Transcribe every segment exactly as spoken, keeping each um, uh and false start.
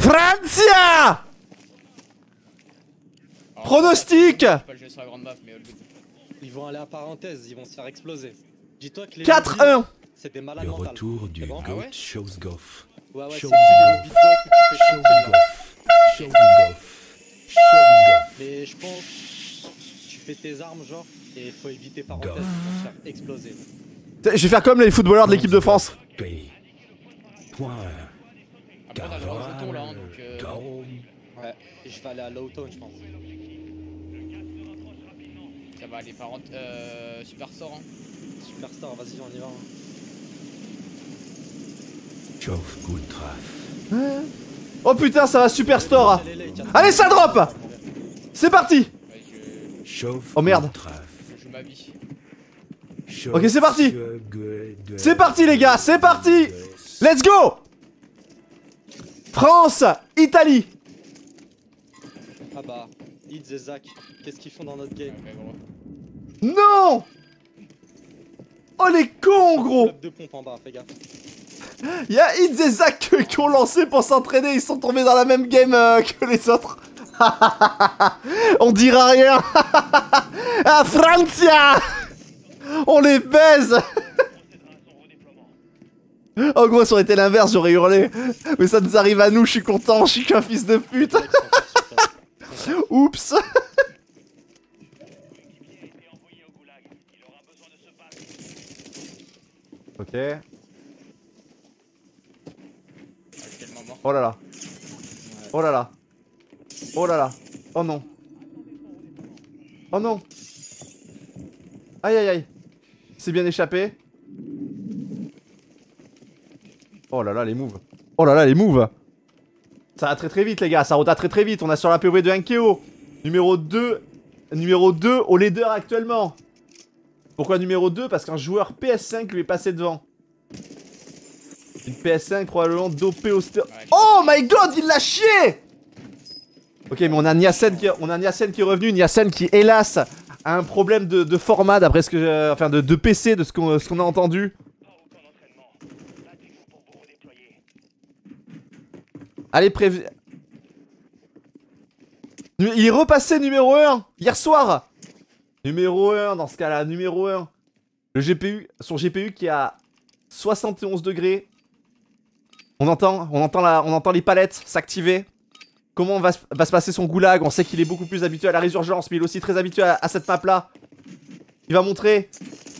Francia. Pronostic. Ils vont aller à parenthèse, ils vont se faire exploser. Dis-toi que les quatre un. C'est des malades mentales. Le retour du Goat Shows Goff. Ouais ouais, c'est des Shows Goff. Shows Goff. Shows Goff. Mais je pense tu fais tes armes genre et faut éviter parenthèse pour se faire exploser. Je vais faire comme les footballeurs de l'équipe de France. Après t'as le droit au jeton là, donc euh... ouais, je vais aller à low tone je pense. Ça va aller par euh, Superstore hein. Superstore, vas-y on y va. Chauffe, good traf. Oh putain ça va Superstore. Allez ça drop. C'est parti. Oh merde. Ok c'est parti. C'est parti les gars, c'est parti. Let's go. France, Italie. Ah bah, Ids et Zach, qu'est-ce qu'ils font dans notre game? Non. Oh les cons gros. Deux pompes en bas, fais gaffe. Y'a Itz et Zach qui ont lancé pour s'entraîner, ils sont tombés dans la même game euh, que les autres. On dira rien. Ah Francia. On les baise. En gros, si on était l'inverse, j'aurais hurlé. Mais ça nous arrive à nous, je suis content, je suis qu'un fils de pute. Oups. Ok. Oh là là. Oh là là. Oh là là. Oh non. Oh non. Aïe aïe aïe. C'est bien échappé. Oh là là les moves. Oh là là les moves. Ça va très très vite les gars, ça rota très très vite. On a sur la P O V de Enkeo. Numéro deux. Numéro deux au leader actuellement. Pourquoi numéro deux? Parce qu'un joueur P S cinq lui est passé devant. Une P S cinq probablement dopée au stéroïde. Oh my god, il l'a chié. Ok, mais on a Niasenn qui, on a Niasenn qui est revenu. Niasenn qui, hélas, a un problème de, de format, d'après ce que. Euh, enfin, de, de P C, de ce qu'on ce qu'on a entendu. Allez, prévu. Il est repassé numéro un hier soir. Numéro un dans ce cas-là, numéro un. Le G P U, son G P U qui a soixante et onze degrés. On entend, on entend, la, on entend les palettes s'activer. Comment va, va se passer son goulag? On sait qu'il est beaucoup plus habitué à la résurgence, mais il est aussi très habitué à, à cette map-là. Il va montrer,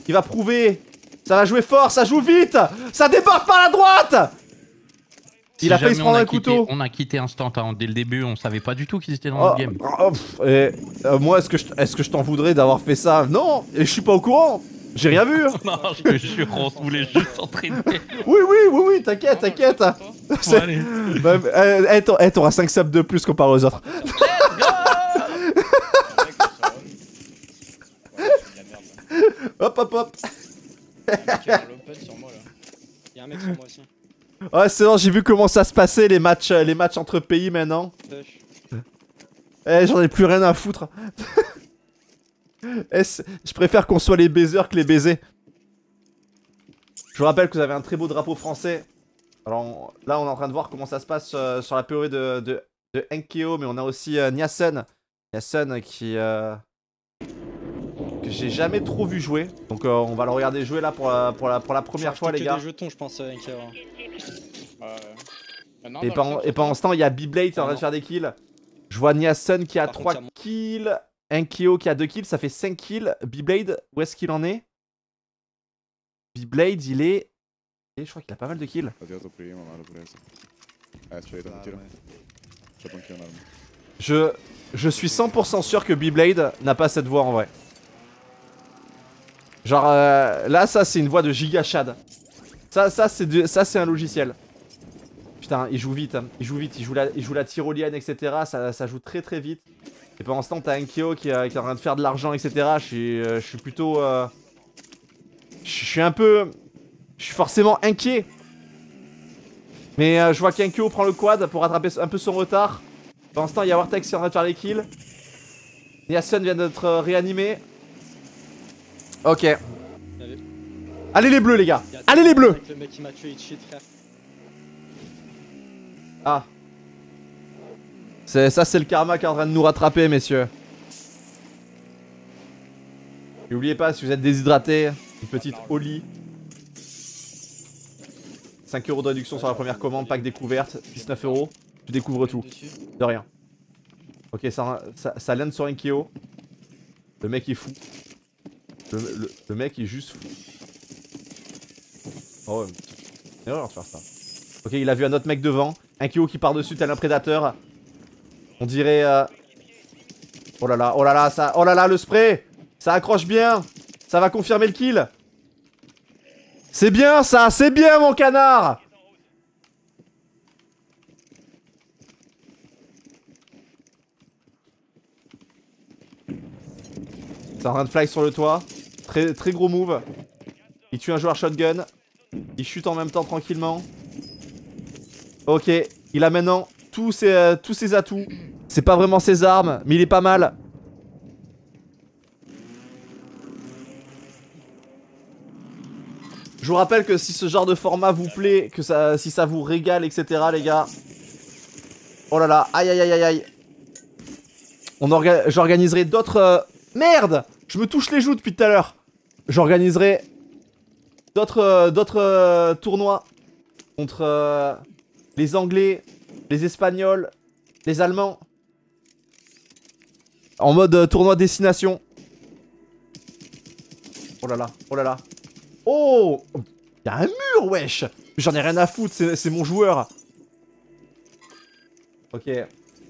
il va prouver. Ça va jouer fort, ça joue vite. Ça déborde par la droite. Il si a failli se prendre un quitté, couteau. On a quitté instant, hein. Dès le début, on savait pas du tout qu'ils étaient dans oh, le game. Oh, pff, et, euh, moi, est-ce que je, est-ce que je t'en voudrais d'avoir fait ça? Non, et je suis pas au courant. J'ai rien vu. Non, je te jure, on se voulait juste entraîner. Oui, oui, oui, oui, t'inquiète, t'inquiète. Bah, euh, hey, hey, t'auras cinq subs de plus comparé aux autres. Hop, hop, hop. Y'a un mec sur moi aussi. Ouais c'est bon, j'ai vu comment ça se passait les matchs, les matchs entre pays maintenant. Eh j'en ai plus rien à foutre. Eh, je préfère qu'on soit les baiseurs que les baisers. Je vous rappelle que vous avez un très beau drapeau français. Alors on, là on est en train de voir comment ça se passe euh, sur la P O V de, de, de Enkeo. Mais on a aussi euh, Niasenn Niasenn qui euh, que j'ai jamais trop vu jouer. Donc euh, on va le regarder jouer là pour la, pour la, pour la première fois les gars. Jetons, je pense, euh, Enkeo. Euh... Ah non, et, pendant, et pendant ce temps il y a B-Blade qui est en train de faire des kills. Je vois Niasenn qui a trois kills, Enkeo qui a deux kills, ça fait cinq kills. B-Blade, où est-ce qu'il en est? B-Blade il est... Et je crois qu'il a pas mal de kills. Je, je suis cent pour cent sûr que B-Blade n'a pas cette voix en vrai. Genre euh, là ça c'est une voix de giga shad. Ça, ça c'est un logiciel. Putain, il joue vite, hein. il joue vite, il joue la, il joue la tyrolienne, et cetera. Ça, ça joue très très vite. Et pendant ce temps, t'as Enkeo qui, euh, qui est en train de faire de l'argent, et cetera. Je suis, euh, je suis plutôt... Euh... Je suis un peu... Je suis forcément inquiet. Mais euh, je vois qu'Enkeo prend le quad pour rattraper un peu son retard. Pendant ce temps, il y a Wartex qui est en train de faire les kills. Niasenn vient d'être euh, réanimé. Ok. Allez les bleus les gars, allez les bleus. Ah, Ça c'est le karma qui est en train de nous rattraper, messieurs. Et n'oubliez pas, si vous êtes déshydraté, une petite au lit. cinq euros de réduction sur la première commande, pack découverte, dix-neuf euros, tu découvres tout. De rien. Ok, ça, ça, ça land sur Enkeo. Le mec est fou. Le, le, le mec est juste fou. Oh, c'est une erreur de faire ça. Ok, il a vu un autre mec devant. Enkeo qui part dessus, tel un prédateur. On dirait... Euh... Oh là là, oh là là, ça... Oh là là, le spray! Ça accroche bien! Ça va confirmer le kill! C'est bien ça, c'est bien mon canard! C'est en train de fly sur le toit. Très, très gros move. Il tue un joueur shotgun. Il chute en même temps tranquillement. Ok, il a maintenant tous ses, euh, tous ses atouts. C'est pas vraiment ses armes, mais il est pas mal. Je vous rappelle que si ce genre de format vous plaît, que ça, si ça vous régale, et cetera les gars. Oh là là, aïe aïe aïe aïe aïe. J'organiserai d'autres... Euh... Merde! Je me touche les joues depuis tout à l'heure. J'organiserai d'autres euh, d'autres euh, tournois contre euh, les Anglais, les Espagnols, les Allemands. En mode euh, tournoi destination. Oh là là, oh là là. Oh, y'a un mur, wesh. J'en ai rien à foutre, c'est mon joueur. Ok.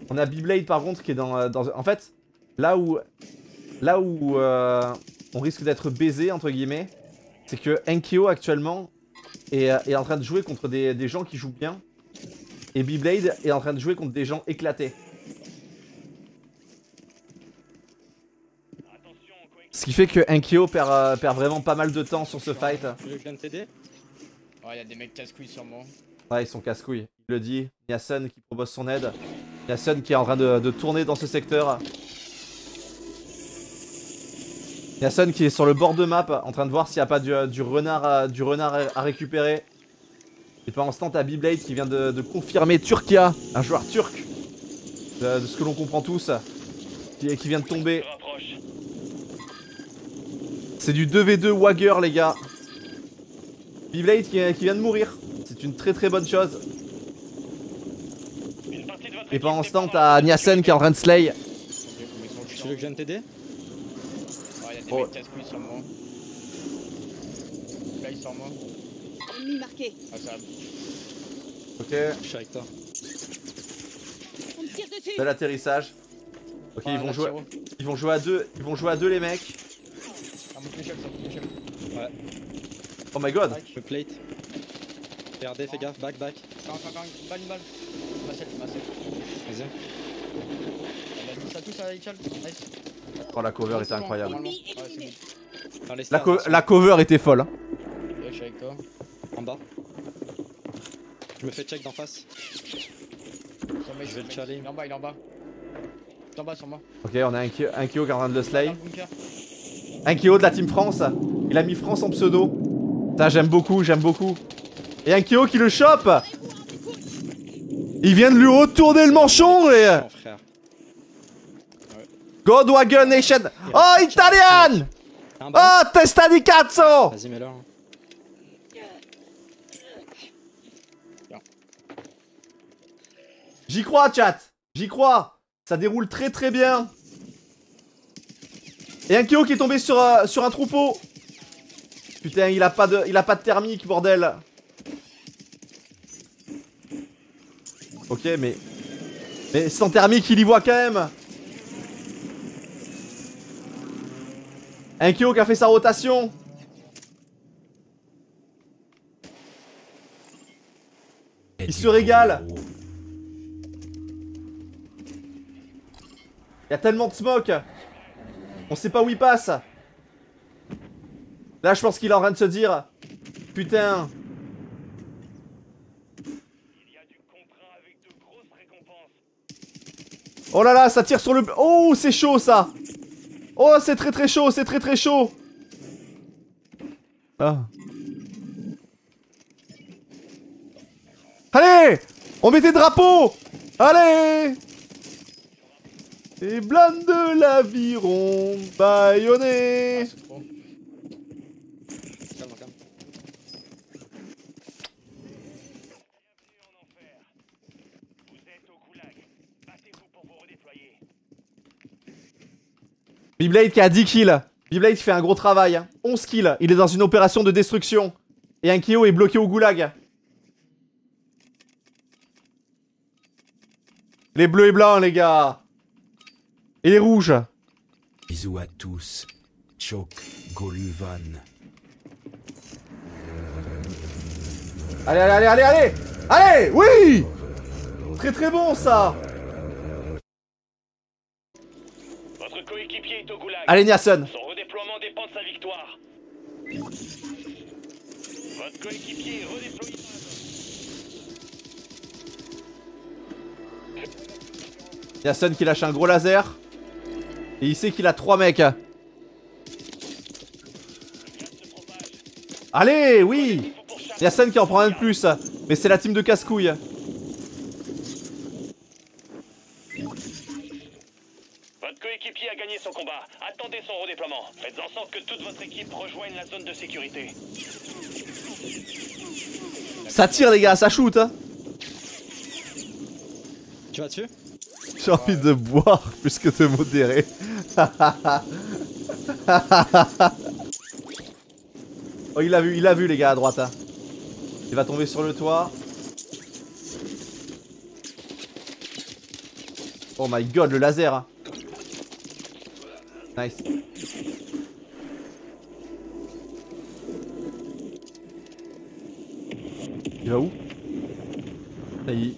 On a B-Blade par contre qui est dans, dans... En fait, là où... Là où euh, on risque d'être baisé, entre guillemets, c'est que Enkeo actuellement est, est en train de jouer contre des, des gens qui jouent bien. Et B-Blade est en train de jouer contre des gens éclatés. Ce qui fait que Enkeo perd, euh, perd vraiment pas mal de temps sur ce fight. Tu veux que je vienne t'aider? Ouais, il y a des mecs casse-couilles sur moi. Ouais, ils sont casse-couilles. Il le dit. Niasenn qui propose son aide. Niasenn qui est en train de, de tourner dans ce secteur. Niasenn qui est sur le bord de map en train de voir s'il n'y a pas du, du, renard à, du renard à récupérer. Et pendant ce temps, t'as B-Blade qui vient de, de confirmer Turkia, un joueur turc, de, de ce que l'on comprend tous, qui, qui vient de tomber. C'est du deux v deux Wager les gars. B-Blade qui, qui vient de mourir. C'est une très très bonne chose. Et pendant ce temps t'as Niasenn qui est en train de slay. Tu veux que je vienne t'aider? Oh y'a des mecs casse-couilles sur moi. Là il sort moi. Ennemi marqué. Ah ça va. Ok. Je suis avec toi. On me tire dessus. De l'atterrissage. Ok ils vont jouer. Ils vont jouer à deux. Ils vont jouer à deux les mecs. Ouais. Oh my god! Le plate. R D, fais gaffe, back, back. Balle, une balle. Marcel, Marcel. Vas-y. Ça touche à Hitz. Oh la cover était incroyable. La cover était folle. Hein. Je suis avec toi. En bas. Je me fais check d'en face. Je vais le challenge. Il est en bas, il est en bas. Il est en bas sur moi. Ok, on a un Kyo qui est en train de le slay. Enkeo de la team France, il a mis France en pseudo. Putain j'aime beaucoup, j'aime beaucoup. Et Enkeo qui le chope. Il vient de lui retourner le manchon et... Godwager Nation. Oh Italian. Oh testa di cazzo. Vas-y mets-le. J'y crois chat, j'y crois. Ça déroule très très bien. Et Enkeo qui est tombé sur, euh, sur un troupeau. Putain, il a pas de, il a pas de thermique, bordel. Ok, mais... Mais sans thermique, il y voit quand même. Enkeo qui a fait sa rotation. Il se régale. Il y a tellement de smoke. On sait pas où il passe. Là je pense qu'il est en train de se dire putain. Oh là là ça tire sur le... Oh c'est chaud ça. Oh c'est très très chaud, c'est très très chaud. Ah. Allez. On met des drapeaux. Allez. Les blindes de l'aviron baïonné. Ah, bon. Calme, calme. B-Blade qui a dix kills. B-Blade fait un gros travail. onze kills. Il est dans une opération de destruction. Et Enkeo est bloqué au goulag. Les bleus et blancs, les gars. Et les rouges. Bisous à tous. Choc Goluvan. Allez, allez, allez, allez. Allez, oui. Très très bon ça. Votre coéquipier est au goulag. Allez, Niasenn. Son redéploiement dépend de sa victoire. Votre coéquipier est redéployé. Niasenn qui lâche un gros laser. Et il sait qu'il a trois mecs. Allez, oui. Niasenn qui en prend un de plus. Mais c'est la team de casse-couilles. Votre coéquipier a gagné son combat. Attendez son redéploiement. Faites en sorte que toute votre équipe rejoigne la zone de sécurité. Ça tire les gars, ça shoot hein. Tu vas dessus? J'ai envie ouais. de boire plus que de modérer. Oh, il a vu, il a vu les gars à droite. Hein. Il va tomber sur le toit. Oh my god, le laser. Hein. Nice. Il va où? Là, il...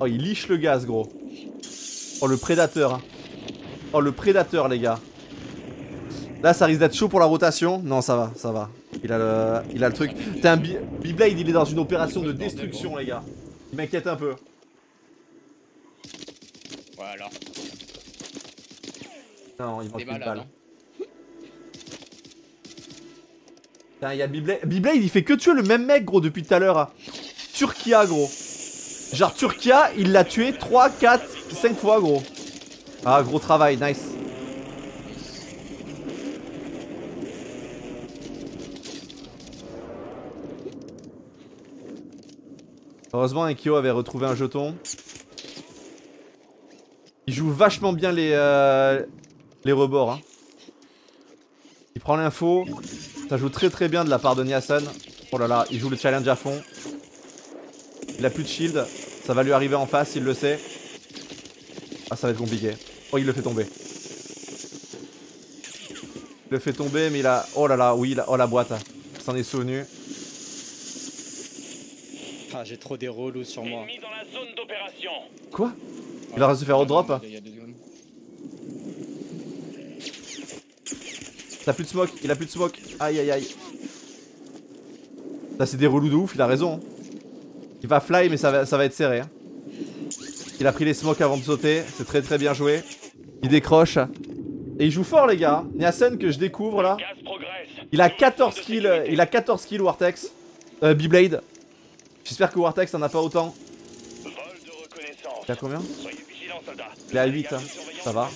Oh, il liche le gaz, gros. Oh le prédateur. Oh le prédateur les gars. Là ça risque d'être chaud pour la rotation. Non ça va, ça va. Il a le, il a le truc. T'es un B-Blade, il est dans une opération de destruction les gars. Il m'inquiète un peu. Voilà. Non il manque une balle. Putain il y a B-Blade. B-Blade il fait que tuer le même mec gros depuis tout à l'heure. Turquia gros. Genre Turquia, il l'a tué trois, quatre, cinq fois gros. Ah gros travail, nice. Heureusement Enkeo avait retrouvé un jeton. Il joue vachement bien les, euh, les rebords hein. Il prend l'info. Ça joue très très bien de la part de Niasenn. Oh là là, il joue le challenge à fond. Il a plus de shield. Ça va lui arriver en face, il le sait. Ah ça va être compliqué. Oh il le fait tomber. Il le fait tomber mais il a... Oh là là, oui, il a... oh la boîte. Il s'en est souvenu. Ah j'ai trop des relous sur moi. Ennemi dans la zone d'opération. Quoi? Il ouais, va se faire au drop. T'as plus de smoke, il a plus de smoke. Aïe aïe aïe. Là c'est des relous de ouf, il a raison. Il va fly mais ça va, ça va être serré hein. Il a pris les smokes avant de sauter, c'est très très bien joué. Il décroche. Et il joue fort les gars. Niasenn que je découvre là. Il a quatorze kills, il a quatorze kills Wartex. Euh, B-Blade. J'espère que Wartex en a pas autant. Il a combien? Il est à huit, hein. Ça va.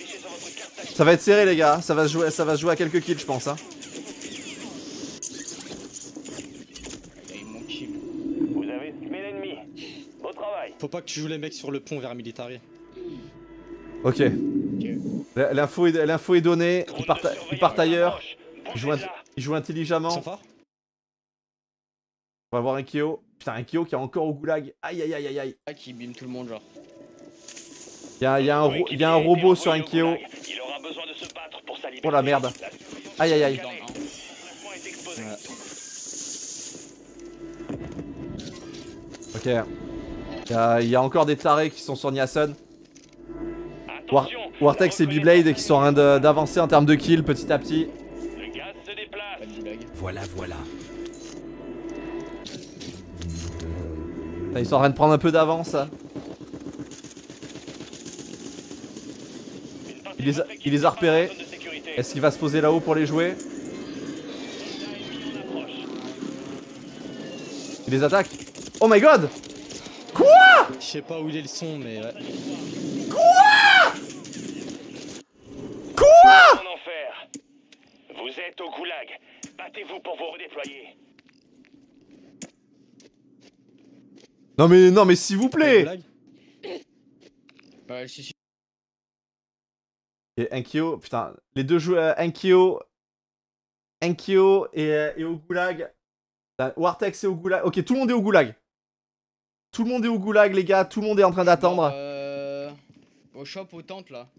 Ça va être serré les gars, ça va se jouer, ça va se jouer à quelques kills je pense. Hein. Faut pas que tu joues les mecs sur le pont vers Militari. Ok. L'info est, est donnée. Ils partent, ils partent ailleurs. Ils jouent, ils jouent intelligemment. On va voir Enkeo. Putain, Enkeo qui est encore au goulag. Aïe aïe aïe aïe aïe. Ah, qui bime tout le monde, genre. Il y a, y a, un, ro y a un robot sur Enkeo. Oh la merde. Aïe aïe aïe. Ok. Il y, a, il y a encore des tarés qui sont sur Niasenn. War, Wartex et B-Blade qui sont en train d'avancer en termes de kills petit à petit. Le gaz se déplace. Voilà, voilà. Là, ils sont en train de prendre un peu d'avance. Il les a, il les a repérés. Est-ce qu'il va se poser là-haut pour les jouer? Il les attaque. Oh my god! Je sais pas où il est le son mais ouais. Quoi? êtes au goulag. Battez-vous pour vous redéployer. Non mais, non mais s'il vous plaît. Ouais, si, si. Et Enkeo, putain, les deux joueurs, Enkeo, Enkeo et, et au goulag. Wartex est au goulag. Ok, tout le monde est au goulag. Tout le monde est au goulag, les gars. Tout le monde est en train d'attendre. Euh, au shop, aux tentes, là.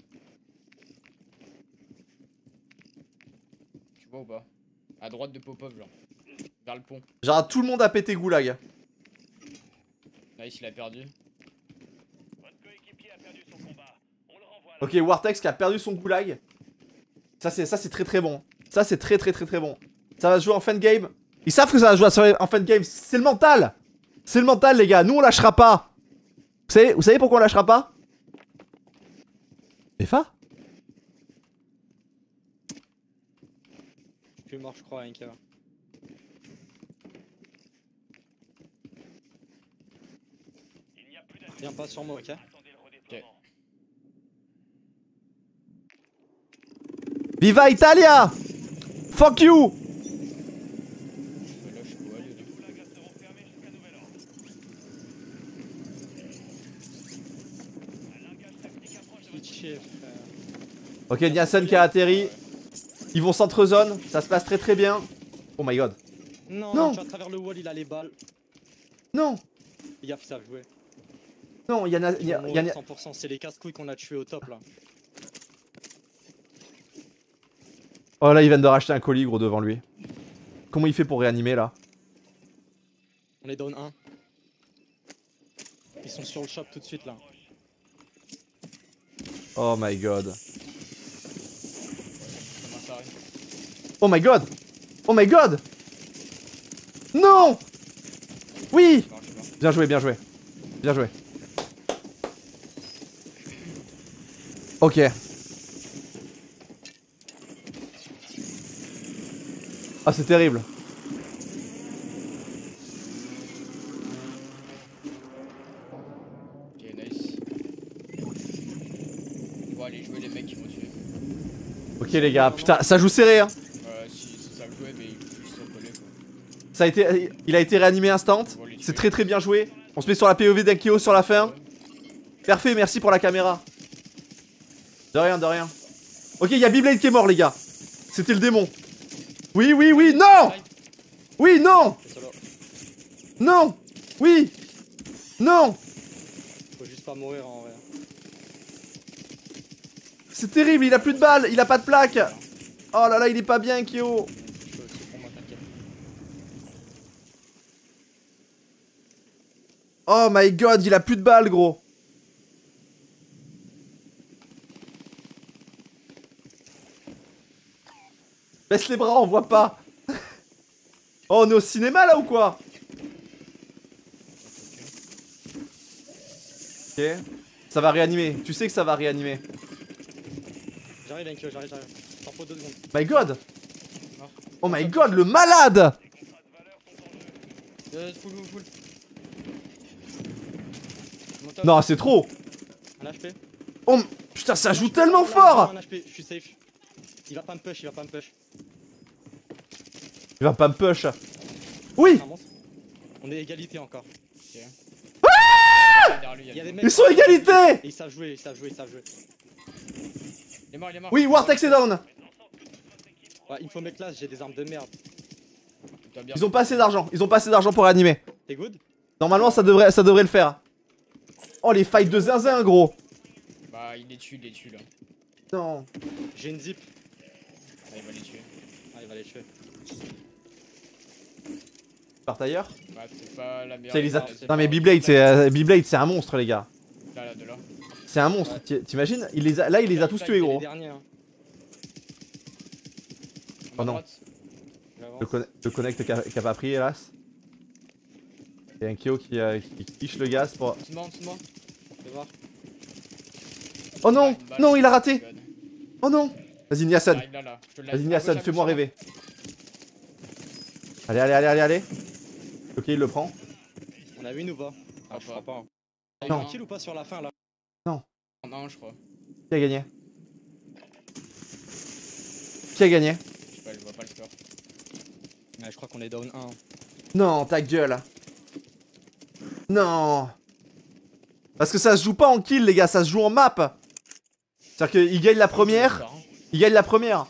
Tu vois ou pas? À droite de Popov, genre. Vers le pont. Genre, tout le monde a pété goulag. Nice, il a perdu. Votre coéquipier a perdu son combat. On le renvoie. Ok, Wartex qui a perdu son goulag. Ça, c'est très très bon. Ça, c'est très très très très bon. Ça va se jouer en fin de game. Ils savent que ça va se jouer en fin de game. C'est le mental. C'est le mental, les gars. Nous, on lâchera pas. Vous savez, vous savez pourquoi on lâchera pas? F A? Je suis mort, je crois, Enkeo. Viens pas sur moi, ok? Ok. Viva Italia! Fuck you! Ok, Niasenn qui a atterri. Ils vont centre-zone, ça se passe très très bien. Oh my god. Non, non. Tu vas à travers le wall, il a les balles. Non. Les gars, ils savent jouer. Non, il y en a... Y a, y a... cent pour cent, c'est les casse-couilles qu'on a tués au top, là. Oh là, ils viennent de racheter un colis, gros, devant lui. Comment il fait pour réanimer, là? On est down un. Ils sont sur le shop tout de suite, là. Oh my god. Oh my god. Oh my god. Non. Oui. Bien joué, bien joué. Bien joué. Ok. Ah, c'est terrible. Ok, nice. On va aller jouer les mecs qui vont tuer. Ok les gars, putain, ça joue serré hein. Euh, si, ça jouait, mais ils sont collés, quoi. Ça a été, il a été réanimé instant. C'est très très bien joué. On se met sur la P O V d'Enkeo sur la fin. Parfait, merci pour la caméra. De rien, de rien. Ok, il y a B-Blade qui est mort, les gars. C'était le démon. Oui, oui, oui, non. Oui, non. Non. Oui. Non. Faut juste pas mourir en vrai. C'est terrible, il a plus de balles, il a pas de plaque. Oh là là, il est pas bien, Enkeo. Oh my god, il a plus de balles, gros. Baisse les bras, on voit pas. Oh, on est au cinéma là ou quoi? Ok. Ça va réanimer, tu sais que ça va réanimer. J'arrive, Enkeo, j'arrive, j'arrive. T'en faut deux secondes. My god. Oh my god, le malade. Euh, full, full, full. Non, c'est trop. Un H P. Oh putain, ça joue tellement fort. Un H P, je suis safe. Il va pas me push, il va pas me push. Il va pas me push. Oui. On est égalité encore. Ils sont égalité. Ils savent jouer, ils savent jouer, ils savent jouer. Il est mort, il est mort. Oui, Wartex est down. Ouais, il faut mes classes, j'ai des armes de merde. Ils ont pas assez d'argent, ils ont pas assez d'argent pour animer. T'es good? Normalement, ça devrait, ça devrait le faire. Oh les fights de zinzin gros. Bah il les tue, il les tue là. Non. J'ai une zip. Ah il va les tuer. Ah il va les tuer. Part ailleurs? Bah c'est pas la meilleure. Non pas mais B-Blade c'est un monstre les gars. Là là de là. C'est un monstre, ouais. T'imagines il a... Là il les a tous tués gros. Derniers, hein. Oh non. Le, con... le connect qui a... Qu a pas pris hélas. Il y a Enkeo qui, euh, qui quiche le gaz pour... C'est mort, c'est mort. Fais voir. Oh non, ah, non, il a raté. Oh non. Vas-y Niasenn. Vas-y Niasenn, fais-moi rêver. Allez, allez, allez, allez, allez. Ok, il le prend. On a une ou pas? Ah, je crois pas. On a un kill ou pas sur la fin là? Non. On a un, je crois. Qui a gagné? Qui a gagné? Je sais pas, je vois pas le Ouais, je crois qu'on est down un. Non, ta gueule. Non. Parce que ça se joue pas en kill, les gars, ça se joue en map. C'est-à-dire qu'il gagne la première. Il gagne la première.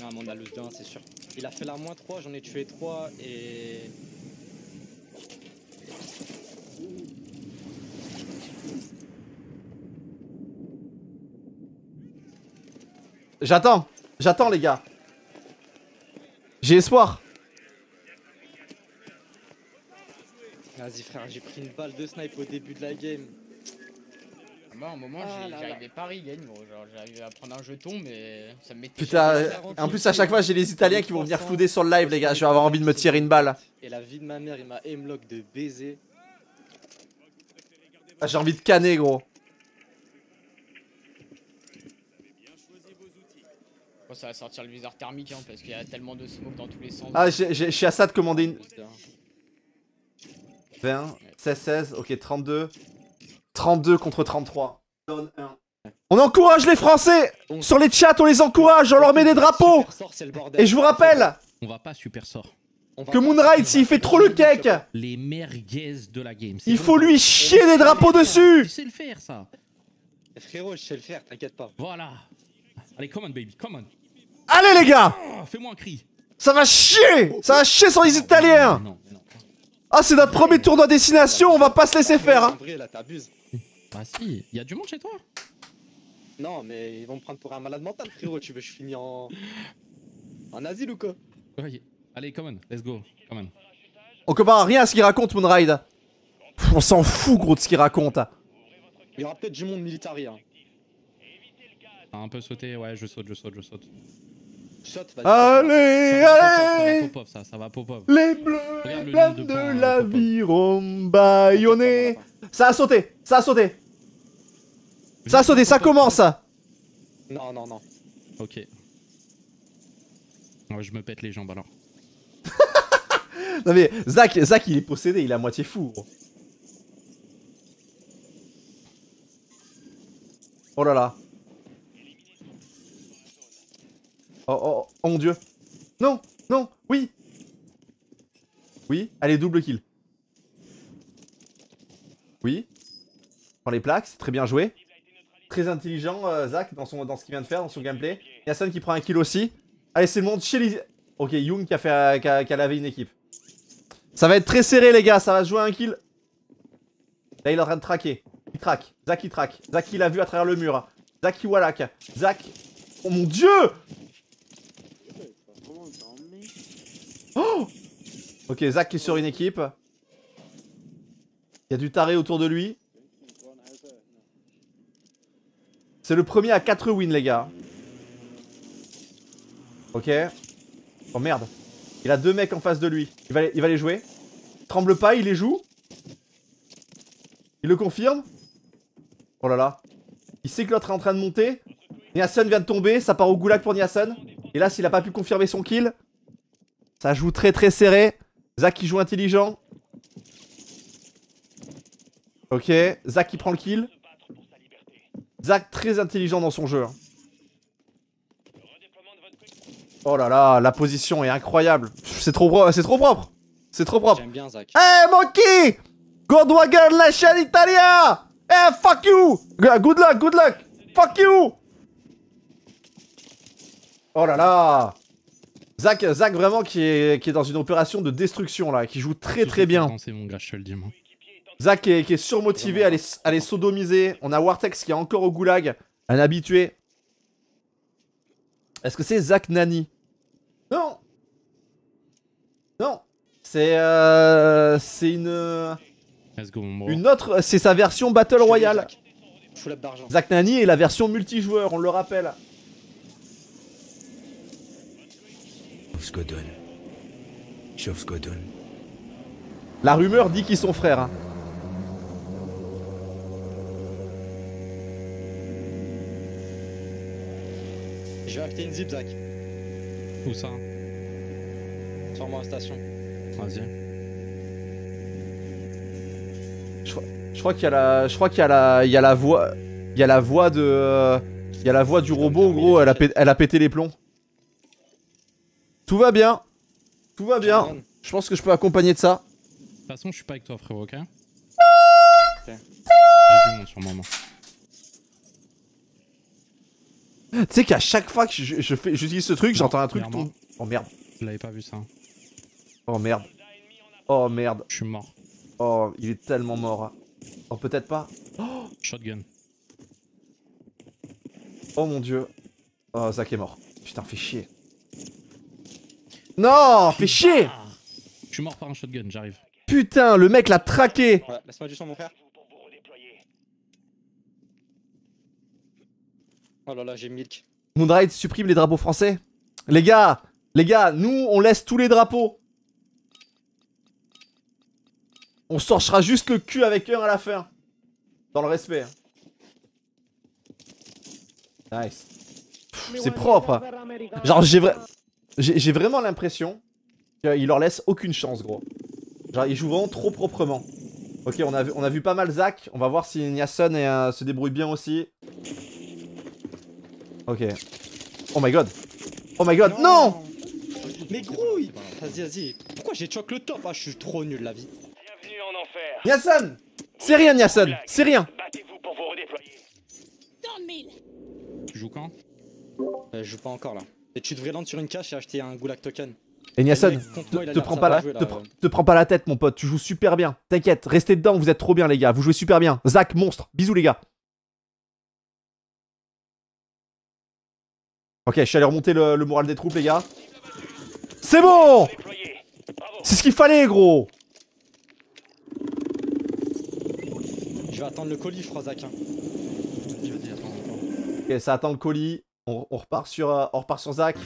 Non, mais on a le deux un, c'est sûr. Il a fait la moins trois, j'en ai tué trois et... J'attends, j'attends les gars. J'ai espoir. Vas-y frère, j'ai pris une balle de snipe au début de la game. Moi, à un moment, ah j'arrivais pas à regain, gros. J'arrivais à prendre un jeton, mais ça me mettait. Putain, en plus, à chaque fois, j'ai les Italiens qui vont venir fouder sur le live, les gars. Je vais avoir envie de me tirer une balle. Et la vie de ma mère, il m'a aimlock de baiser. Ah, j'ai envie de canner, gros. Oh, ça va sortir le viseur thermique, hein, parce qu'il y a tellement de smoke dans tous les sens. Ah, je suis à ça de commander une. vingt, seize, seize, ok, trente-deux. trente-deux contre trente-trois. On encourage les Français. Sur les chats, on les encourage, on leur met des drapeaux. Et je vous rappelle que Moonryde, s'il fait trop le cake, il faut lui chier des drapeaux dessus. Je sais le faire, ça. Frérot, je sais le faire, t'inquiète pas. Voilà. Allez, come on, baby, come on. Allez, les gars. Fais-moi un cri. Ça va chier. Ça va chier sur les Italiens. Ah, c'est notre premier tournoi destination, on va pas se laisser faire, hein. Bah si, y'a du monde chez toi? Non, mais ils vont me prendre pour un malade mental, frérot. Tu veux que je finisse en... en asile ou quoi? Okay. Allez, come on, let's go, come on. On compare à rien à ce qu'il raconte, Moonryde. Pff, on s'en fout, gros, de ce qu'il raconte. Il y aura peut-être du monde militaire, hein. T'as un peu sauté, ouais, je saute, je saute, je saute. Shot, allez, allez, ça va pop up. Les bleus, les flammes de la vie rombaillonnée. Ça a sauté, ça a sauté. Ça a sauté, ça commence. Non, non, non. Ok. Ouais, je me pète les jambes alors. Non mais, Zach, Zach il est possédé, il est à moitié fou. Oh là là. Oh, oh, oh mon dieu. Non, non, oui. Oui, allez, double kill. Oui. Prends les plaques, c'est très bien joué. Très intelligent, euh, Zach, dans, son, dans ce qu'il vient de faire, dans son gameplay. Niasenn qui prend un kill aussi. Allez, c'est le monde chez les... Ok, Young qui a, fait, euh, qui, a, qui a lavé une équipe. Ça va être très serré, les gars, ça va jouer un kill. Là, il est en train de traquer. Il traque, Zach, il traque. Zach, il l'a vu à travers le mur. Zach, il wallach. Zach... Oh mon dieu. Oh. Ok, Zach qui est sur une équipe. Il y a du taré autour de lui. C'est le premier à quatre wins, les gars. Ok. Oh merde. Il a deux mecs en face de lui. Il va, il va les jouer. Il tremble pas, il les joue. Il le confirme. Oh là là. Il sait que l'autre est en train de monter. Niasenn vient de tomber. Ça part au goulag pour Niasenn. Et là, s'il a pas pu confirmer son kill... Ça joue très très serré. Zach qui joue intelligent. Ok. Zach qui prend le kill. Zach très intelligent dans son jeu. Oh là là, la position est incroyable. C'est trop, pro trop propre. C'est trop propre. J'aime bien Zach. Hey monkey! Godwager la chaîne Italia! Hey fuck you! Good luck, good luck! Fuck you! Oh là là! Zach, Zach vraiment qui est, qui est dans une opération de destruction là, qui joue très très bien. Mon gars, je te le dis, moi. Zach qui est, qui est surmotivé à les, à les sodomiser. On a Wartex qui est encore au goulag, un habitué. Est-ce que c'est Zach Nani? Non. Non. C'est euh, c'est une une autre, c'est sa version Battle Royale. Zach Nani est la version multijoueur, on le rappelle. La rumeur dit qu'ils sont frères. Je vais acter une zip, Zach. Où ça? Sur moi en station. Vas-y. Je, je crois qu'il y a la, je crois qu'il y a la, il y a la voix, il y a la voix de, il y a la voix du robot. Gros, elle a, elle a pété les plombs. Tout va bien. Tout va bien. Je pense que je peux accompagner de ça. De toute façon, je suis pas avec toi, frérot, ok? Okay. J'ai du monde sur moi. Tu sais qu'à chaque fois que je, je fais, j'utilise ce truc, j'entends un truc tomber. Oh merde. Je l'avais pas vu ça. Oh merde. Oh merde. Je suis mort. Oh, il est tellement mort. Oh, peut-être pas. Oh shotgun. Oh mon dieu. Oh, Zach est mort. Putain, fais chier. Non, fais chier. Je suis mort par un shotgun, j'arrive. Putain, le mec l'a traqué. Ouais, laisse-moi du sang, mon frère. Oh là là, j'ai milk. Moonryde supprime les drapeaux français. Les gars, les gars, nous on laisse tous les drapeaux. On sorchera juste le cul avec eux à la fin. Dans le respect. Nice. C'est propre. Genre j'ai vra... j'ai vraiment l'impression qu'ils leur laissent aucune chance, gros. Genre ils jouent vraiment trop proprement. Ok, on a vu, on a vu pas mal Zach. On va voir si Niasenn et, euh, se débrouille bien aussi. Ok. Oh my god. Oh my god. Non, non. Mais grouille. Vas-y, vas-y. Pourquoi j'ai choqué le top? Ah, je suis trop nul la vie. Bienvenue en enfer. Niasenn. C'est rien, Niasenn. C'est rien. Battez-vous pour vous redéployer. Dans le mille. Tu joues quand? euh, Je joue pas encore là. Et tu devrais land sur une cache et acheter un goulag token. Et Niasenn, te, te prends pas la, jouer, là, te, pr ouais. te prends pas la tête, mon pote. Tu joues super bien. T'inquiète. Restez dedans. Vous êtes trop bien, les gars. Vous jouez super bien. Zach, monstre. Bisous, les gars. Ok, je suis allé remonter le, le moral des troupes, les gars. C'est bon. C'est ce qu'il fallait, gros. Je vais attendre le colis, Frozakin. Ok, ça attend le colis. On, on, repart sur, euh, on repart sur Zach.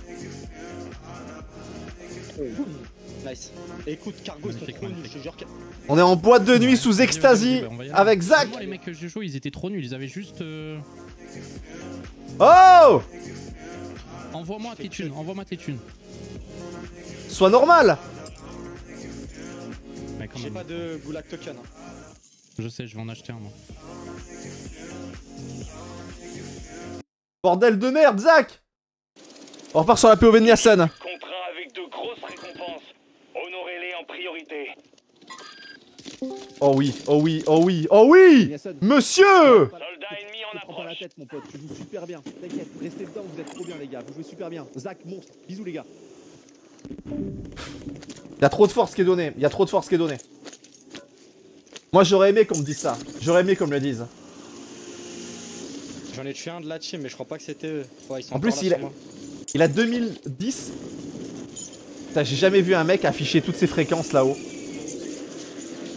Nice. Écoute, cargo, c'est trop nul, je te jure que... On est en boîte de nuit sous Ecstasy avec Zach. Les mecs que je joue, ils étaient trop nuls, ils avaient juste... Euh... Oh! Envoie-moi tes thunes, envoie-moi tes thunes. Sois normal. J'ai pas de goulag token. Hein. Je sais, je vais en acheter un moi. Bordel de merde, Zach. On repart sur la P O V de Niasenn. Contrat avec de grosses récompenses. Honorez-les en priorité. Oh oui, oh oui, oh oui, oh oui, monsieur. Je te prends pas la tête, mon pote, tu joues super bien. T'inquiète, restez dedans, vous êtes trop bien, les gars. Vous jouez super bien. Zach, monstre, bisous, les gars. Il y a trop de force qui est donnée. Il y a trop de force qui est donnée. Moi, j'aurais aimé qu'on me dise ça. J'aurais aimé qu'on me le dise. J'en ai tué un de la team, mais je crois pas que c'était eux. Ouais, ils sont en plus, il a... il a deux mille dix. Putain, j'ai jamais vu un mec afficher toutes ces fréquences là-haut.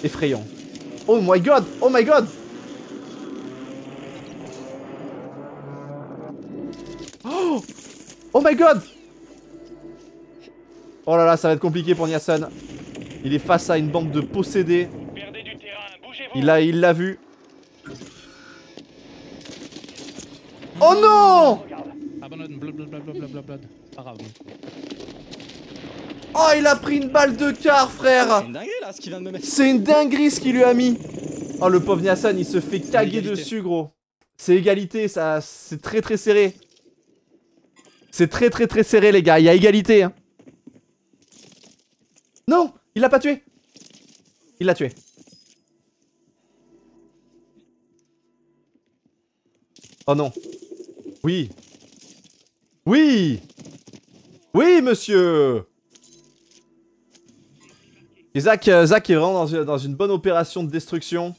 Effrayant. Oh my god, oh my god. Oh my god! Oh là là, ça va être compliqué pour Niasenn. Il est face à une bande de possédés. Il l'a il l'a vu. Oh non! Oh, il a pris une balle de quart, frère! C'est une dinguerie ce qu'il lui a mis! Oh, le pauvre Niasenn, il se fait taguer dessus, gros. C'est égalité, ça, c'est très très serré. C'est très très très serré, les gars, il y a égalité hein. Non, il l'a pas tué. Il l'a tué. Oh non. Oui. Oui. Oui, monsieur. Et Zach, euh, Zach est vraiment dans une, dans une bonne opération de destruction.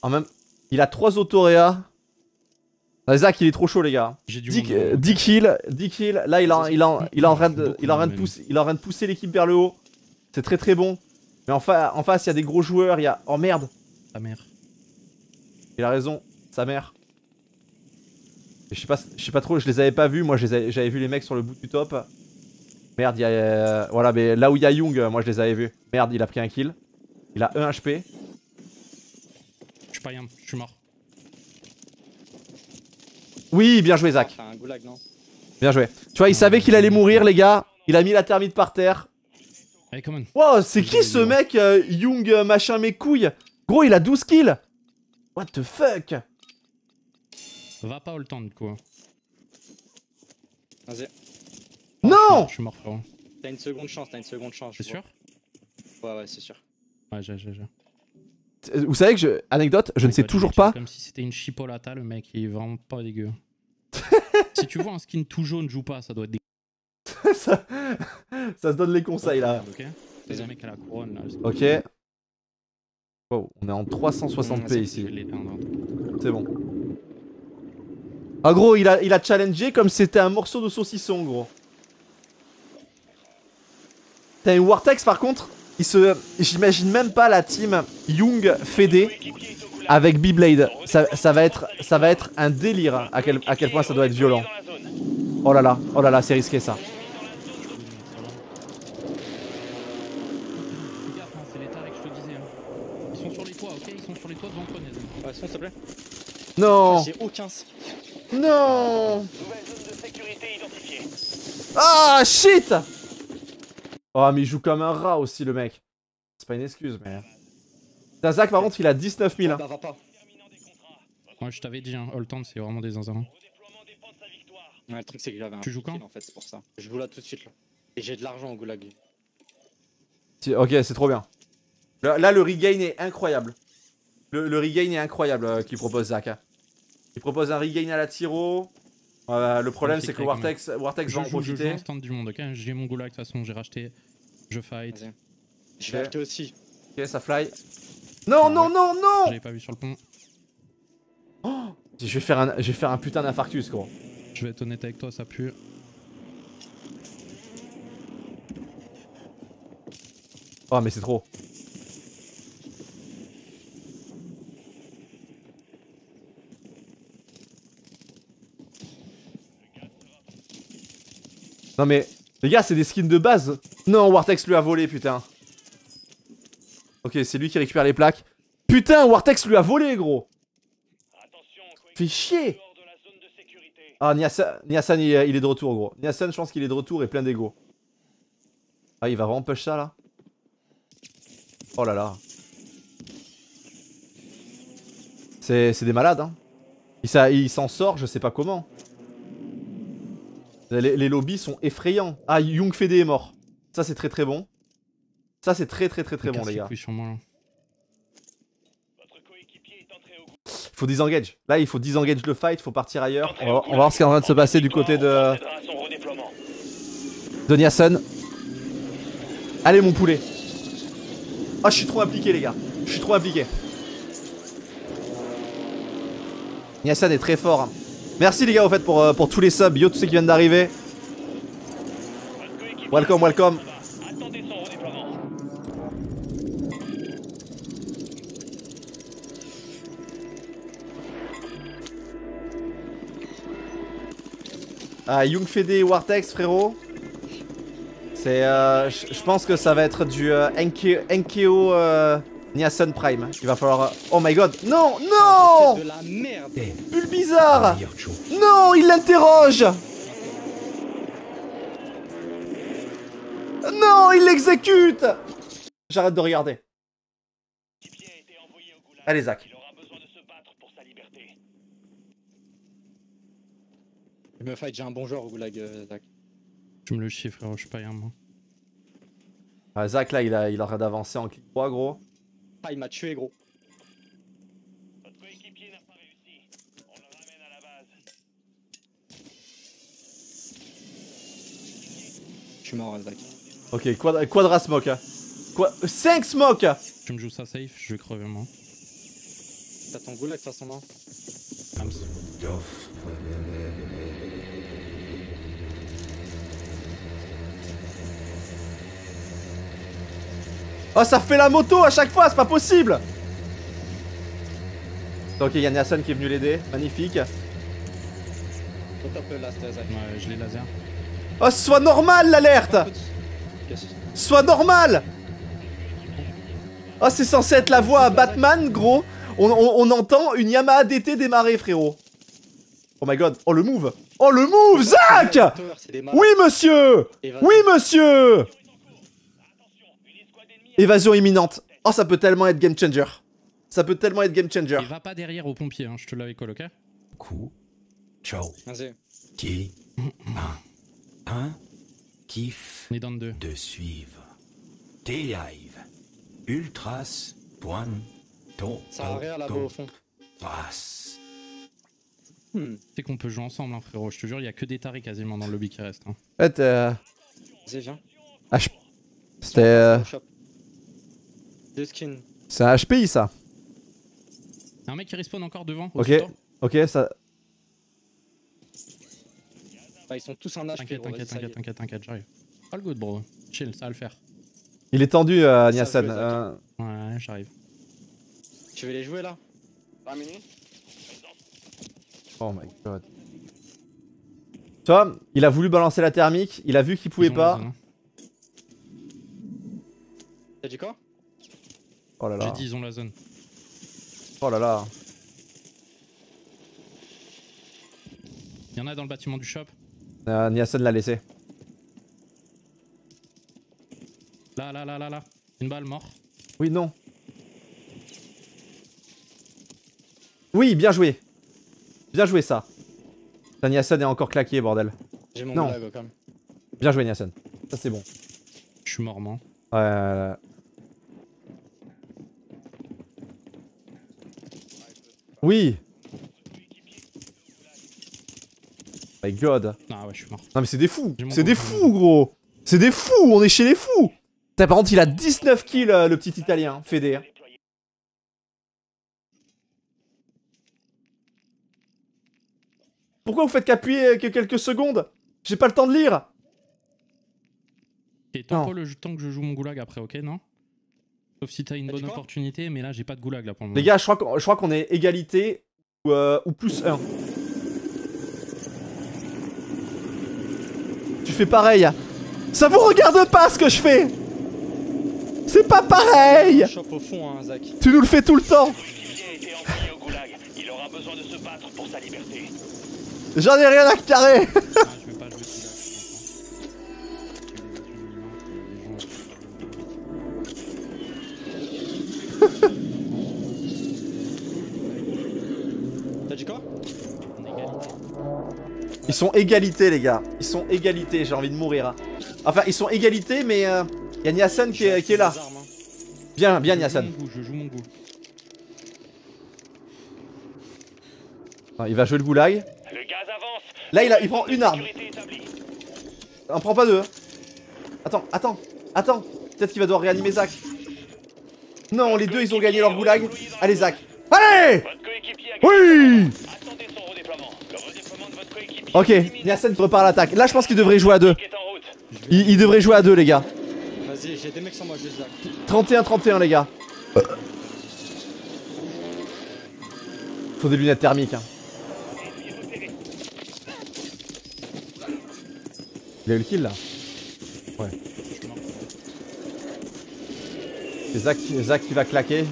En même... Il a trois autoréas. Ah, Zach il est trop chaud les gars. dix kills, là il en, il en, il en, il en, il en, il en, il en, il en, il en, il en, il en, il en, il en, il en train de, il en train de pousser, il en train de pousser l'équipe vers le haut. C'est très très bon. Mais en, fa en face il y a des gros joueurs, il y a... Oh merde. Sa mère. Il a raison, sa mère. Je sais pas, je sais pas trop, je les avais pas vus, moi j'avais vu les mecs sur le bout du top. Merde, il y a... Euh, voilà, mais là où il y a Young, moi je les avais vus. Merde, il a pris un kill. Il a un H P. Je suis pas rien, je suis mort. Oui, bien joué Zach. Un goulag, non ? Bien joué. Tu vois, il savait qu'il allait mourir, les gars. Il a mis la thermite par terre. Allez, come on. Wow, c'est qui ce mec euh, Young euh, machin mes couilles. Gros, il a douze kills. What the fuck. Va pas au le temps, du coup. Vas-y. Oh, non. Je suis mort, frérot. T'as une seconde chance, t'as une seconde chance. C'est sûr? Ouais, ouais, c'est sûr. Ouais, j'ai, j'ai, j'ai. Vous savez que, je... anecdote, je anecdote, ne sais toujours pas. Comme si c'était une chipolata, le mec, il est vraiment pas dégueu. Si tu vois un skin tout jaune, joue pas, ça doit être dégueu. ça... ça se donne les conseils là. Ok, les mecs à la couronne là. Ok. Wow, on est en trois cent soixante p ici. C'est bon. Ah gros, il a, il a challengé comme si c'était un morceau de saucisson gros. T'as eu Wartex par contre, il se, j'imagine même pas la team Young Fede avec B-Blade. Ça, ça, va être, ça va être un délire à quel, à quel point ça doit être violent. Oh là là, oh là là, c'est risqué ça. Ils sont sur les toits, ok? Ils sont sur les toits devant toi, Niasenn. Ouais, s'il te plaît. Non! J'ai aucun ski. Non! Nouvelle zone de sécurité identifiée. Ah shit! Oh mais il joue comme un rat aussi le mec. C'est pas une excuse mais... T'as Zach par contre il a dix-neuf mille hein. Moi je t'avais dit hein, all time c'est vraiment des zinzins. Ouais le truc c'est que j'avais un... Tu joues quand en fait, c'est pour ça. Je joue là tout de suite là. Et j'ai de l'argent au goulag. Ok c'est trop bien. Là, là le regain est incroyable. Le, le regain est incroyable euh, qu'il propose Zach. Hein. Il propose un regain à la tiro. Euh, le problème c'est que Wartex, Wartex va en profiter. Je joue en stand du monde, ok. J'ai mon goulag de toute façon, j'ai racheté. Je fight. Je vais acheter aussi. Ok, ça fly. Non, non, non, non. J'avais pas vu sur le pont. Oh, je vais faire un, je vais faire un putain d'infarctus, gros. Je vais être honnête avec toi, ça pue. Oh, mais c'est trop. Non mais, les gars c'est des skins de base. Non, Wartex lui a volé putain. Ok, c'est lui qui récupère les plaques. Putain, Wartex lui a volé gros. Fais chier. Ah, Niasenn, Niasenn il est de retour gros. Niasenn je pense qu'il est de retour et plein d'ego. Ah, il va vraiment push ça là. Oh là là. C'est des malades hein. Il s'en sort, je sais pas comment. Les, les lobbies sont effrayants. Ah, Young Fede est mort. Ça, c'est très très bon. Ça, c'est très très très très bon, les gars. Il faut disengage. Là, il faut disengage le fight. Il faut partir ailleurs. On va, on va voir ce qui est en train de se passer du côté de... de Niasenn. Allez, mon poulet. Ah, je suis trop impliqué, les gars. Je suis trop impliqué. Niasenn est très fort. Hein. Merci les gars au fait pour, euh, pour tous les subs, yo tous ceux qui viennent d'arriver. Welcome, welcome. Ah, Young Fede et Wartex frérot. C'est euh, je pense que ça va être du euh, Enkeo, Enkeo euh, Niasenn Prime. Il va falloir... Oh my god. Non, non. Bulle bizarre. Non, il l'interroge. Non, il l'exécute. J'arrête de regarder. Allez, Zach. Il me fight, j'ai un bon joueur au goulag, Zach. Tu me le chiffres, frérot, je suis pas rien, moi. Ah, Zach, là, il a, il aura d'avancer en clic droit, gros. Ah, il m'a tué gros. Votre coéquipier n'a pas réussi. On le ramène à la base. Je suis mort, Zach. Ok, quadra, quadra smoke. Qua cinq smoke. Tu me joues ça safe, je vais crever moi. T'as ton goulag de toute façon, non? Oh, ça fait la moto à chaque fois, c'est pas possible! Ok, il y a Niasenn qui est venu l'aider, magnifique. Oh, sois normal l'alerte! Sois normal! Oh, c'est censé être la voix à Batman, gros! On, on, on entend une Yamaha D T démarrer, frérot! Oh my god, oh le move! Oh le move, Zach! Oui, monsieur! Oui, monsieur! Évasion imminente. Oh, ça peut tellement être game changer. Ça peut tellement être game changer. Il va pas derrière aux pompiers, hein. Je te l'avais coloqué. Coup. Ciao. Vas-y. Qui. un. un. kiff de suivre tes lives. Ultras, point, ton, ça ton, là-bas au fond. Passe. Hmm. C'est qu'on peut jouer ensemble, hein, frérot. Je te jure, il n'y a que des tarés quasiment dans le lobby qui reste. Hein. Ouais, t'es... Vas-y, viens. H... C'était... Euh... Deux skins. C'est un H P I, ça. Y'a un mec qui respawn encore devant. Au ok, tutor. Ok, ça... Bah, ils sont tous en H P. T'inquiète, t'inquiète, t'inquiète, t'inquiète, t'inquiète, j'arrive. All good, bro. Chill, ça va le faire. Il est tendu, euh, Niasenn. Euh... Ouais, j'arrive. Tu veux les jouer, là? vingt minutes. Oh my god. Tu vois, il a voulu balancer la thermique, il a vu qu'il pouvait pas. T'as dit quoi? Oh là là. J'ai dit ils ont la zone. Oh là là. Il y en a dans le bâtiment du shop. Euh, Niasenn l'a laissé. Là, là, là, là, là. Une balle, mort. Oui, non. Oui, bien joué. Bien joué, ça. Niasenn est encore claqué, bordel. J'ai mon blague, quand même. Bien joué, Niasenn. Ça, c'est bon. Je suis mort, man. Ouais, euh... oui. My god. Ah ouais, je suis mort. Non, mais c'est des fous. C'est des fous, gros. C'est des fous. On est chez les fous. Par contre, il a dix-neuf kills, le petit italien, Fede. Pourquoi vous faites qu'appuyer que quelques secondes? J'ai pas le temps de lire. Et tant le temps que je joue mon goulag après, ok, non? Sauf si t'as une bonne opportunité, mais là j'ai pas de goulag là pour le moment. Les gars, je crois qu'on est égalité ou, euh, ou plus un. Tu fais pareil. Ça vous regarde pas ce que je fais. C'est pas pareil. Au fond, hein, Zach. Tu nous le fais tout le temps. J'en ai rien à carrer. T'as dit quoi? Ils sont égalité, les gars. Ils sont égalité, j'ai envie de mourir. Hein. Enfin, ils sont égalité, mais euh, y a Niasenn qui est, qui est là. Bien, bien Niasenn. Je joue mon goût. Il va jouer le goulag. Là il, a, il prend une arme. On prend pas deux. Attends, attends, attends. Peut-être qu'il va devoir réanimer Zach. Non, les deux ils ont gagné leur goulag. Allez Zach. Allez. Oui. Ok, Niasenn prépare l'attaque. Là je pense qu'il devrait jouer à deux. Il, il devrait jouer à deux les gars. Vas-y, j'ai des mecs sans moi, juste Zach. trente et un trente et un les gars. Faut des lunettes thermiques hein. Il a eu le kill là. Ouais. C'est Zach, Zach qui va claquer.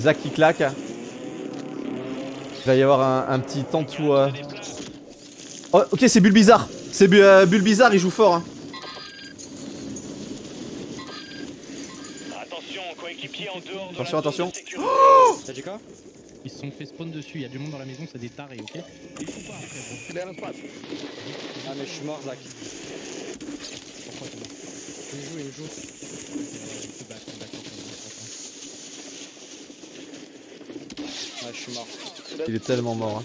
Zach qui claque. Il va y avoir un, un petit temps tout. Euh... Oh, ok, c'est Bulle Bizarre. C'est bu, euh, Bulle Bizarre, il joue fort. Hein. Attention, coéquipier en dehors de attention, attention. De oh t'as dit quoi? Ils se sont fait spawn dessus, il y a du monde dans la maison, c'est des tarés, ok? Il faut pas, frère. Ah mais je suis mort, Zach. Pourquoi t'es mort? Il joue, il joue. Ah je suis mort. Il est tellement mort, hein.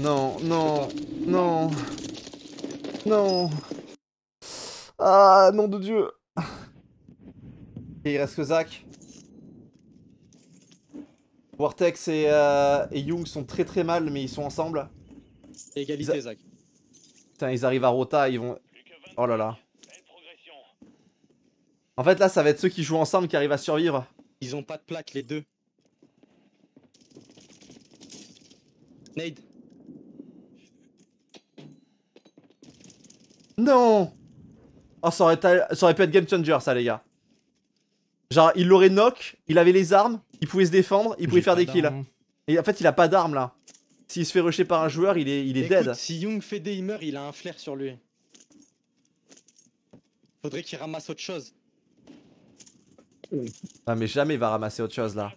Non, non, non. Non. Ah, nom de Dieu. Et il reste que Zach. Wartex et, euh, et Young sont très très mal, mais ils sont ensemble. Égalité, Zach. Putain, ils arrivent à Rota, ils vont... Oh là là. En fait, là, ça va être ceux qui jouent ensemble qui arrivent à survivre. Ils ont pas de plaque, les deux. Nade. Non. Oh, ça aurait, ça aurait pu être game changer, ça, les gars. Genre, il l'aurait knock, il avait les armes, il pouvait se défendre, il pouvait faire des kills. Et en fait, il a pas d'armes là. S'il se fait rusher par un joueur, il est, il est écoute, dead. Si Young Fede il meurt, il a un flair sur lui. Faudrait qu'il ramasse autre chose. Ah, mais jamais il va ramasser autre chose là.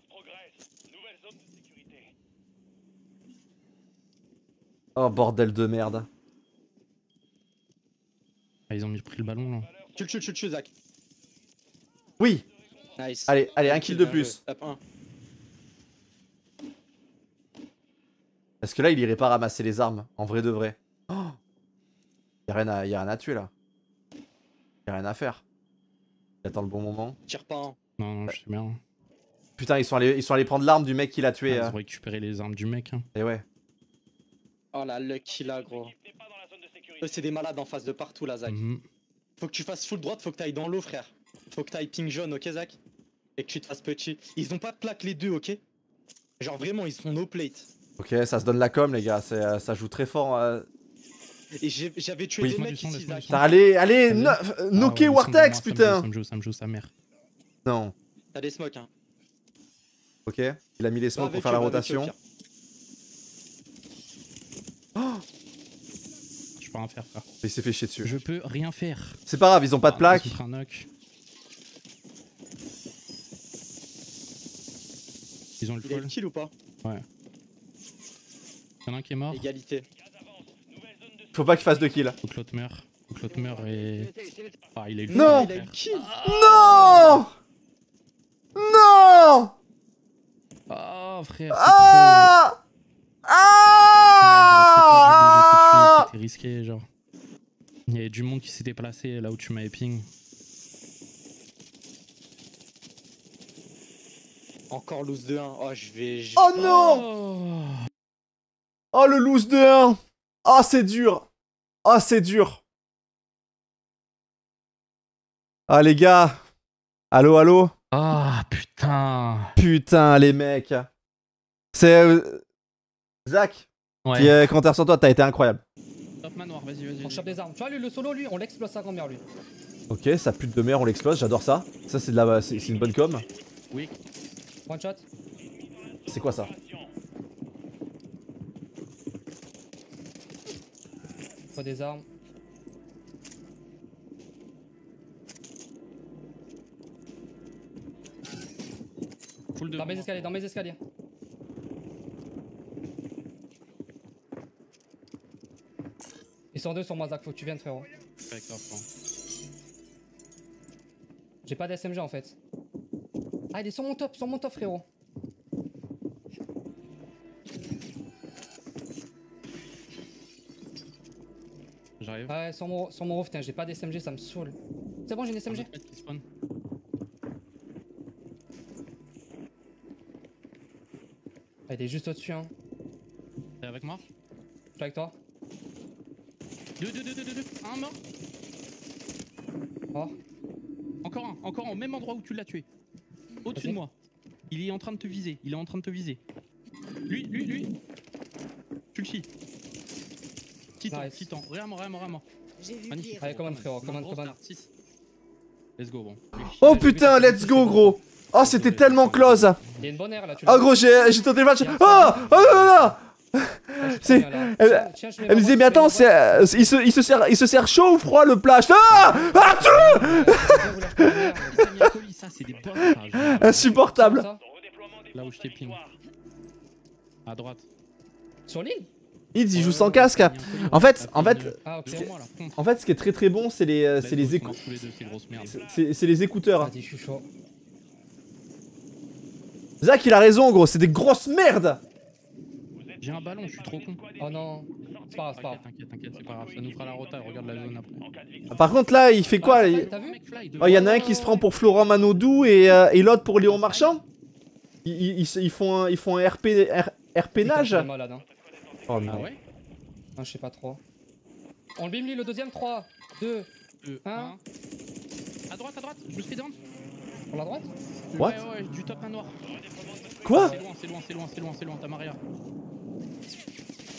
Oh, bordel de merde. le ballon là. Chut, chut, chut, chut, Zach. Oui. Nice. Allez, allez, un kill de plus. Parce que là, il irait pas ramasser les armes, en vrai de vrai. Oh, y'a rien, rien à tuer là. Y'a rien à faire. Il attend le bon moment. Tire pas, hein. Non, non, je sais bien. Putain, ils sont allés, ils sont allés prendre l'arme du mec qui l'a tué. Ah, ils ont récupéré les armes du mec. Hein. Et ouais. Oh la luck qu'il a, gros. Eux, c'est des malades en face de partout là, Zach. Mm-hmm. Faut que tu fasses full droite, faut que t'ailles dans l'eau, frère. Faut que t'ailles ping jaune, ok, Zach? Et que tu te fasses petit. Ils ont pas de plaque les deux, ok? Genre vraiment, ils sont no plate. Ok, ça se donne la com, les gars, ça joue très fort. Euh... Et j'avais tué oui, des mecs ici, Zach. Allez, allez, no... ah, knocker ouais, Wartex, putain! Ça me joue, ça me joue, sa mère. Non. T'as des smokes, hein. Ok, il a mis les smokes pour faire eux, la rotation. Eux, oh je peux rien faire, frère. Il s'est fait chier dessus. Je peux rien faire. C'est pas grave, ils ont pas ah, de plaque. Ils ont le full. Kill ou pas? Ouais. Y'en a un qui est mort. Égalité. Faut pas qu'il fasse deux kills. Faut que l'autre meure. Faut que l'autre meure et. Ah, il a eu le non il a eu kill. Ah non non ah frère. Ah ah ouais, c'était risqué, genre. Il y avait du monde qui s'était placé là où tu m'avais ping. Encore loose de un. Oh, je vais. Oh non! Oh, le loose de un! Oh, c'est dur! Oh, c'est dur! Ah, les gars! Allô, allô? Ah, putain! Putain, les mecs! C'est. Euh... Zach! Ouais. Qui est commentaire sur toi, t'as été incroyable. Top manoir, vas-y, vas-y. On chope des armes. Tu vois, lui, le solo, lui, on l'explose sa grand-mère, lui. Ok, sa pute de mère, on l'explose, j'adore ça. Ça, c'est de la... c'est une bonne com. Oui. One shot. C'est quoi ça? Pas des armes. Full de dans mes escaliers, dans mes escaliers. Ils sont deux sur moi, Zach, faut que tu viennes, frérot. J'ai pas d'S M G en fait. Ah, il est sur mon top, sur mon top, frérot. J'arrive. Ah ouais, sur mon, sur mon roof, j'ai pas d'S M G, ça me saoule. C'est bon, j'ai une S M G. Ah, il est juste au-dessus, hein. T'es avec moi? Je suis avec toi. Deux, deux, deux, deux, deux, deux. Un mort. Mort. Encore un, encore un, au même endroit où tu l'as tué. Au-dessus de moi. Il est en train de te viser, il est en train de te viser. Lui, lui, lui. Tu le chies. Titan, nice. Titan. Vraiment, vraiment, vraiment. Magnifique. Allez, commande, frérot, commande, commande. Let's go, bon. Oh putain, let's go, gros. Oh, c'était tellement close. Il y a une bonne aire là, tu l'as. Oh, gros, j'ai tenté le match. Oh, oh, non, non, non. Elle, elle me disait mais attends, euh, il, se, il, se sert, il se sert chaud ou froid le plage. Ah, ah tu insupportable. Là où je t'ai ping. À droite. Sur l'île. Ids il joue sans casque. En fait, en fait, en fait, ce qui est très très bon, c'est les, c'est les écouteurs. C'est les écouteurs. Zach il a raison gros, c'est des grosses merdes. J'ai un ballon, je suis trop con. Oh non, c'est pas grave, c'est pas grave. T'inquiète, t'inquiète, c'est pas grave, ça nous fera la rota, regarde la zone après. Par contre là, il fait quoi? Il y en a un qui se prend pour Florent Manodou et, euh, et l'autre pour Léon Marchand. Ils, ils, ils, font un, ils font un R P, R, R P nage. Malade, hein. Oh non. Ah ouais non, je sais pas trop. On le bim lui, le deuxième, trois, deux, un. À droite, à droite, je me suis fait down. On la droite? What? Ouais, ouais, du top un noir. Quoi? C'est loin, c'est loin, c'est loin, c'est loin, c'est loin, t'as Maria.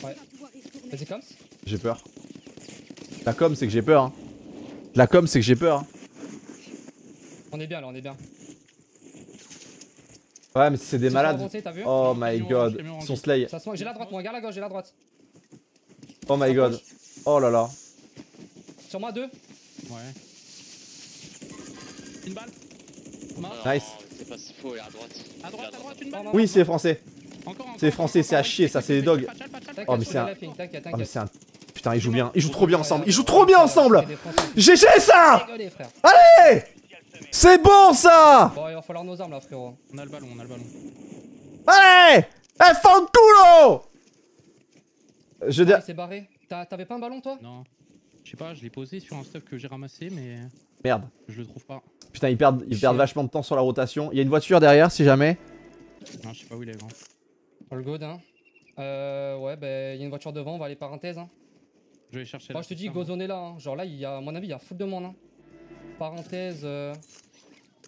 Ouais. Vas-y, coms. J'ai peur. La com, c'est que j'ai peur. Hein. La com, c'est que j'ai peur. Hein. On est bien là, on est bien. Ouais, mais c'est des malades. Avancé, oh my god, ils sont slay. J'ai la droite, moi, regarde la gauche, j'ai la droite. Oh my god. Oh là là. Sur moi, deux. Ouais. Une balle. Ma... Nice. C'est pas si faux, il est à droite. À droite, à droite, une balle. Oui, c'est français. C'est français, c'est à chier, ça, c'est des dogs. Oh mais c'est un... Oh mais c'est un... Putain, ils jouent bien, ils jouent trop bien ensemble, ils jouent trop bien ensemble. G G ça. Allez, c'est bon ça. Bon, il va falloir nos armes là, frérot. On a le ballon, on a le ballon. Allez, eh, fan culo. Je dis. C'est barré. T'avais pas un ballon toi? Non. Je sais pas, je l'ai posé sur un stuff que j'ai ramassé, mais. Merde. Je le trouve pas. Putain, ils perdent, ils perdent vachement de temps sur la rotation. Il y a une voiture derrière, si jamais. Non, je sais pas où il est, grand. All good, hein. Euh, ouais, bah, il y a une voiture devant, on va aller parenthèse, hein. Je vais chercher. Moi, je te dis, go zoner là, hein. Genre là, il y a, à mon avis, il y a foot de monde, hein. Parenthèse. Euh,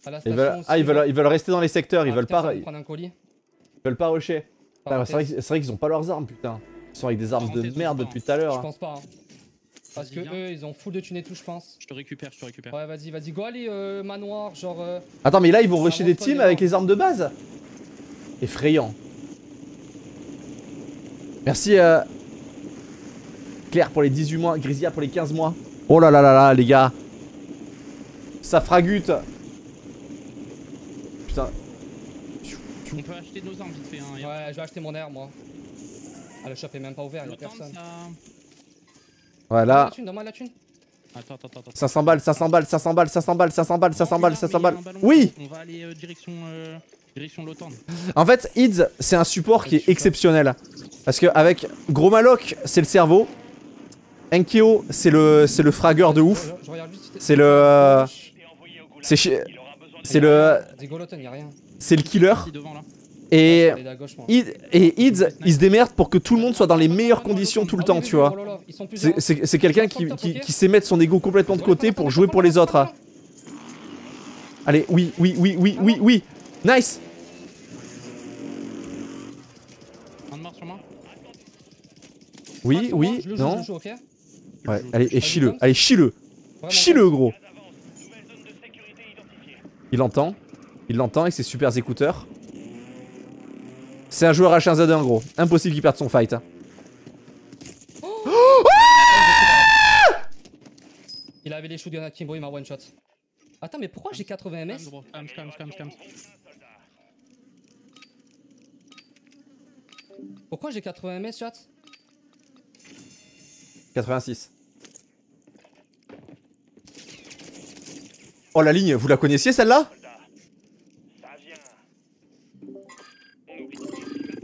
à la station. Ils veulent... aussi, ah, ils veulent, ils veulent rester dans les secteurs, ah, ils veulent pas. Ils veulent pas rusher. C'est vrai qu'ils ont pas leurs armes, putain. Ils sont avec des armes de merde depuis tout à l'heure. Je pense pas, hein. Parce que viens. Eux, ils ont full de thunes et tout, je pense. Je te récupère, je te récupère. Ouais, vas-y, vas-y, go aller, euh, manoir, genre. Euh... Attends, mais là, ils vont rusher des teams avec les armes de base. Effrayant. Merci, euh... Claire pour les dix-huit mois, Grisia pour les quinze mois. Oh là là là là, les gars. Ça fragute. Putain. On peut acheter nos armes vite fait, hein. Ouais, je vais acheter mon air, moi. Ah, le shop est même pas ouvert, y'a personne. Voilà. Attends, attends, attends. cinq cents balles, cinq cents balles, cinq cents balles, cinq cents balles, cinq cents balles, cinq cents balles, cinq cents balles. Oui. On va aller euh, direction, euh, direction l'OTAN. En fait, Ids, c'est un support qui est exceptionnel. Parce que avec Gros Maloc, c'est le cerveau. Enkeo, c'est le, c'est le fragueur de ouf. C'est le, c'est c'est le, c'est le killer. Et, et Ids, il se démerde pour que tout le monde soit dans les meilleures conditions tout le temps, tu vois. C'est quelqu'un qui, qui, qui sait mettre son ego complètement de côté pour jouer pour les autres. Hein. Allez, oui, oui, oui, oui, oui, oui. Nice. Oui, oui, non. Ouais, allez, et chie-le, allez, chie-le. Chie-le, gros. Il entend, il l'entend avec ses super écouteurs. C'est un joueur H un Z un gros, impossible qu'il perde son fight. Hein. Oh oh ah il avait les shootguns à Kimbo, il m'a one shot. Attends mais pourquoi j'ai quatre-vingts M S? Pourquoi j'ai quatre-vingts M S chat? Quatre-vingt-six. Oh la ligne, vous la connaissiez celle-là?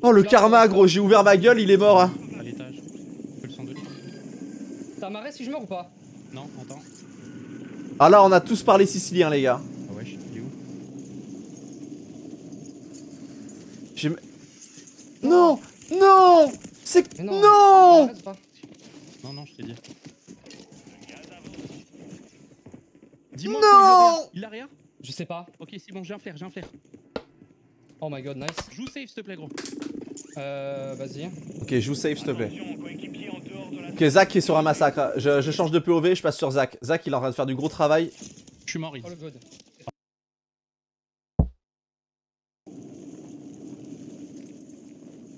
Oh le karma gros, j'ai ouvert ma gueule, il est mort hein. À l'étage, je peux le sandwich. T'as marré si je meurs ou pas? Non, entends. Ah là on a tous parlé sicilien les gars. Ah ouais, je suis où? Non, non. C'est... Non non, non, non, non, je t'ai dit. Dis-moi non. Il a rien? Je sais pas. Ok c'est bon, j'ai un flair, j'ai un flair. Oh my god, nice. Joue safe s'il te plaît gros. Euh, vas-y. Ok, joue safe s'il te plaît. Ok, Zach est sur un massacre. Je, je change de P O V, je passe sur Zach. Zach, il est en train de faire du gros travail. Je suis mort, il. Oh le god.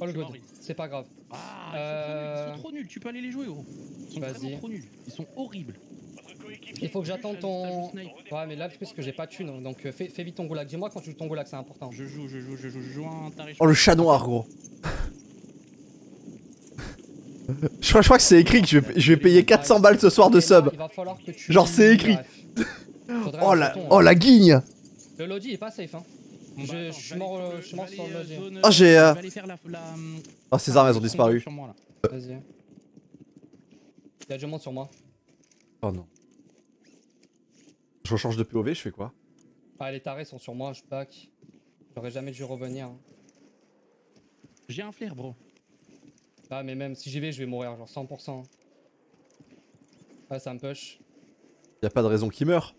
Oh le god, c'est pas grave. Ah, euh... ils sont trop nuls, tu peux aller les jouer gros. Ils sont vraiment trop nuls, ils sont horribles. Il faut que j'attende ton... Ouais mais là parce que j'ai pas de thune donc fais, fais vite ton goulag. Dis-moi quand tu joues ton goulag c'est important. Je joue, je joue, je joue, je joue un tarif. Oh le chat noir gros. je, crois, je crois que c'est écrit que je vais, je vais payer quatre cents balles ce soir de sub. Genre c'est écrit. oh, la, oh la guigne. Le lodi est pas safe hein. Je suis mort, je suis mort sur le lodi. Oh j'ai... Euh... Oh ces armes elles ont disparu. Vas-y. Y'a du monde sur moi. Oh non. Je change de P O V, je fais quoi? Ah les tarés sont sur moi, je back. J'aurais jamais dû revenir. Hein. J'ai un flair bro. Ah mais même si j'y vais, je vais mourir genre cent pour cent. Ah ça me push. Y'a pas de raison qu'il meure.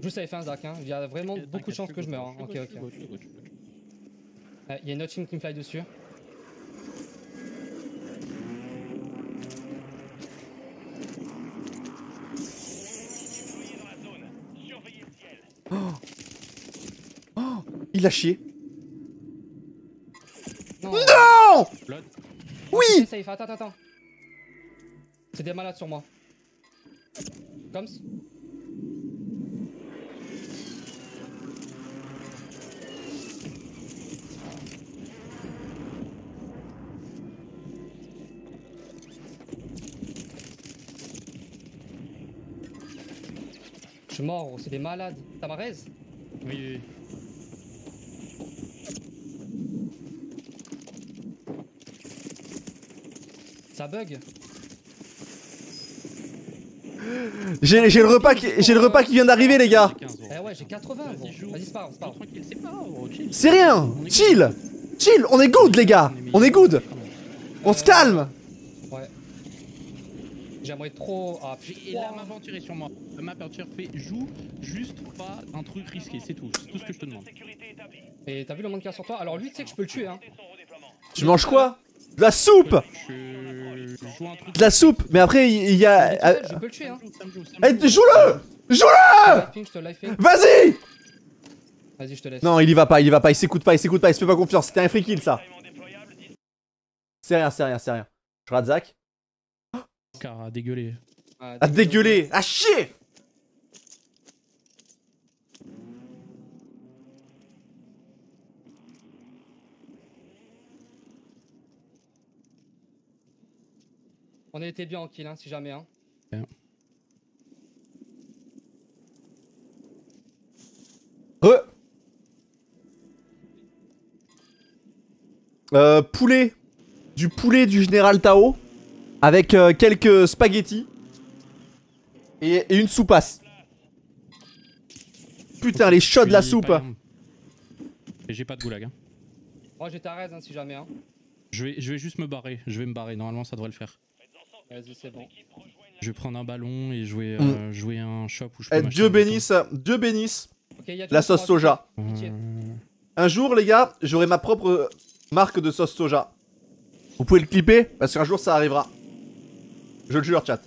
Juste à F un Zach hein, y'a vraiment beaucoup de chances que je meure. Hein. Ok ok. Ah, y'a une autre team qui me fly dessus. Oh. Oh. Il a chié. Non, non. Oui. Attends, attends. C'est des malades sur moi. Comme ça. suis mort, c'est des malades. T'as ma raise ? Oui, oui. Ça bug. J'ai le repas qui j'ai le repas qui vient d'arriver les gars. Eh ouais, j'ai quatre-vingts. Vas-y, c'est pas grave. C'est rien. Chill. Chill, on est good les gars. On est good. On se calme. Ouais. J'aimerais trop ah, et là m'aventurer sur moi. M'aventurer fait joue juste pas un truc risqué, c'est tout. C'est tout ce que je te demande. Et t'as vu le monde qu'il y a sur toi? Alors lui, tu sais que je peux le tuer hein. Tu manges quoi? De la soupe! De la soupe! Mais après, il y a. Je peux le tuer, hein! Eh, joue-le! Joue-le! Vas-y! Vas-y, je te laisse. Non, il y va pas, il y va pas, il s'écoute pas, il s'écoute pas, il se fait pas confiance. C'était un free kill, ça. C'est rien, c'est rien, c'est rien. Je rate Zach. Car à dégueuler. À dégueuler! À chier! On a été bien en kill, hein, si jamais. Hein. Bien. Re euh, poulet. Du poulet du général Tao. Avec euh, quelques spaghettis. Et, et une soupasse. Putain, les shots de la soupe. J'ai pas de goulag. Hein. Moi j'ai ta raise, hein, si jamais. Hein. Je, vais, je vais juste me barrer. Je vais me barrer. Normalement, ça devrait le faire. Vas-y, c'est bon. Je vais prendre un ballon et jouer, mmh. euh, jouer un shop où je peux eh, Dieu bénisse, Dieu bénisse okay, la sauce soja. Euh... Un jour, les gars, j'aurai ma propre marque de sauce soja. Vous pouvez le clipper parce qu'un jour ça arrivera. Je le jure, chat.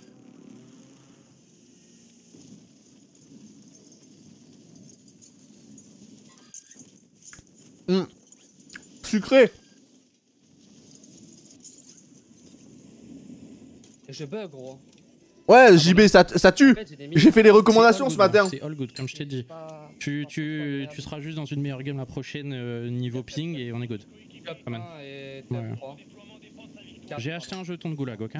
Mmh. Sucré. Je bug, gros. Ouais, J B, ça, ça tue. J'ai fait les recommandations ce matin. C'est all good, comme je t'ai dit. Tu, tu, tu seras juste dans une meilleure game la prochaine euh, niveau ping et on est good. Ouais. J'ai acheté un jeton de goulag, ok.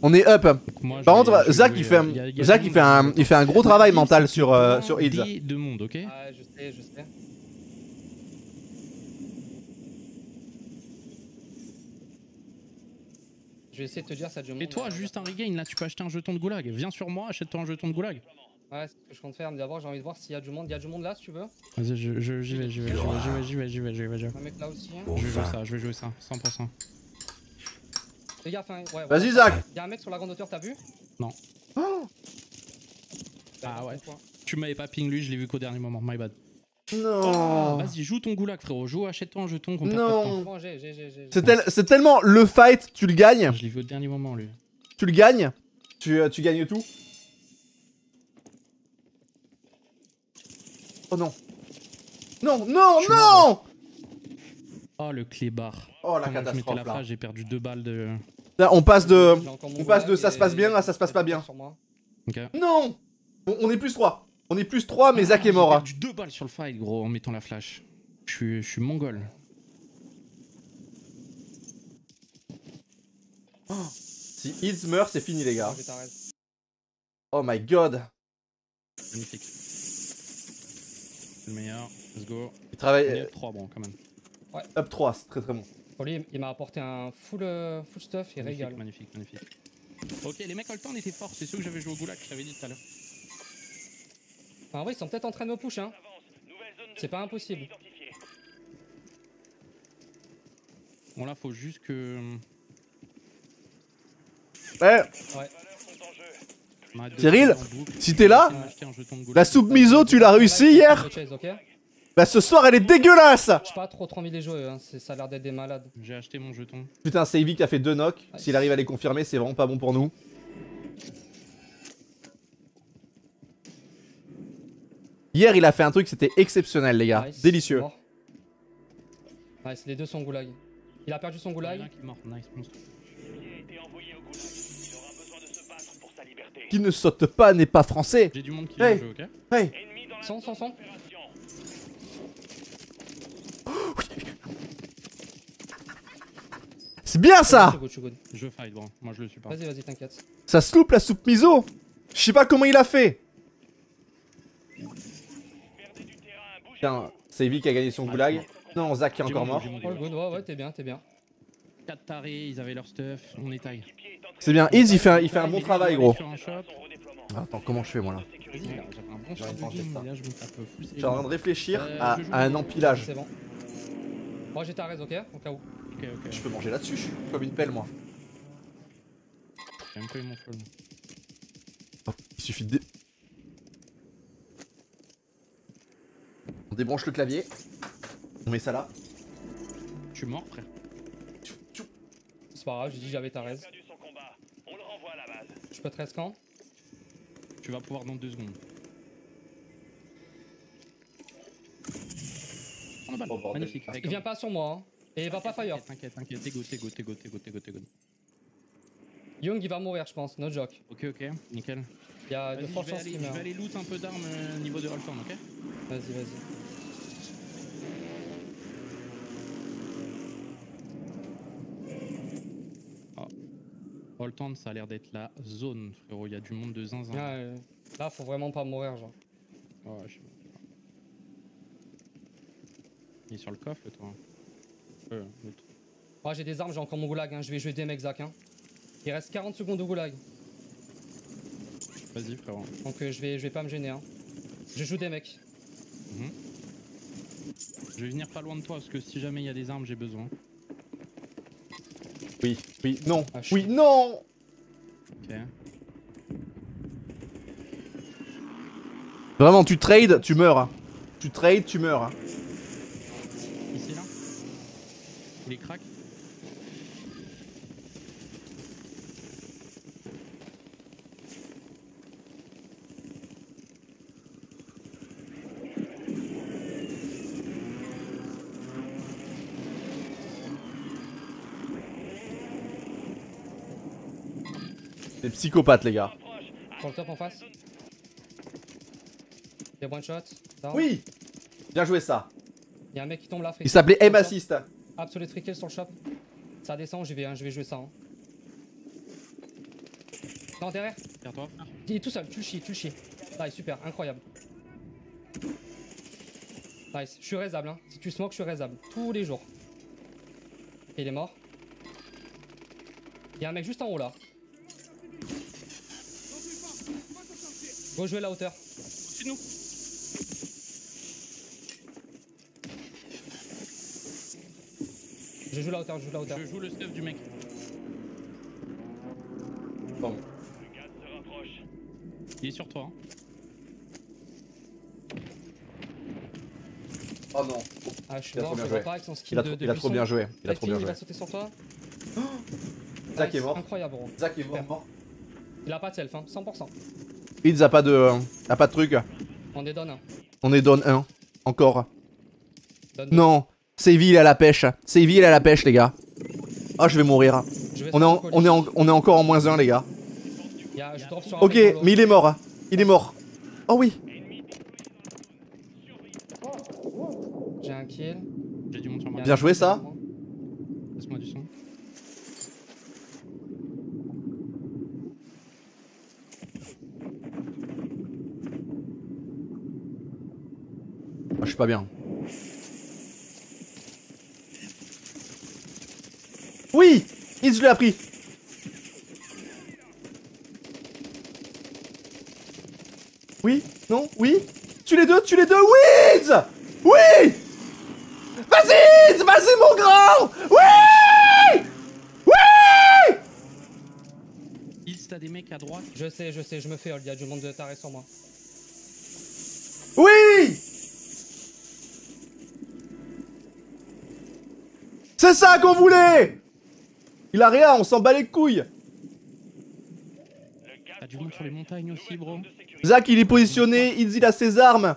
On est up. Moi, par contre, Zach, il fait, euh, y a, y a Zach il, fait un, il fait un gros travail mental sur, euh, sur Ids. Deux mondes, ok. Ah, je sais, je sais. Je vais essayer de te dire ça dure. Et toi, juste un regain là, tu peux acheter un jeton de goulag. Viens sur moi, achète-toi un jeton de goulag. Ouais, c'est ce que je compte faire. Mais d'abord, j'ai envie de voir s'il y a du monde. Il y a du monde là, si tu veux. Vas-y, j'y vais, j'y vais, j'y vais, j'y vais, j'y vais, j'y vais. Un mec là aussi. Hein. Je vais jouer ça, je vais jouer ça, cent pour cent. Les gars, enfin, ouais. Vas-y, Zach. Il y a un mec sur la grande hauteur, t'as vu? Non. Oh. Ah ouais. Tu m'avais pas ping lui, je l'ai vu qu'au dernier moment. My bad. Non. Vas-y, joue ton goulag, frérot. Joue, achète-toi un jeton qu'on perd pas de temps. C'est tel, tellement le fight, tu le gagnes. Je l'ai vu au dernier moment, lui. Tu le gagnes. Tu, tu gagnes tout. Oh non. Non, non, non. Oh, le clébard. Oh, la catastrophe, là. J'ai perdu deux balles de... Là, on passe de... On passe de ça se passe bien à ça se passe pas bien. Non. On est plus trois. On est plus trois, mais ah, Zach est mort. J'ai perdu deux balles sur le fight, gros, en mettant la flash. Je suis, je suis mongol. Oh. Si Hitz meurt, c'est fini, les gars. Oh my god. Magnifique. C'est le meilleur. Let's go. Il travaille. Up trois, bon, quand même. Ouais. Up trois, c'est très très bon. Pour lui, il m'a apporté un full, euh, full stuff, il régale. Magnifique, magnifique. Ok, les mecs, en le temps, on était forts. C'est ceux que j'avais joué au goulag, je t'avais dit tout à l'heure. Enfin, en vrai, ils sont peut-être en train de me push, hein. C'est pas impossible. Bon, là, faut juste que... Eh ouais. Cyril, si t'es là, la soupe miso, tu l'as réussi hier. Bah, ce soir, elle est dégueulasse. Je suis pas trop trop envie de les jouer, hein. Ça a l'air d'être des malades. J'ai acheté mon jeton. Putain, Savy qui a fait deux knocks. S'il arrive à les confirmer, c'est vraiment pas bon pour nous. Hier, il a fait un truc, c'était exceptionnel, les gars. Nice. Délicieux. Nice, les deux sont goulag. Il a perdu son goulag. Qui ne saute pas n'est pas français. J'ai du monde qui hey. Joue, ok hey. Son, son, son. C'est bien ça. Je fight, bon, moi je le suis pas. Vas-y, vas-y, t'inquiète. Ça se loupe la soupe miso. Je sais pas comment il a fait. Tiens, c'est Evie qui a gagné son goulag. Non, Zach qui est encore mort. Oh, le Godwager, ouais, t'es bien, t'es bien. quatre tarés, ils avaient leur stuff, on est taille. C'est bien, Iz, il fait un, il fait un bon travail, gros. Attends, comment je fais, moi, là? Je suis en train de réfléchir à, à un empilage. C'est bon. Moi, j'ai tarés, ok? Au cas où. Je peux manger là-dessus, je suis comme une pelle, moi. J'ai même pas eu mon folle. Il suffit de... On débranche le clavier. On met ça là. Je suis mort, frère. C'est pas grave, j'ai dit j'avais ta raise. Je peux te raise quand? Tu vas pouvoir dans deux secondes. Oh, balle. Oh, magnifique. Il vient pas sur moi, hein. Et il va pas fire. T'inquiète, t'inquiète, t'es go, t'es go, t'es go, t'es go, t'es go, t'es go. Young il va mourir je pense, no joke. Ok, ok, nickel. Il y a de fortes chances qu'il meurt. Je vais aller loot un peu d'armes au niveau de Rolford, ok? Vas-y, vas-y. Holtand, ça a l'air d'être la zone, frérot. Il y a du monde de zinzin. Ah, ouais. Là, faut vraiment pas mourir, genre. Ouais, je sais pas. Il est sur le coffre, toi. Euh, l'autre. Ouais, j'ai des armes, j'ai encore mon goulag. Hein. Je vais jouer des mecs, Zach. Hein. Il reste quarante secondes de goulag. Vas-y, frérot. Donc, euh, je, vais, je vais pas me gêner. Hein. Je joue des mecs. Mmh. Je vais venir pas loin de toi parce que si jamais il y a des armes, j'ai besoin. Oui, oui, non, ah, oui, non. Ok. Vraiment, tu trades, tu meurs. Hein. Tu trades, tu meurs. Hein. Ici, là. Il est crack. Des psychopathes les gars. Sur le top en face. Des one shot. Oui. Bien joué ça. Y'a un mec qui tombe là. Il s'appelait M Assist. Absolute free kill sur le shop. Ça descend, j'y vais, hein. Je vais jouer ça. Hein. Non derrière. Derrière toi. Il est tout seul, tu le chies, tu le chies. Nice, super, incroyable. Nice, je suis raisable hein. Si tu smokes, je suis raisable. Tous les jours. Et il est mort. Y'a un mec juste en haut là. Go jouer à la hauteur. C'est nous. Je joue la hauteur, je joue la hauteur. Je joue le stuff du mec. Bon. Le gaz se rapproche. Il est sur toi. Hein. Oh non. Ah je suis mort, je vois pas avec son skill de, de il a trop bien joué. Il a trop bien joué. Il a sauté sur toi. Oh Zach est mort. Incroyable bro. Zach est mort, mort. Il a pas de self, hein, cent pour cent. Itz a pas de euh, a pas de truc. On est down un. On est down un. Encore. Donne non. Séville à la pêche. Séville à la pêche les gars. Ah oh, je vais mourir. Je vais on, est en, on, est en, on est encore en moins un les gars. Il y a, je drop sur un ok mais il est mort. Il est mort. Oh oui. J'ai un kill. J'ai du monde sur moi. Bien joué ça. Laisse-moi du son. Je suis pas bien. Oui, il je l'ai appris. Oui, non, oui. Tue les deux, tue les deux, oui. Oui. Vas-y, vas-y mon grand. Oui. Oui. Il t'as des mecs à droite. Je sais, je sais, je me fais hold, il y a du monde de taré sur moi. Oui. C'est ça qu'on voulait. Il a rien, on s'en bat les couilles. T'as du monde sur les montagnes aussi, bro. Zach, il est positionné, il dit il a ses armes.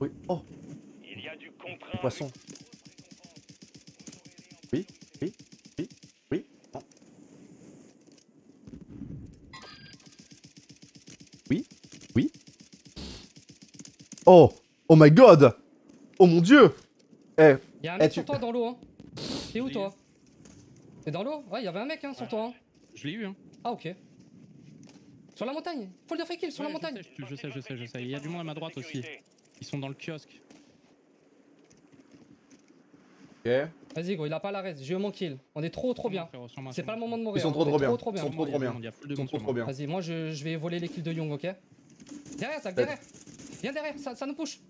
Oui, oh. Il y a du contrat. Poisson. Oui, oui, oui, oui. Non. Oui, oui. Oh, oh my god. Oh mon dieu! Eh! Y'a un mec eh, sur tu... toi dans l'eau hein! T'es où toi? T'es dans l'eau? Ouais, y'avait un mec hein sur ouais. toi hein! Je l'ai eu hein! Ah ok! Sur la montagne, faut le kill sur ouais, la montagne. Sais, je, je sais, je sais, je sais. Il y a du monde à ma droite aussi. Ils sont dans le kiosque. Ok. Vas-y gros, il a pas la reste, j'ai eu mon kill. On est trop trop bien. C'est pas le moment de mourir. Ils sont trop trop bien. Ils sont trop trop bien. Ils sont trop trop bien. Vas-y, moi je, je vais voler les kills de Young, ok? Derrière, Zach, derrière. Viens derrière, ça, ça nous push.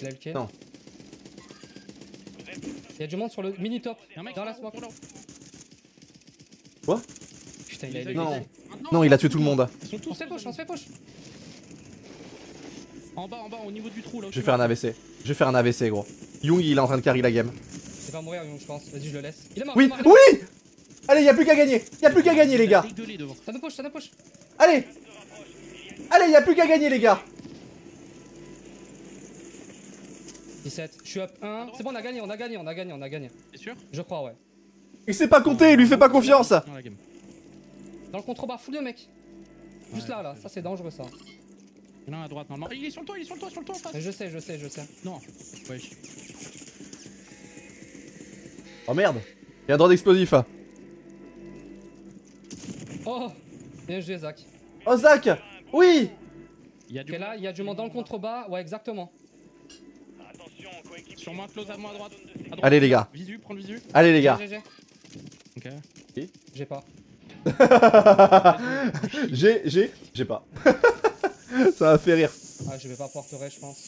Il a le kill. Non. Il y a du monde sur le mini top. Dans la smoke. Quoi? Putain, il a eu. Non. Non, il a tué tout le monde. On se fait push, on se fait push. En bas, en bas, au niveau du trou là. Je vais faire un A V C. Je vais faire un A V C gros. Young il est en train de carry la game. Il va mourir Young je pense, vas-y je le laisse. Il est mort. Oui, il est mort. Oui. Allez y'a plus qu'à gagner. Y'a plus qu'à gagner les gars. Ça nous push, ça nous push. Allez. Allez y'a plus qu'à gagner les gars. dix-sept, je suis up un. C'est bon on a gagné, on a gagné, on a gagné, on a gagné. T'es sûr? Je crois ouais. Il sait pas compter, il lui fait pas confiance. Dans le contrebas full de mec. Juste ouais, là là, ça c'est dangereux ça. Il y en a à droite normalement. Il est sur le toit, il est sur le toit, sur le toit en face. Je sais, je sais, je sais. Non. Ouais. Oh merde. Il y a un drone d'explosif. Oh. Bien joué Zach. Oh Zach. Oui. Il y a du... là, il y a du monde dans le contrebas. Ouais exactement. Attention, coéquipe. Sur moi, close à moi à droite. À droite. Allez les gars. Visu, prends le visu. Allez les gars. G G. Ok. Oui. J'ai pas. J'ai, j'ai, j'ai pas. Ça m'a fait rire. Ah je vais pas porter je pense.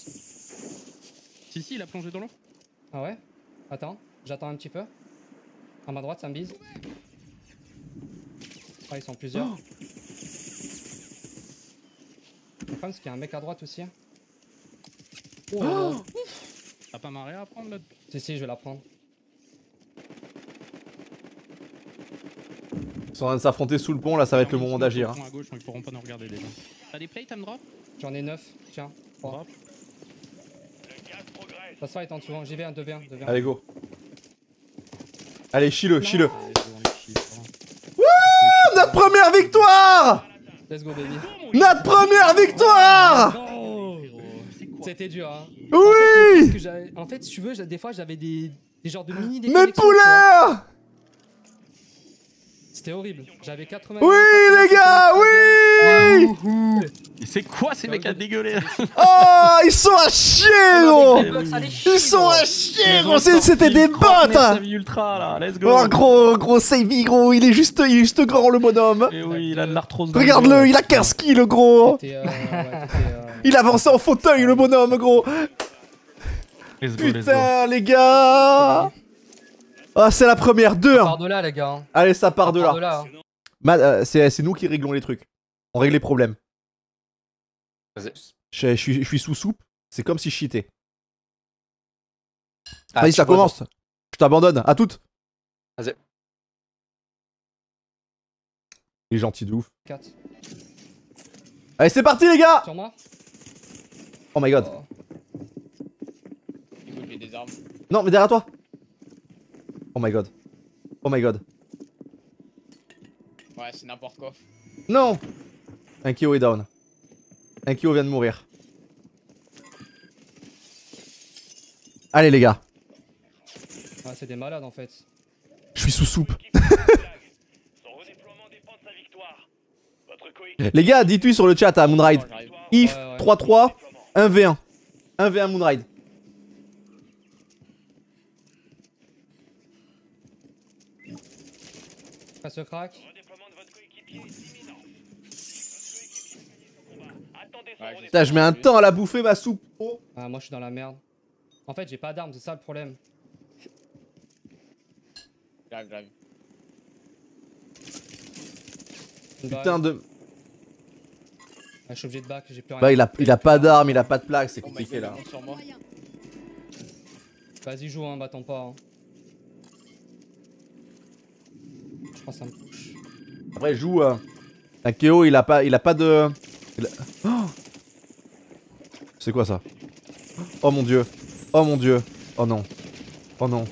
Si si il a plongé dans l'eau. Ah ouais. Attends, j'attends un petit peu. À ma droite ça me bise. Ah ils sont plusieurs. Oh le problème c'est qu'il y a un mec à droite aussi. Oh, oh t'as pas marré à prendre l'autre? Si si je vais la prendre. Ils sont en train de s'affronter sous le pont là, ça va être le moment d'agir. Hein. Ils pourront pas nous regarder déjà. T'as des plates à me drop? J'en ai neuf, tiens. Drop. Ça se fight en dessous, j'y vais un deux v un. Allez go. Allez, chie-le, chie-le. Wouh! Notre première victoire! Let's go baby. Notre première victoire! C'était dur hein. Oui! En fait, si tu veux, des fois j'avais des genres de mini des. Mais poulet! C'était horrible, j'avais quatre-vingts. Oui les gars, oui. C'est quoi ces mecs à dégueuler? Oh ils sont à chier gros. Ils sont à chier gros, c'était des bottes. Oh gros, gros save gros, il est juste il est juste grand le bonhomme. Regarde-le, il a quinze kills le gros. Il avançait en fauteuil le bonhomme gros. Putain les gars. Ah, oh, c'est la première, deux. Ça part de là, les gars. Allez, ça part, ça part de là. De là hein. euh, c'est nous qui réglons les trucs. On règle les problèmes. Je, je, je, je suis sous soupe, c'est comme si je cheatais. Ah, vas-y, ça commence. Vois. Je t'abandonne, à toutes. Vas-y. Il est gentil de ouf. quatre. Allez, c'est parti, les gars. Sur moi. Oh my god. Oh. Écoute, j'ai des armes. Non, mais derrière toi. Oh my god. Oh my god. Ouais, c'est n'importe quoi. Non. Enkeo est down. Enkeo vient de mourir. Allez les gars. Ah, c'est des malades en fait. Je suis sous soupe. Les gars, dites-lui sur le chat à Moonryde. If trois trois un v un. un v un Moonryde. Ça se craque. Putain, je mets un temps à la bouffer ma soupe. Oh. Ah, moi je suis dans la merde. En fait, j'ai pas d'armes, c'est ça le problème. Grave, grave. Putain de. Ah, je suis obligé de back, j'ai plus rien. Bah, il a, il a pas d'armes, il a pas de plaques, c'est compliqué là. Vas-y, joue, hein, battons pas. Hein. Oh, ça me touche. Après joue euh, Enkeo il a pas il a pas de oh c'est quoi ça? Oh mon dieu. Oh mon dieu. Oh non. Oh non.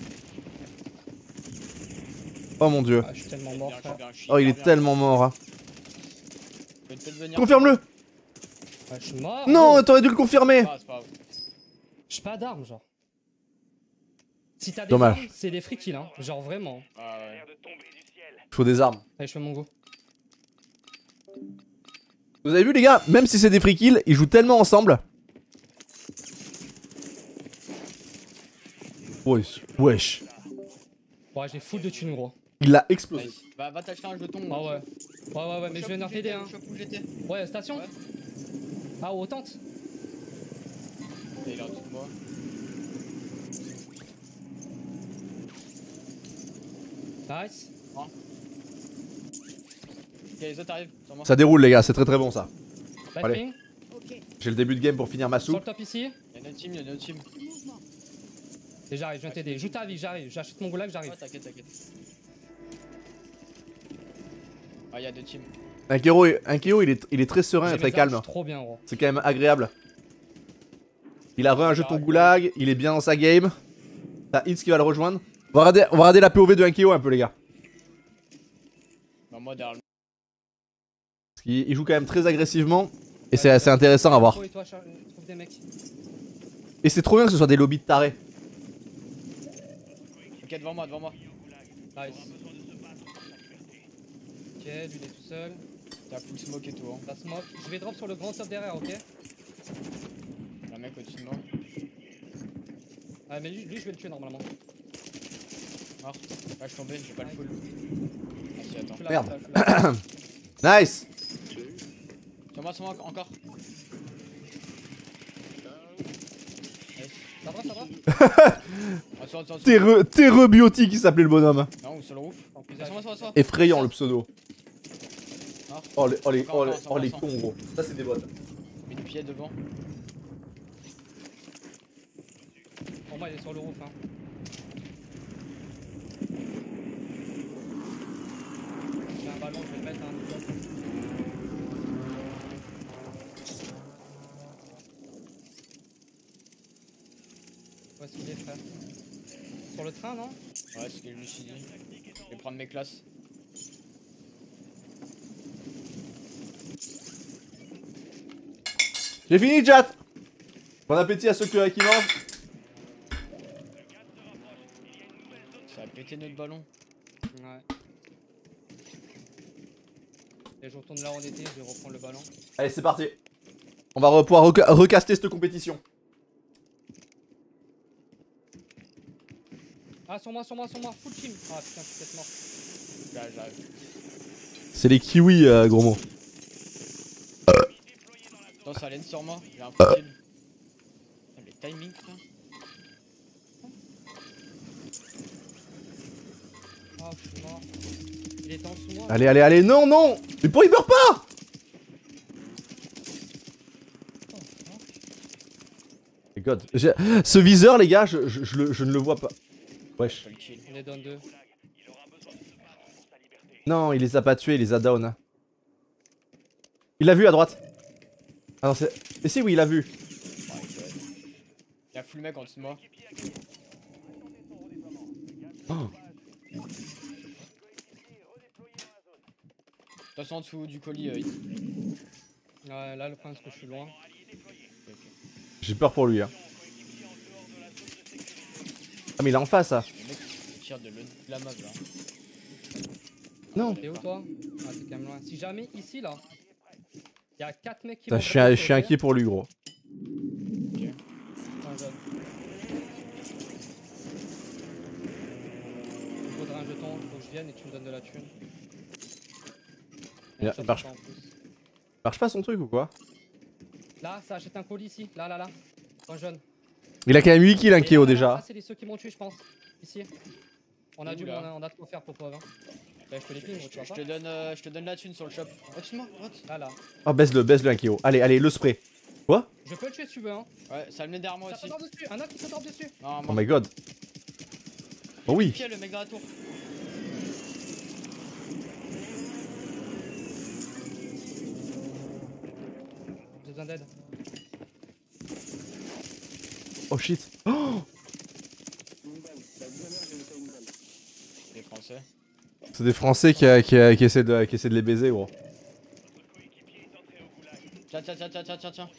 Oh mon dieu. Ah, je suis tellement mort, frère. Oh il est tellement mort hein. Confirme-le. Ouais, je suis mort. Non t'aurais dû le confirmer. J'ai pas d'armes genre. Si t'as des armes c'est des free kills hein. Genre vraiment. Ah, ouais. Faut des armes. Allez, je fais mon go. Vous avez vu les gars, même si c'est des free kills, ils jouent tellement ensemble. Wesh, wesh. Ouais, j'ai full de thunes gros. Il l'a explosé. Bah va t'acheter un jeton. Ah ouais. Ouais ouais ouais, mais je vais nerf t'aider hein. Ouais, station. Ah oh, tente. Il est en dessous de moi. Nice. Les autres arrivent. Ça déroule les gars, c'est très très bon ça. Allez. J'ai le début de game pour finir ma soupe. Sur le top ici. Y'a notre team, y'a notre team. Et j'arrive, je viens t'aider. Joue ta vie, j'arrive. J'achète mon goulag, j'arrive. Ouais, t'inquiète, t'inquiète. Ah, y'a deux teams. Enkeo, Enkeo il, est, il est très serein et très calme. C'est quand même agréable. Il a re un jeton goulag, il est bien dans sa game. T'as Itz qui va le rejoindre. On va regarder, on va regarder la P O V de Enkeo un peu, les gars. Non, moi, derrière le... Parce qu'il, il joue quand même très agressivement. Et c'est assez intéressant à voir. Et c'est trop bien que ce soit des lobbies de tarés. Ok, devant moi, devant moi. Nice. Ok, lui il est tout seul. T'as full smoke et tout. Hein. La smoke. Je vais drop sur le grand top derrière, ok. Y'a un mec au-dessus de moi. Ah, mais lui, lui je vais le tuer normalement. Mort. Ah, je suis tombé, j'ai pas le full. Ok, attends. Merde. Nice. Sur moi, sur moi, encore. Ça va, ça va. Terre Bioti qui s'appelait le bonhomme. Non, sur le roof. Effrayant le pseudo. Oh les, oh les, oh les, oh les cons gros. Ça c'est des bots. Mets le pied devant. Pour moi il est sur le roof hein. J'ai un ballon, je vais le mettre hein. Il est frère. Sur le train non? Ouais, c'est ce que je me suis dit. Je vais prendre mes classes. J'ai fini chat. Bon appétit à ceux qui mangent. Ça a pété notre ballon. Ouais. Et je retourne là où on était, je vais reprendre le ballon. Allez c'est parti. On va pouvoir reca recaster cette compétition. Ah sur moi, sur moi, sur moi, full team. Ah putain, je suis peut-être mort. Là, j'arrive. C'est les kiwis, euh, gros mot. Attends, ça l'aide sur moi, j'ai un full team. Les timings, putain. Ah, je suis mort. Il est temps sous moi. Allez, allez, allez, non, non. Mais pourquoi il meurt pas? Oh, God. Ce viseur, les gars, je, je, je, le, je ne le vois pas. Wesh. On est down deux. Non, il les a pas tués, il les a down. Il l'a vu à droite. Ah non, c'est. Et si, oui, il l'a vu. Il a full mec en dessous de moi. Oh. Attention en dessous du colis. Euh, il... Ouais, là, le problème, c'est que je suis loin. J'ai peur pour lui, hein. Mais il est en face là. Le mec tire de la map là. Non. T'es où toi? Ah t'es quand même loin. Si jamais ici là, y'a quatre mecs qui vont. Je suis inquiet pour lui gros. Ok. Il faudra un jeton, il faut que je vienne et tu me donnes de la thune. Yeah, il marche. Marche pas son truc ou quoi? Là ça achète un colis ici, là là là. Quand jeune. Il a quand même huit kills Enkeo déjà. Ça c'est ceux qui m'ont tué je pense. Ici. On a dû, on a, on a trop faire pour pauvre. Bah je te les ping, tu vois pas. Je te donne, euh, je te donne la thune sur le shop. Au-dessus-moi, ah là. Oh baisse le, baisse le Enkeo. Allez, allez, le spray. Quoi? Je peux le tuer si tu veux hein. Ouais, ça me met derrière moi aussi. Ça dessus. Un autre qui s'endorme dessus. Non, oh my god. Oh oui. Pied le mec dans la tour. J'ai besoin d'aide. Oh shit! Oh c'est des Français. C'est des Français qui, qui, qui, qui, essaient de, qui essaient de les baiser, gros. Tiens, tiens, tiens, tiens, tiens, tiens.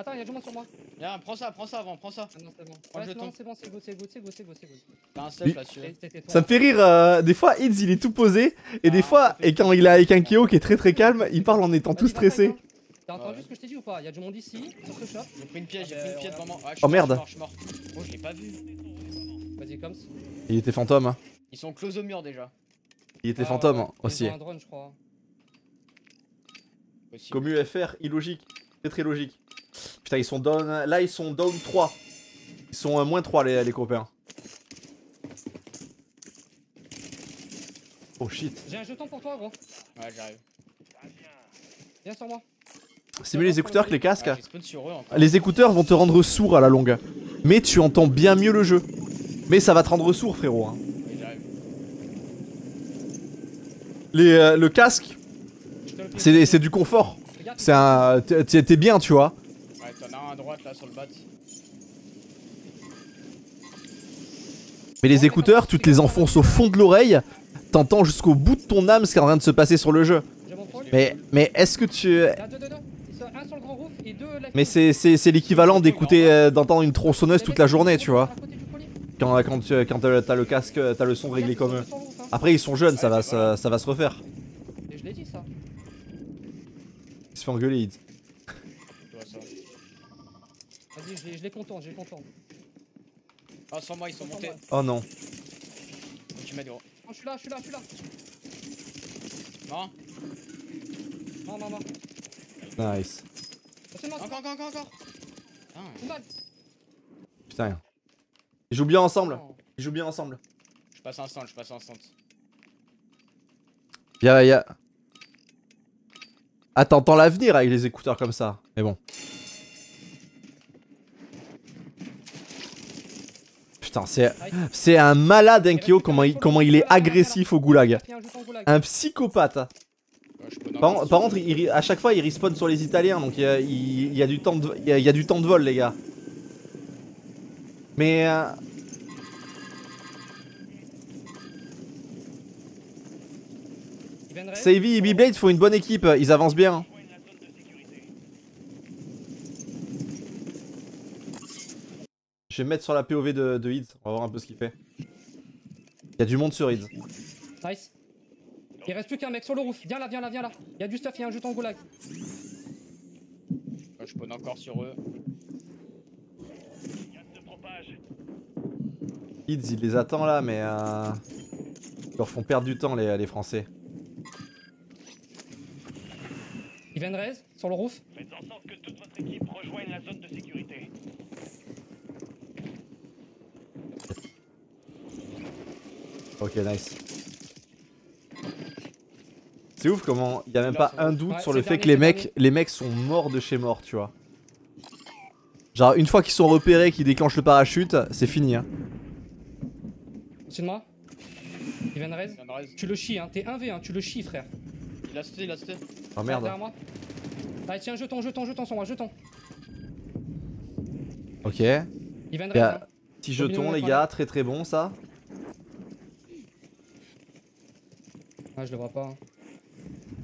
Attends, y'a du monde sur moi. Y'a un, prends ça, prends ça avant, prends ça. Non, c'est bon, c'est bon, c'est bon, c'est bon, c'est bon, c'est bon, c'est bon, c'est bon. T'as un stuff là, tu vois. Ça me fait rire, euh, des fois Ids il est tout posé, et des fois, et quand il est avec Enkeo qui est très très calme, il parle en étant tout stressé. T'as entendu ce que je t'ai dit ou pas? Y'a du monde ici, sur ce shop. J'ai pris une pièce, j'ai pris une pièce devant moi. Oh merde. Oh, je l'ai pas vu. Vas-y, comme ça. Il était fantôme, hein. Ils sont close au mur déjà. Il était fantôme aussi. Il un drone, je crois. Comme U F R, illogique. C'est très logique. Putain, ils sont down. Là, ils sont down trois. Ils sont euh, moins trois, les, les copains. Oh shit. J'ai un jeton pour toi, gros. Ouais, j'arrive. Viens sur moi. C'est mieux les écouteurs que les casques. Ouais, j'ai spawn sur eux encore. Les écouteurs vont te rendre sourd à la longue. Mais tu entends bien mieux le jeu. Mais ça va te rendre sourd, frérot. Hein. Ouais, j'arrive. Les, euh, le casque, c'est du confort. C'est un. T'es bien, tu vois. Ouais, t'en as un à droite là sur le bat. Mais les écouteurs, tu te les enfonces au fond de l'oreille, t'entends jusqu'au bout de ton âme ce qui est en train de se passer sur le jeu. Mais, mais est-ce que tu. Mais c'est l'équivalent d'écouter, d'entendre une tronçonneuse toute la journée, tu vois. Quand, quand, quand t'as le casque, t'as le son réglé comme eux. Après, ils sont jeunes, ça va, ça, ça va se refaire. Et je l'ai dit ça. Se fait engueuler, Ids. Vas-y, je les contourne, je les contourne. Ah, sans moi, ils sont montés. Oh non. Tu m'as dit, oh. Je suis là, je suis là, je suis là. Non. Non, non, non. Nice. Encore, encore, encore, encore. Putain. Ils jouent bien ensemble. Ils jouent bien ensemble. Je passe un stand, je passe un stand. Y'a, y'a. Ah, t'entends l'avenir avec les écouteurs comme ça, mais bon. Putain, c'est c'est un malade Enkeo, comment il, comment il est agressif au goulag. Un psychopathe. Par, par contre, il, à chaque fois, il respawn sur les Italiens, donc il y a, il y a, du, temps de, il y a du temps de vol, les gars. Mais... Euh... Savey et B-Blade font une bonne équipe, ils avancent bien. Je vais mettre sur la P O V de, de Ids, on va voir un peu ce qu'il fait. Y'a du monde sur Ids. Nice. Il reste plus qu'un mec sur le roof, viens là, viens là, viens là. Y'a du stuff, y'a un jeton goulag. Je spawn encore sur eux. Ids il les attend là, mais euh... ils leur font perdre du temps les, les Français. Ils viennent raise sur le roof. Faites en sorte que toute votre équipe rejoigne la zone de sécurité. Ok, nice. C'est ouf comment il n'y a même pas un doute sur le fait que les mecs, les mecs sont morts de chez morts, tu vois. Genre une fois qu'ils sont repérés, qu'ils déclenchent le parachute, c'est fini. Hein. C'est de moi. Ils viennent raise. Tu le chies, hein. T'es un v un, hein. Tu le chies, frère. Il a sauté, il a sauté. Oh merde. Derrière moi. Ah, tiens, jeton, jeton, jeton sur moi, jeton. Ok. Il vient de raid, hein. Petit jeton, les gars, très très bon ça. Ah, je le vois pas. Hein.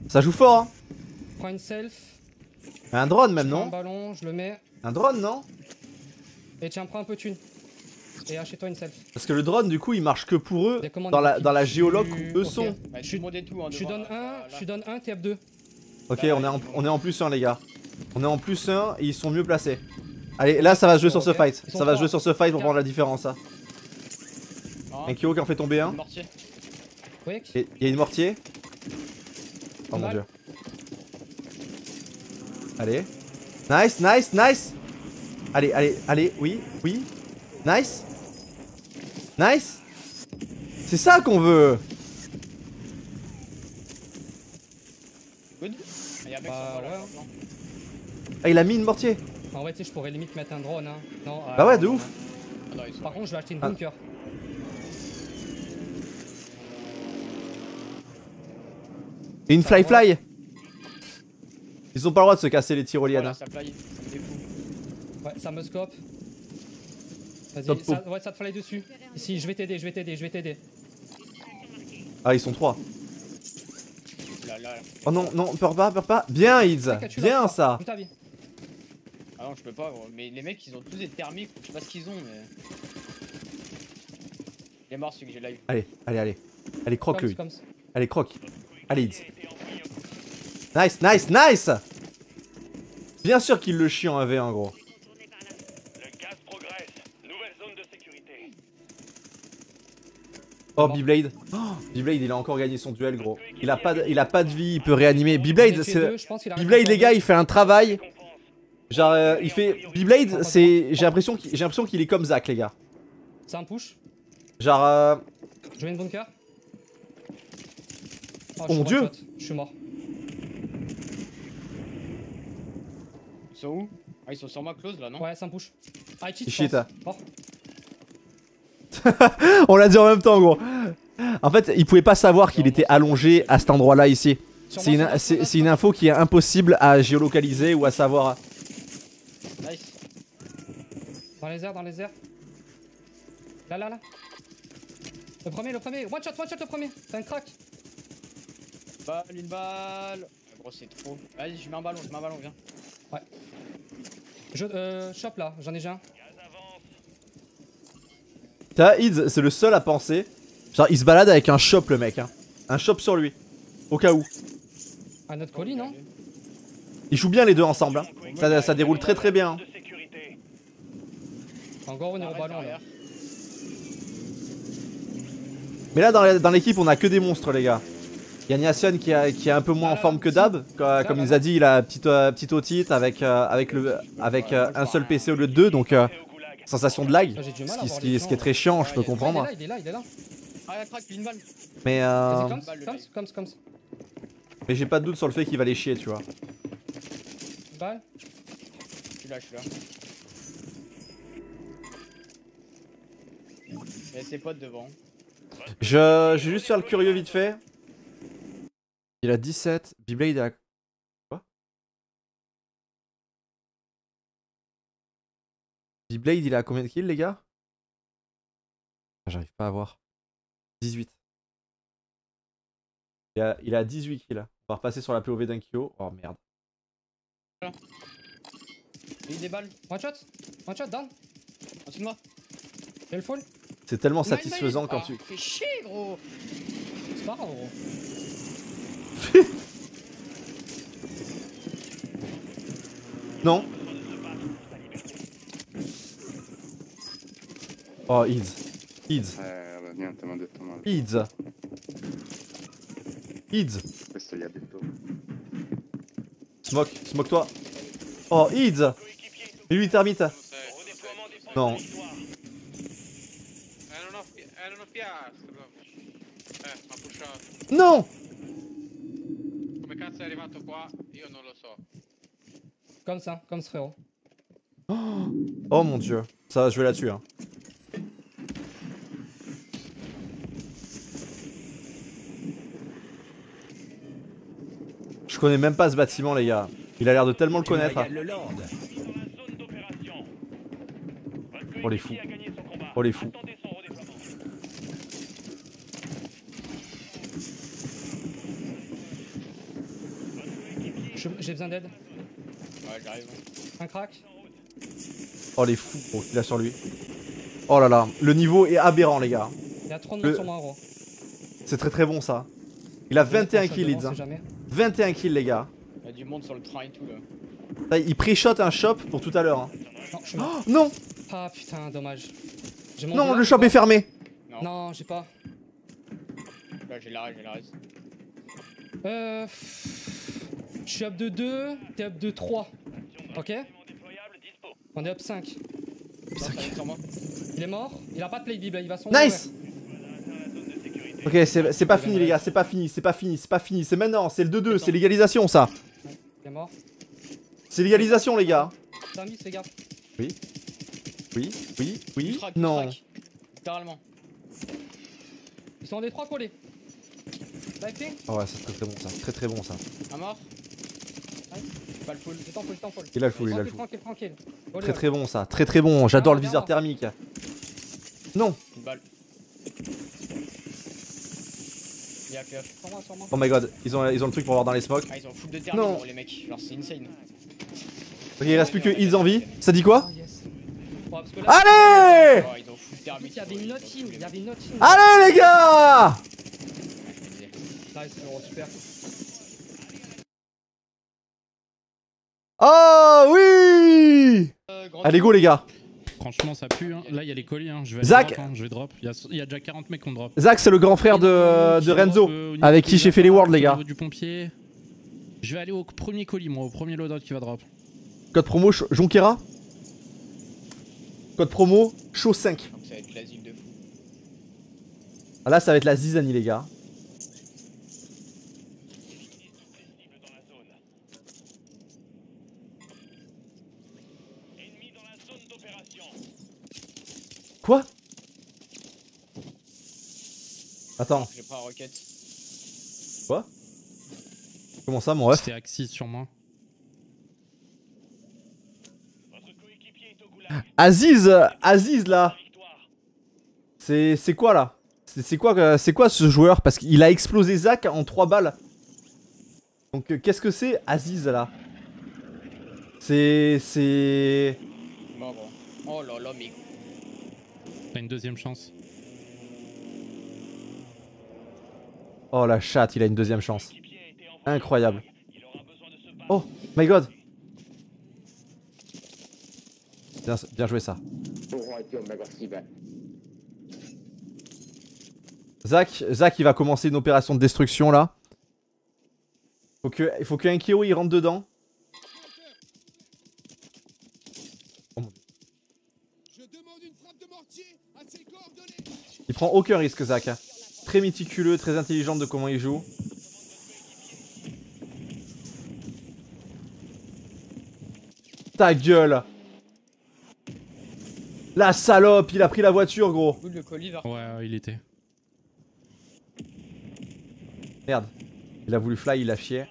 Ça joue fort, hein. Prends une self. Un drone même, je non? Un ballon, je le mets. Un drone, non? Et tiens, prends un peu de thune. Et achète-toi une self. Parce que le drone, du coup, il marche que pour eux dans la, dans la géologue où eux sont. Je lui donne un, je lui donne un, T F deux. Ok, on est, en, on est en plus un, les gars. On est en plus un et ils sont mieux placés. Allez, là, ça va jouer sur ce fight. Ça va jouer sur ce fight pour prendre la différence. Enkeo qui en fait tomber un. Il y a une mortier. Oh mon dieu. Allez. Nice, nice, nice. Allez, allez, allez, oui, oui. Nice. Nice. C'est ça qu'on veut. Good. Bah, ouais. Ah, il a mis une mortier. En vrai, tu sais, je pourrais limite mettre un drone. Hein. Non, bah euh, ouais, de non, ouf. Non. Par contre, je vais acheter une ah. bunker. Et une fly fly. Ils ont pas le droit de se casser les tyroliennes. Voilà, ça fly. Ouais, ça me scope. Vas-y, ça, ouais, ça te fly dessus. Ici, je vais t'aider, je vais t'aider, je vais t'aider. Ah, ils sont trois. Oh non, non, peur pas, peur pas. Bien, Ids. Bien ça. Ah Ah non, je peux pas, gros. Mais les mecs, ils ont tous des thermiques, je sais pas ce qu'ils ont, mais. Il est mort celui que j'ai live. Allez, allez, allez. Allez, croque lui. Allez, croque. Allez, Ids. Nice, nice, nice. Bien sûr qu'il le chie en un v un, gros. Le gaz progresse. Nouvelle zone de sécurité. Oh, B-Blade. Oh, B-Blade, il a encore gagné son duel, gros. Il a pas de, il a pas de vie, il peut réanimer. B-Blade, B-Blade, les gars, il fait un travail. Genre, euh, il fait. B-Blade, c'est. J'ai l'impression qu'il qu est comme Zach, les gars. C'est un push. Genre. Euh... Je mets une bunker. Oh, oh mon dieu! Je suis mort. Ils sont où? Ah, ils sont sur ma close là, non? Ouais, c'est un push. Ah, il cheat. Mort. On l'a dit en même temps, gros. En fait, il pouvait pas savoir qu'il était allongé à cet endroit là, ici. C'est une, une info qui est impossible à géolocaliser ou à savoir. Nice. Dans les airs, dans les airs. Là, là, là. Le premier, le premier. One shot, one shot, le premier. T'as un crack. Balle, une balle. Gros, c'est trop. Vas-y, je mets un ballon, je mets un ballon, viens. Ouais. Je euh, chope là, j'en ai déjà un. T'as Ids, c'est le seul à penser. Genre, il se balade avec un chope, le mec. Hein. Un chope sur lui. Au cas où. Un autre colis, non? Ils jouent bien les deux ensemble. Hein. Ça, ça déroule très très bien. Encore on est au ballon là. Mais là, dans l'équipe, on a que des monstres, les gars. Il y a Niasenn qui est un peu moins en forme que d'hab. Comme il nous a dit, il a petite euh, petite otite avec, euh, avec, le, avec euh, un seul P C au lieu de deux. Donc, euh, sensation de lag. Ce qui, ce qui, ce qui est très chiant, je peux comprendre. Il est là, il est là. Mais euh... mais j'ai pas de doute sur le fait qu'il va les chier, tu vois. Je suis là, je suis là. Il y a ses potes devant. Je, je vais juste faire le curieux vite fait. Il a dix-sept. B-Blade a... Quoi? B-Blade il a combien de kills, les gars? J'arrive pas à voir. dix-huit. Il a, il a dix-huit kills. On va repasser sur la P O V d'Enkeo. Oh merde. Il déballe. One shot. One shot down. Ensuite moi. J'ai le fall. C'est tellement satisfaisant quand tu... Fais chier, gros. C'est pas grave, gros. Non. Oh, Ids. Ids. Ids. Ids. Smoke, smoke-toi. Oh, Ids. Mais lui, termite. Non. Non. Comme ça, comme ce frérot. Oh, oh mon dieu, ça je vais la tuer. Hein. Je connais même pas ce bâtiment, les gars. Il a l'air de tellement le connaître. Hein. Oh les fous. Oh les fous. J'ai besoin d'aide. Ouais, j'arrive. Un crack. Oh, les fous, gros, qu'il a sur lui. Oh là là, le niveau est aberrant, les gars. Il a trente-neuf le... sur moi, gros. C'est très très bon, ça. Il a vingt et un kills, Ids. Hein. vingt et un kills, les gars. Il y a du monde sur le train et tout, là. Il pré-shot un shop pour tout à l'heure. Hein. Non, je suis mort. Oh, non. Ah putain, dommage. Non, le shop est fermé. Non, non j'ai pas. Là, j'ai l'arrêt, j'ai l'arrêt. Euh. Je suis up de deux, t'es up de trois. Ok. On est up cinq. cinq. Il est mort, il a pas de play B-Blade, il va s'en. Nice. Ok, c'est pas fini, les gars, c'est pas fini, c'est pas fini, c'est pas fini, c'est maintenant, c'est le deux deux, c'est l'égalisation, ça. Il est mort. C'est l'égalisation, les gars. T'as mis, les gars. Oui. Oui, oui, oui. Non. Littéralement. Ils sont en D trois collés. Oh ouais, c'est très très bon ça, très très bon ça. Un mort. Pas le full, j'étais en full, j'étais en full. Il a le full, il a le full. Tranquille, tranquille, tranquille. Très très bon ça, très très bon, j'adore le viseur thermique. Non. Une balle. Il y a que sur moi, sur moi. Oh my god, ils ont, ils ont le truc pour voir dans les smokes. Ah, ils ont full de thermique, les mecs, genre c'est insane. Ok, il reste plus que Ids en vie. Ça dit quoi? Allez! Allez les gars! Oh oui! Allez go les gars. Franchement ça pue hein. Là il y a les colis hein. Je vais Zach drop, hein. Je vais drop. Il y, y a déjà quarante mecs qu'on drop. Zach c'est le grand frère de, de Renzo euh, avec qui j'ai fait les worlds les gars. Du pompier. Je vais aller au premier colis moi, au premier loadout qui va drop. Code promo Jonquera. Code promo show cinq. Ça va être l'asile de fou. Ah là ça va être la zizanie les gars. Quoi? Attends. J'ai pas la roquette. Quoi? Comment ça mon ref? C'était Axis sur moi. Aziz, Aziz là. C'est quoi là? C'est quoi, quoi ce joueur? Parce qu'il a explosé Zach en trois balles. Donc qu'est-ce que c'est Aziz là? C'est... c'est... Oh là là mais... une deuxième chance. Oh la chatte, il a une deuxième chance. Incroyable. Oh my god. Bien, bien joué ça. Zach, Zach il va commencer une opération de destruction là. Faut que, il faut que Enkeo il rentre dedans. Il prend aucun risque Zach. Très méticuleux, très intelligent de comment il joue. Ta gueule. La salope, il a pris la voiture gros. Ouais il était. Merde. Il a voulu fly, il a chié.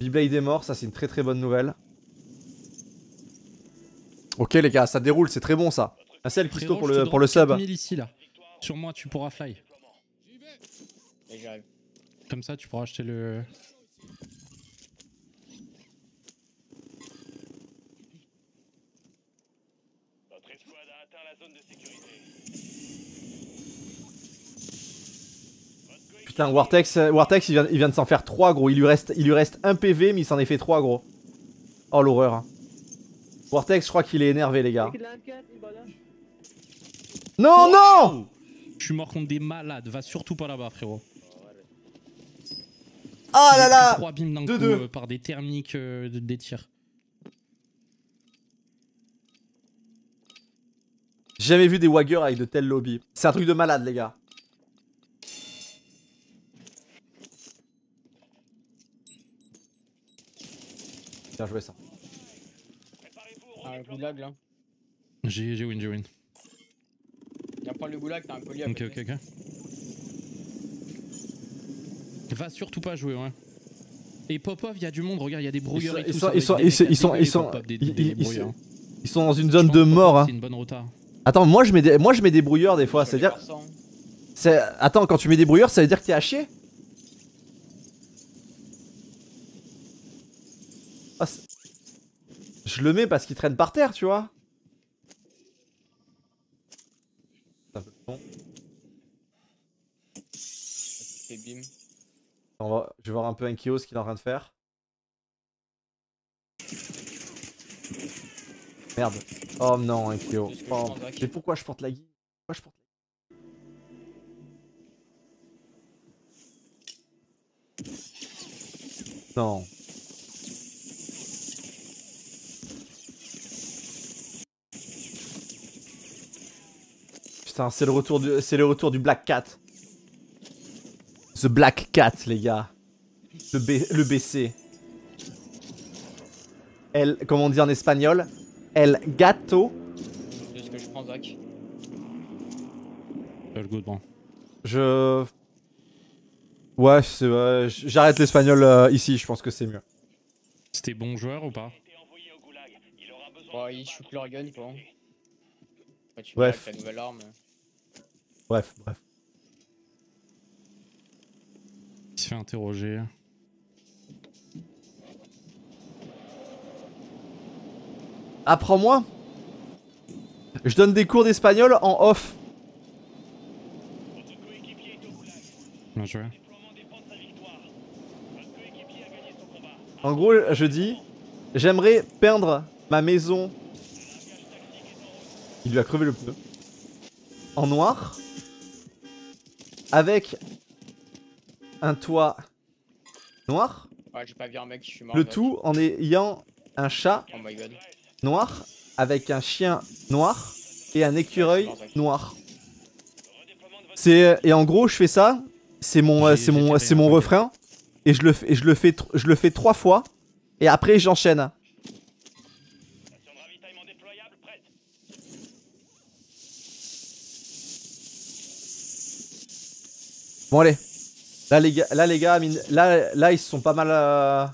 B-Blade est mort, ça c'est une très très bonne nouvelle. Ok les gars, ça déroule, c'est très bon ça. Merci le Christo pour le, pour le sub. Ici, là. Sur moi tu pourras fly. Comme ça tu pourras acheter le... Notre escouade a atteint la zone de sécurité. Putain Wartex, Wartex il vient, il vient de s'en faire trois gros. Il lui reste, il lui reste un P V mais il s'en est fait trois gros. Oh l'horreur hein. Wartex je crois qu'il est énervé les gars. Non, oh non! Je suis mort contre des malades, va surtout pas là-bas, frérot. Ah oh là là! trois bims d'un coup euh, par des thermiques euh, des tirs. J'ai jamais vu des Wager avec de tels lobbies. C'est un truc de malade, les gars. Bien joué ça. Ah, vous lag là. J'ai win, j'ai win. Viens prendre le goulag, t'as un collier. Ok, ok, ok. Va surtout pas jouer, ouais. Et Popov, y'a du monde, regarde, y'a des brouilleurs et tout. Ils sont, ils sont, ils sont, ils sont dans une zone de mort. Hein. Attends, moi je mets des, moi je mets des brouilleurs des fois, c'est à dire. Attends, quand tu mets des brouilleurs, ça veut dire que t'es haché. Je le mets parce qu'il traîne par terre, tu vois. Bon. On va, je vais voir un peu Enkeo ce qu'il est en train de faire. Merde. Oh non Enkeo. Oh. Mais pourquoi je porte la guille? Pourquoi je porte la guille? Non. Putain, c'est le retour du, c'est le retour du Black Cat. The Black Cat, les gars. Le, B, le B C. El, comme on dit en espagnol, El Gato. C'est ce que je prends, Zach. Le good, bon. Je... Ouais, euh, j'arrête l'espagnol euh, ici, je pense que c'est mieux. C'était bon joueur ou pas? Ouais, il shoot leur gun, quoi. Ouais, tu bref. Vois, avec la nouvelle arme. Bref, bref. Il se fait interroger. Apprends-moi. Je donne des cours d'espagnol en off. Bien joué. En gros, je dis, j'aimerais peindre ma maison. Il lui a crevé le pneu. En noir. Avec un toit noir. Ouais, j'ai pas vu un mec, je suis mort. Le tout en ayant un chat oh my God. noir, avec un chien noir et un écureuil noir. C'est et en gros, je fais ça. C'est mon, euh, c'est mon, c'est mon refrain. Et je le fais, et je le fais, je le fais trois fois. Et après, j'enchaîne. Bon allez, là les gars, là, les gars là, là ils sont pas mal, euh...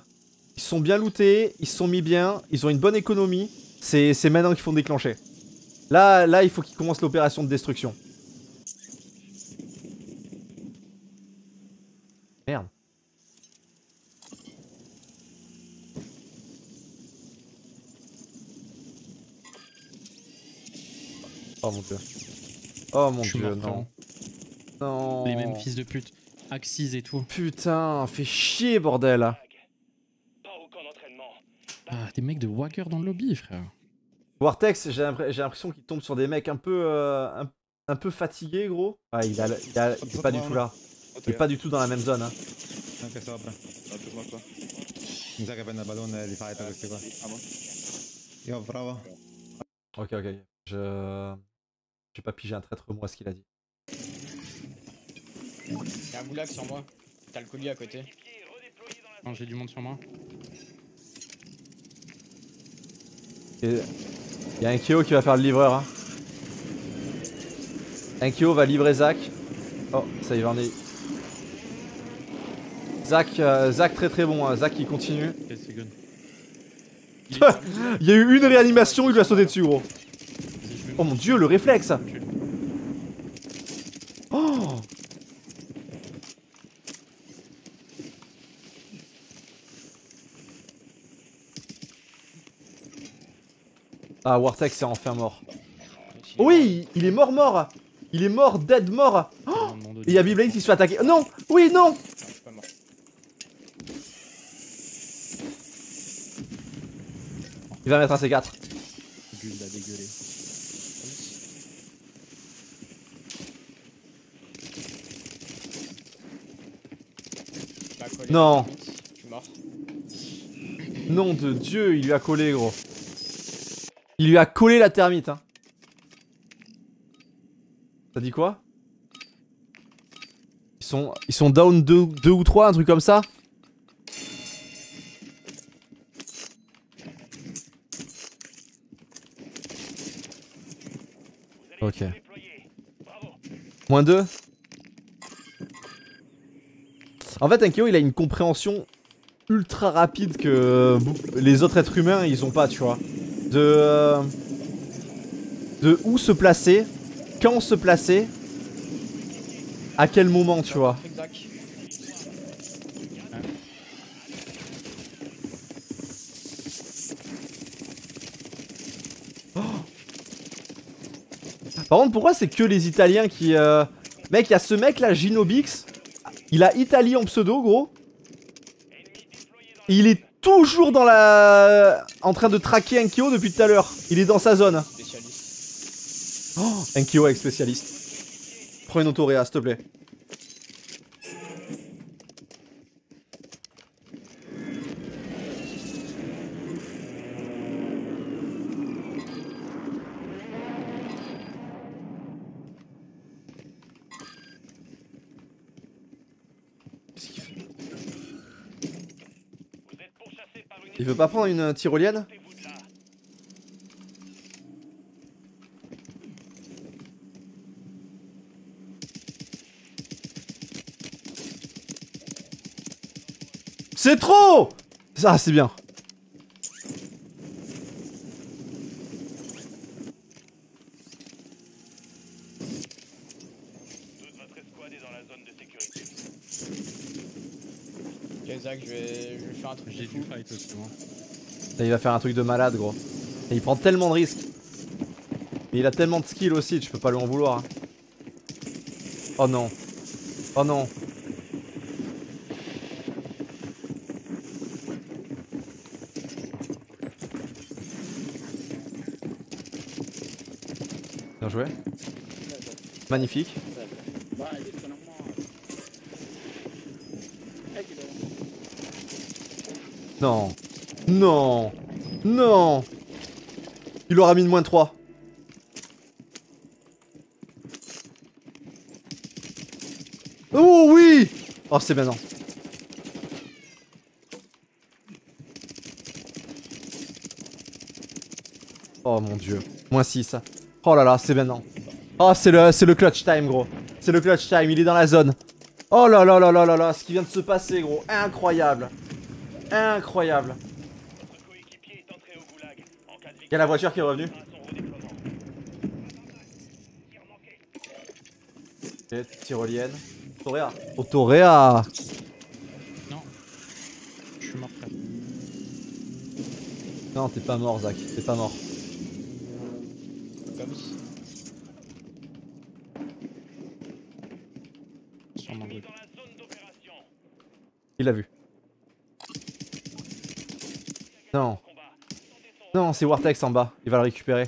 ils sont bien lootés, ils se sont mis bien, ils ont une bonne économie, c'est maintenant qu'ils font déclencher. Là, là il faut qu'ils commencent l'opération de destruction. Merde. Oh mon dieu. Oh mon dieu, non. Non. Les mêmes fils de pute, Axis et tout. Putain, fait chier bordel. Ah, des mecs de Wager dans le lobby, frère. Wartex, j'ai l'impression qu'il tombe sur des mecs un peu, euh, un, un peu fatigués, gros. Ah, il, a, il, a, il est pas du tout là. Il est pas du tout dans la même zone. Hein. Ok, ok. Je, j'ai pas pigé un traître moi ce qu'il a dit. Y'a un goulag sur moi, t'as le colis à côté. Non, j'ai du monde sur moi. Et... Y'a un Enkeo qui va faire le livreur. Hein. Enkeo va livrer Zach. Oh, ça y va, on est. Zach, euh, Zach très très bon, hein. Zach il continue. Il y a eu une réanimation, il lui a sauté dessus, gros. Oh mon dieu, le réflexe! Oh! Ah, Wartex est enfin mort. Oui, il est mort mort. Il est mort, dead mort. Oh, et il y a B-Blade qui se fait attaquer. Non, oui, non. Il va mettre un C quatre. Non. Nom de Dieu, il lui a collé, gros. Il lui a collé la termite, hein. Ça dit quoi? Ils sont, ils sont down deux ou trois, un truc comme ça. Ok. moins deux. En fait, Enkeo, il a une compréhension ultra rapide que les autres êtres humains, ils ont pas, tu vois. De... de où se placer, quand se placer, à quel moment, tu vois. Oh. Par contre, pourquoi c'est que les Italiens qui... Euh... Mec, il y a ce mec là, Ginobix, il a Italie en pseudo, gros. Et il est... toujours dans la... en train de traquer Enkeo depuis tout à l'heure. Il est dans sa zone. Oh, Enkeo avec spécialiste. Prends une autoréa, s'il te plaît. Il veut pas prendre une tyrolienne? C'est trop! Ah, c'est bien. Zach, je vais, je vais faire un truc de fou. Là, il va faire un truc de malade, gros. Et il prend tellement de risques. Mais il a tellement de skill aussi, tu peux pas lui en vouloir. Hein. Oh non. Oh non. Bien joué. Magnifique. Non. Non. Non. Il aura mis de moins de trois. Oh oui. Oh c'est maintenant. Oh mon dieu. Moins six ça. Oh là là c'est maintenant. Oh c'est le, c'est le clutch time gros. C'est le clutch time, il est dans la zone. Oh là là là là là là. Ce qui vient de se passer gros. Incroyable. Incroyable. Il y a la voiture qui est revenue. Et tyrolienne. Autoréa. Autoréa. Non. Je suis mort. Non, t'es pas mort, Zach. T'es pas mort. Comme si. Il l'a vu. Non. Non, c'est Wartex en bas, il va le récupérer.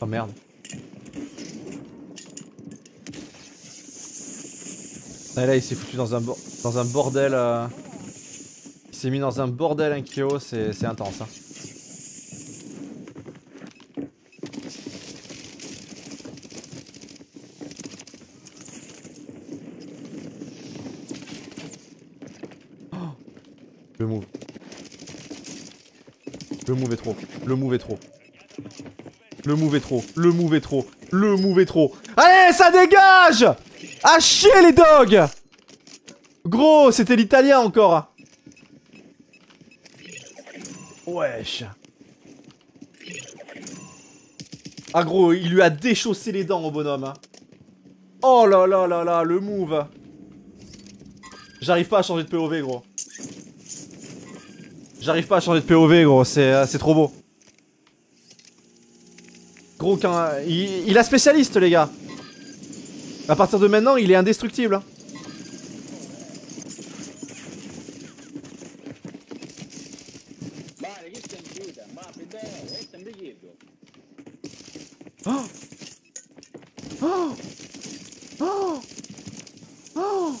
Oh merde. Ah, là il s'est foutu dans un, bo dans un bordel... Euh... Il s'est mis dans un bordel Enkeo, c'est intense. Hein. Le move. Le move est trop. Le move est trop. Le move est trop. Le move est trop. Le move est trop. Allez, ça dégage! À chier les dogs! Gros, c'était l'italien encore. Wesh. Ah gros, il lui a déchaussé les dents au bonhomme. Oh là là là là, le move. J'arrive pas à changer de P O V gros. J'arrive pas à changer de P O V gros, c'est euh, trop beau. Gros, quand, il, il a spécialiste les gars. À partir de maintenant, il est indestructible. Oh oh oh oh.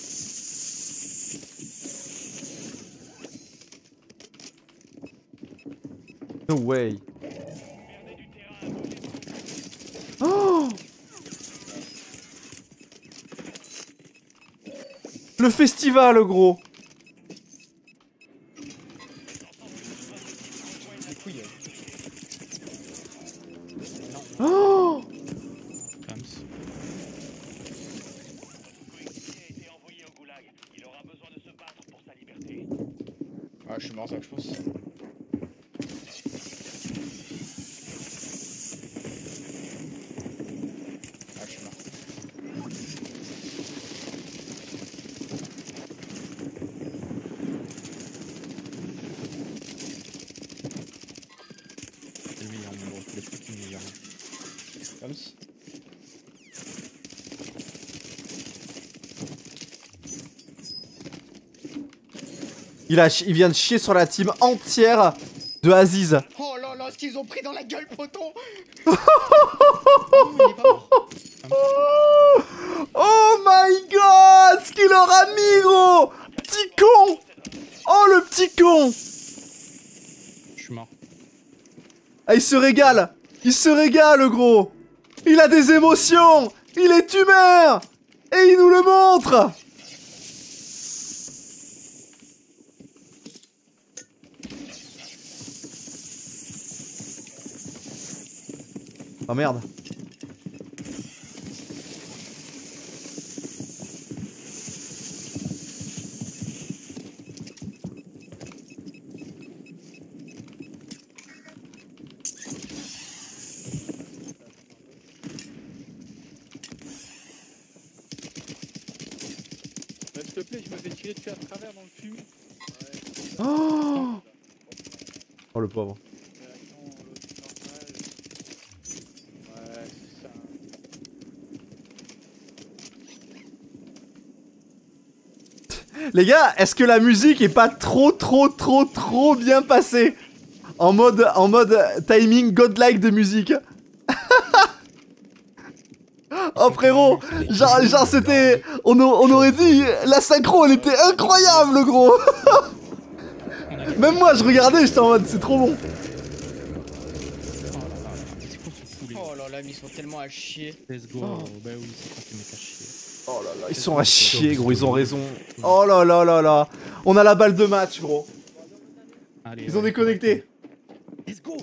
No way. Oh. Le festival gros. Oh. Ah je suis mort ça je pense. Il, a il vient de chier sur la team entière de Aziz. Oh là là, ce qu'ils ont pris dans la gueule, poton. Oh, oh my god, ce qu'il leur a mis, gros. Petit con. Oh, le petit con. Je suis mort. Ah, il se régale. Il se régale, gros. Il a des émotions. Il est humeur. Et il nous le montre. Oh merde. s'il te plaît, je me fais tirer dessus à travers dans le fumier. Oh, oh le pauvre. Les gars, est-ce que la musique est pas trop trop trop trop bien passée? En mode, en mode timing godlike de musique. Oh frérot, genre, genre c'était... On, on aurait dit, la synchro elle était incroyable gros. Même moi je regardais, j'étais en mode c'est trop bon. Oh là là, mais ils sont tellement à chier. Oh. Oh là là, ils sont à chier gros, ils ont raison. Oh là là là là, on a la balle de match gros. Ils ont déconnecté. Let's go.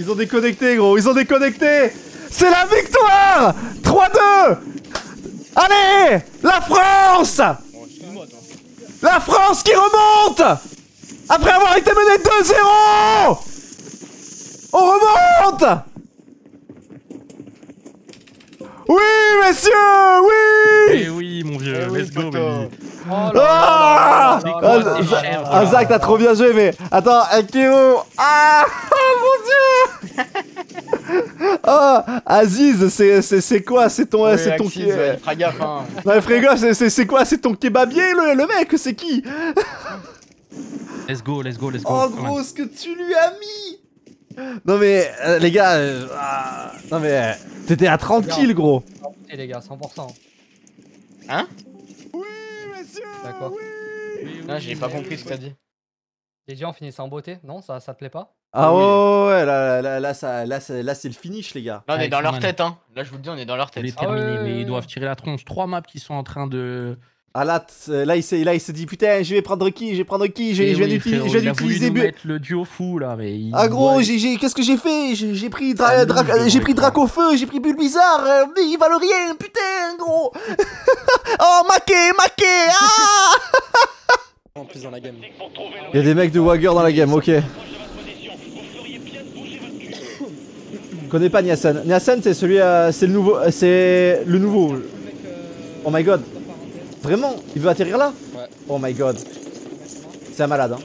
Ils ont déconnecté gros, ils ont déconnecté. C'est la victoire trois deux. Allez, la France. La France qui remonte après avoir été menée deux zéro. On remonte. Oui messieurs, oui. Eh oui mon vieux, eh oui, let's go baby. Oh là là, oh là, là, là, là, ah Zach t'as trop bien joué mais attends Enkeo. Ah mon dieu. Ah Aziz c'est quoi? C'est ton... Oui, c'est ton qui... euh, il fera gaffe hein. Non il fera gaffe, c'est quoi? C'est ton kebabier le, le mec? C'est qui? Let's go, let's go, let's go. Oh gros ce que tu lui as mis. Non mais euh, les gars euh, ah, non mais euh, t'étais à trente kills gros. Et les gars cent pour cent. Hein? D'accord. Oui, oui, oui, j'ai pas compris ce que t'as dit. J'ai dit on finissait en beauté, non ça, ça te plaît pas? Ah oui. Ouais ouais, là, là, là, là, là c'est le finish les gars. Là on est dans leur tête hein, là je vous le dis on est dans leur tête. Ah, terminé, ouais. Mais ils doivent tirer la tronche, trois maps qui sont en train de... Ah là, là il s'est dit putain je vais prendre qui, je vais prendre qui, je, je, oui, frérot, je viens d'utiliser... le duo fou là mais... Il... Ah gros, ouais. Qu'est-ce que j'ai fait? J'ai pris, dra... dra... pris Drac au feu, j'ai pris Bulbizarre, euh, il valent rien, putain gros. Oh maqué, maqué, ah. En plus dans la game. Il y a des mecs de Wager dans la game, ok. Je connais pas Niasenn. Niasenn c'est celui, euh, c'est le nouveau, euh, c'est le nouveau. Oh my god. Vraiment? Il veut atterrir là? Ouais. Oh my god. C'est un malade hein.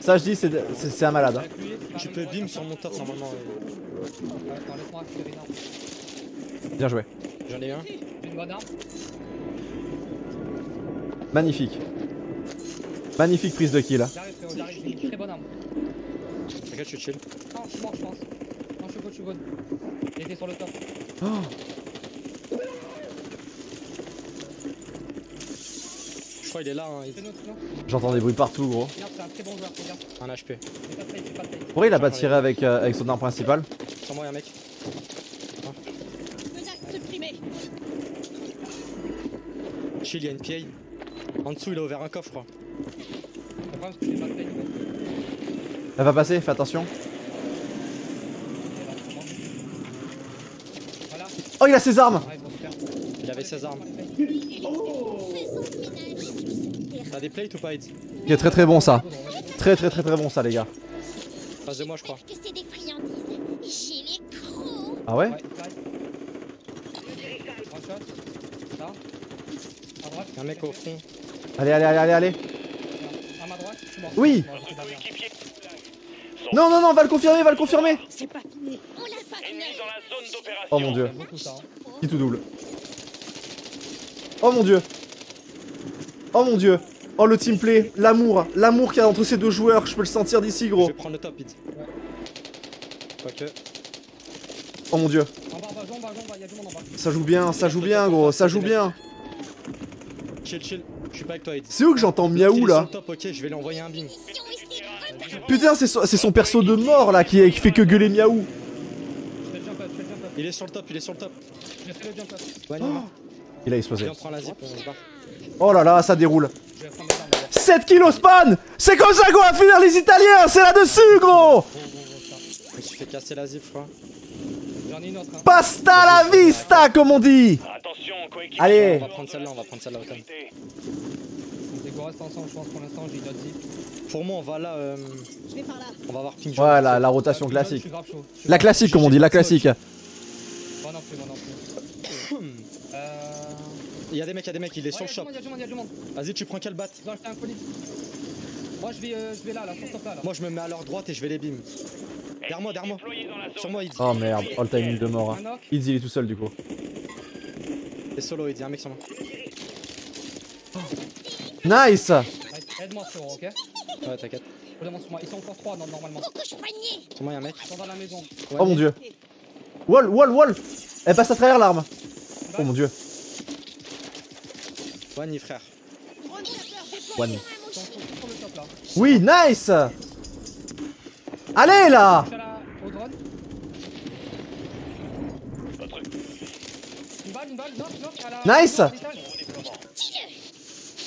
Ça je dis c'est un malade hein. Tu peux beam sur mon torse normalement. Bien joué. J'en ai un. Une bonne arme. Magnifique. Magnifique prise de kill. J'arrive frérot, j'arrive, j'ai une très bonne arme. Regarde je suis chill. Non je suis mort je pense. Non je suis good, je suis good. Il était sur le top. Oh. Il est là, hein, il... J'entends des bruits partout, gros. C'est un très bon joueur, regarde. Un H P. Pourquoi il a pas tiré avec, euh, avec son arme principale? Sans moi, y'a un mec. Ah. Chill, y'a une P I. En dessous, il a ouvert un coffre, je crois. Elle va passer, fais attention. Voilà. Oh, il a ses armes! Il avait ses armes. T'as des plates ou pas? Itz qui est très très bon ça. Très très très très bon ça les gars. Face de moi je crois. Ah ouais? Y'a un mec au fond. Allez allez allez allez allez. Oui. Non non non va le confirmer, va le confirmer. Oh mon dieu. Qui tout double. Oh mon dieu. Oh mon dieu. Oh le team play, l'amour, l'amour qu'il y a entre ces deux joueurs, je peux le sentir d'ici gros. Je vais prendre le top Ids. Ouais. Pas que. Oh mon dieu. En bas, en bas, en bas, en bas, y a du monde en bas. Ça joue bien, ça joue bien gros, ça joue bien. Chill chill, je suis pas avec toi Ids. C'est où que j'entends miaou là? Ok, je vais lui envoyer un bing. Putain, c'est so son perso de mort là qui, qui fait que gueuler miaou. Il est sur le top, il est sur le top. Ouais, oh. Il a explosé. Oh là là, ça déroule. sept kills spawn. C'est comme ça qu'on va finir les Italiens. C'est là-dessus, gros. Je me suis fait casser la zip, je crois. J'en ai une autre. Hein. Pasta la vista, comme on dit. Attention, coéquipier. Allez. On va prendre celle-là, on va prendre celle-là. On reste ensemble, je pense pour l'instant, j'ai une autre zip. Pour moi, on va là. Euh... Je vais par là. On va voir King. Voilà, la rotation classique. La classique, comme on dit, la classique. Moi non plus, moi non plus. euh... Il y a des mecs, il y a des mecs, il est ouais, sur le shop. Vas-y, tu prends quel bat? Non, je un colis. Moi je vais, euh, je vais là, là, top là, là. Moi je me mets à leur droite et je vais les bim. Derrière moi, derrière moi. Sur moi, Ids. Oh merde, all time il de mort. Hein. Ids il est tout seul du coup. Et solo, Ids, il y a un mec sur moi. Oh. Nice. Aide-moi, frérot, ok? Ouais, t'inquiète. Ils sont encore trois normalement. Sur moi, il y a un mec. Dans la maison. Ouais, oh mon dieu. Wall, wall, wall. Elle passe à travers l'arme. Oh mon dieu. One, frère. One. Oui, nice. Allez là. Nice.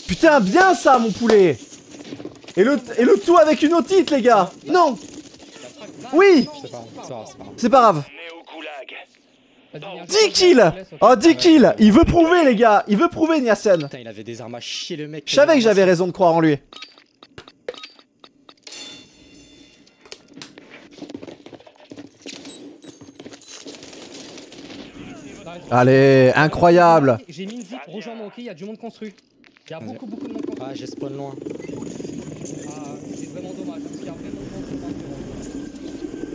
Putain, bien ça mon poulet. Et le, et le tout avec une otite les gars. Non. Oui. C'est pas grave. dix kills. Oh dix kills. Il veut prouver les gars. Il veut prouver Niasenn. Putain il avait des armes à chier le mec. Je savais que j'avais raison de croire en lui. Allez, incroyable. J'ai mis une zip, rejoins moi, ok, il y a du monde construit. Il y a beaucoup beaucoup de monde construit. Ah j'ai spawn loin.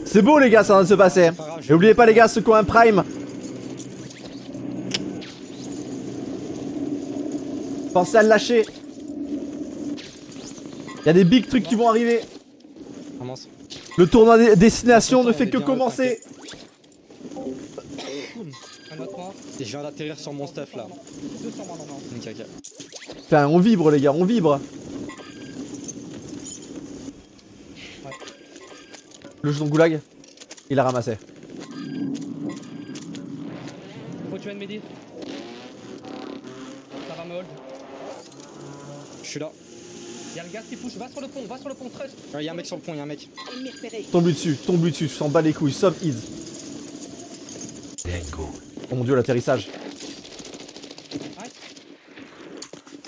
C'est beau les gars, ça vient de se passer. Et oubliez pas les gars, ce coin prime. Pensez à le lâcher. Il y a des big trucs qui vont arriver. Le tournoi des destinations ne fait que commencer. Et je viens d'atterrir sur mon stuff là. Enfin, on vibre les gars, on vibre. Le jeton goulag, il a ramassé. Faut tuer Mehdi. Ça va me hold. Je suis là. Y'a le gars qui push, va sur le pont, va sur le pont, trust. Ouais, y'a un mec sur le pont, y'a un mec. Tombe lui dessus, tombe lui dessus, tu s'en bats les couilles, sauf Ids. Oh mon dieu, l'atterrissage. Ouais.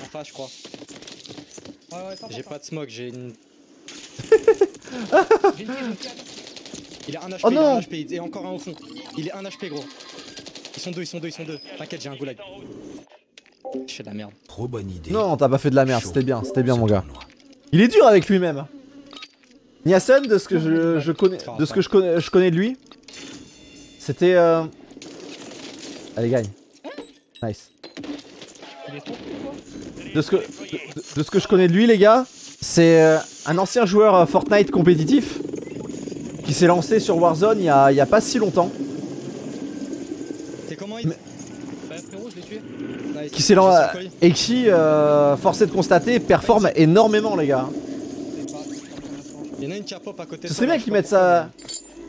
Enfin, je crois. Ouais, ouais, j'ai pas de smoke, j'ai une. Il a un H P, oh il a un H P, et encore un au fond. Il est un H P gros. Ils sont deux, ils sont deux, ils sont deux. T'inquiète, j'ai un goulag. Je fais de la merde. Trop bonne idée. Non, t'as pas fait de la merde, c'était bien, c'était bien mon gars. Il est dur avec lui-même. Niasenn, de ce que je, je connais, de ce que je connais, je connais de lui, c'était. Euh... Allez gagne. Nice. De ce que, de, de ce que je connais de lui les gars. C'est un ancien joueur Fortnite compétitif qui s'est lancé sur Warzone il y a, il y a pas si longtemps. C'est comment il... Mais... Bah, frérot, je l'ai tué. Nice. Qui s'est lancé et qui, euh, force est de constater, performe énormément les gars. Il y en a une qui a pop à côté. Ce serait bien qu'ils mettent ça...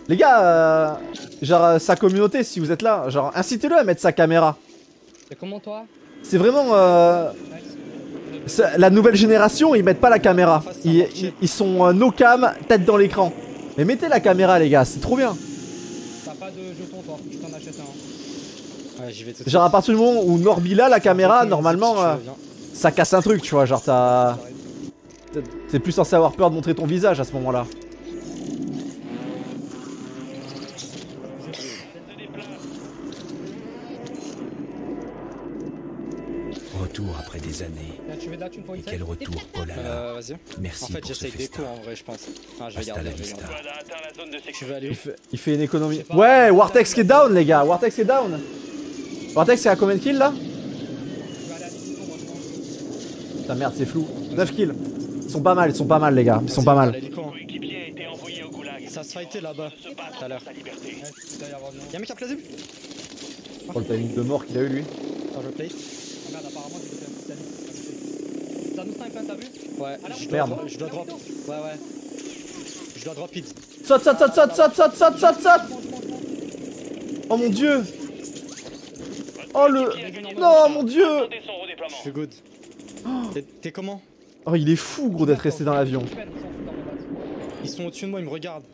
Les gars, euh, genre sa communauté si vous êtes là, genre incitez-le à mettre sa caméra. C'est comment toi? C'est vraiment... Euh... Nice. La nouvelle génération, ils mettent pas la caméra. Ils, ils, ils sont no cam, tête dans l'écran. Mais mettez la caméra, les gars, c'est trop bien. T'as pas de jeton, toi, tu t'en achètes un. Ouais, j'y vais tout de suite. Genre, à partir du moment où Norbila, la caméra, normalement, euh, ça casse un truc, tu vois. Genre, t'as. T'es plus censé avoir peur de montrer ton visage à ce moment-là. Après des années, là, tu et quel retour, oh là là. Merci en fait, j'essaye des coups en vrai, je pense. Enfin, je vais garder, je vais garder. Il, fait, il fait une économie. Ouais, Wartex qui est down, les gars. Wartex est down. Wartex est à combien de kills là? Putain, merde, c'est flou. neuf kills. Ils sont pas mal, ils sont pas mal, les gars. Ils sont pas mal. Ça se fightait là-bas tout à l'heure. Y'a un mec qui a placé. Oh, le timing de mort qu'il a eu lui. Attends, je play. Merde, apparemment j'ai fait un petit salut. Ça nous cinq là, t'as vu? Ouais, je dois drop. Je dois drop. Ouais, ouais. Je dois drop it. Saute, saute, saute, saute, saute, saute, saute, saute, saute. Oh mon dieu. Oh le. Non, mon dieu. Je suis good. T'es comment? Oh, il est fou, gros, d'être resté dans l'avion. Ils sont au-dessus de moi, ils me regardent.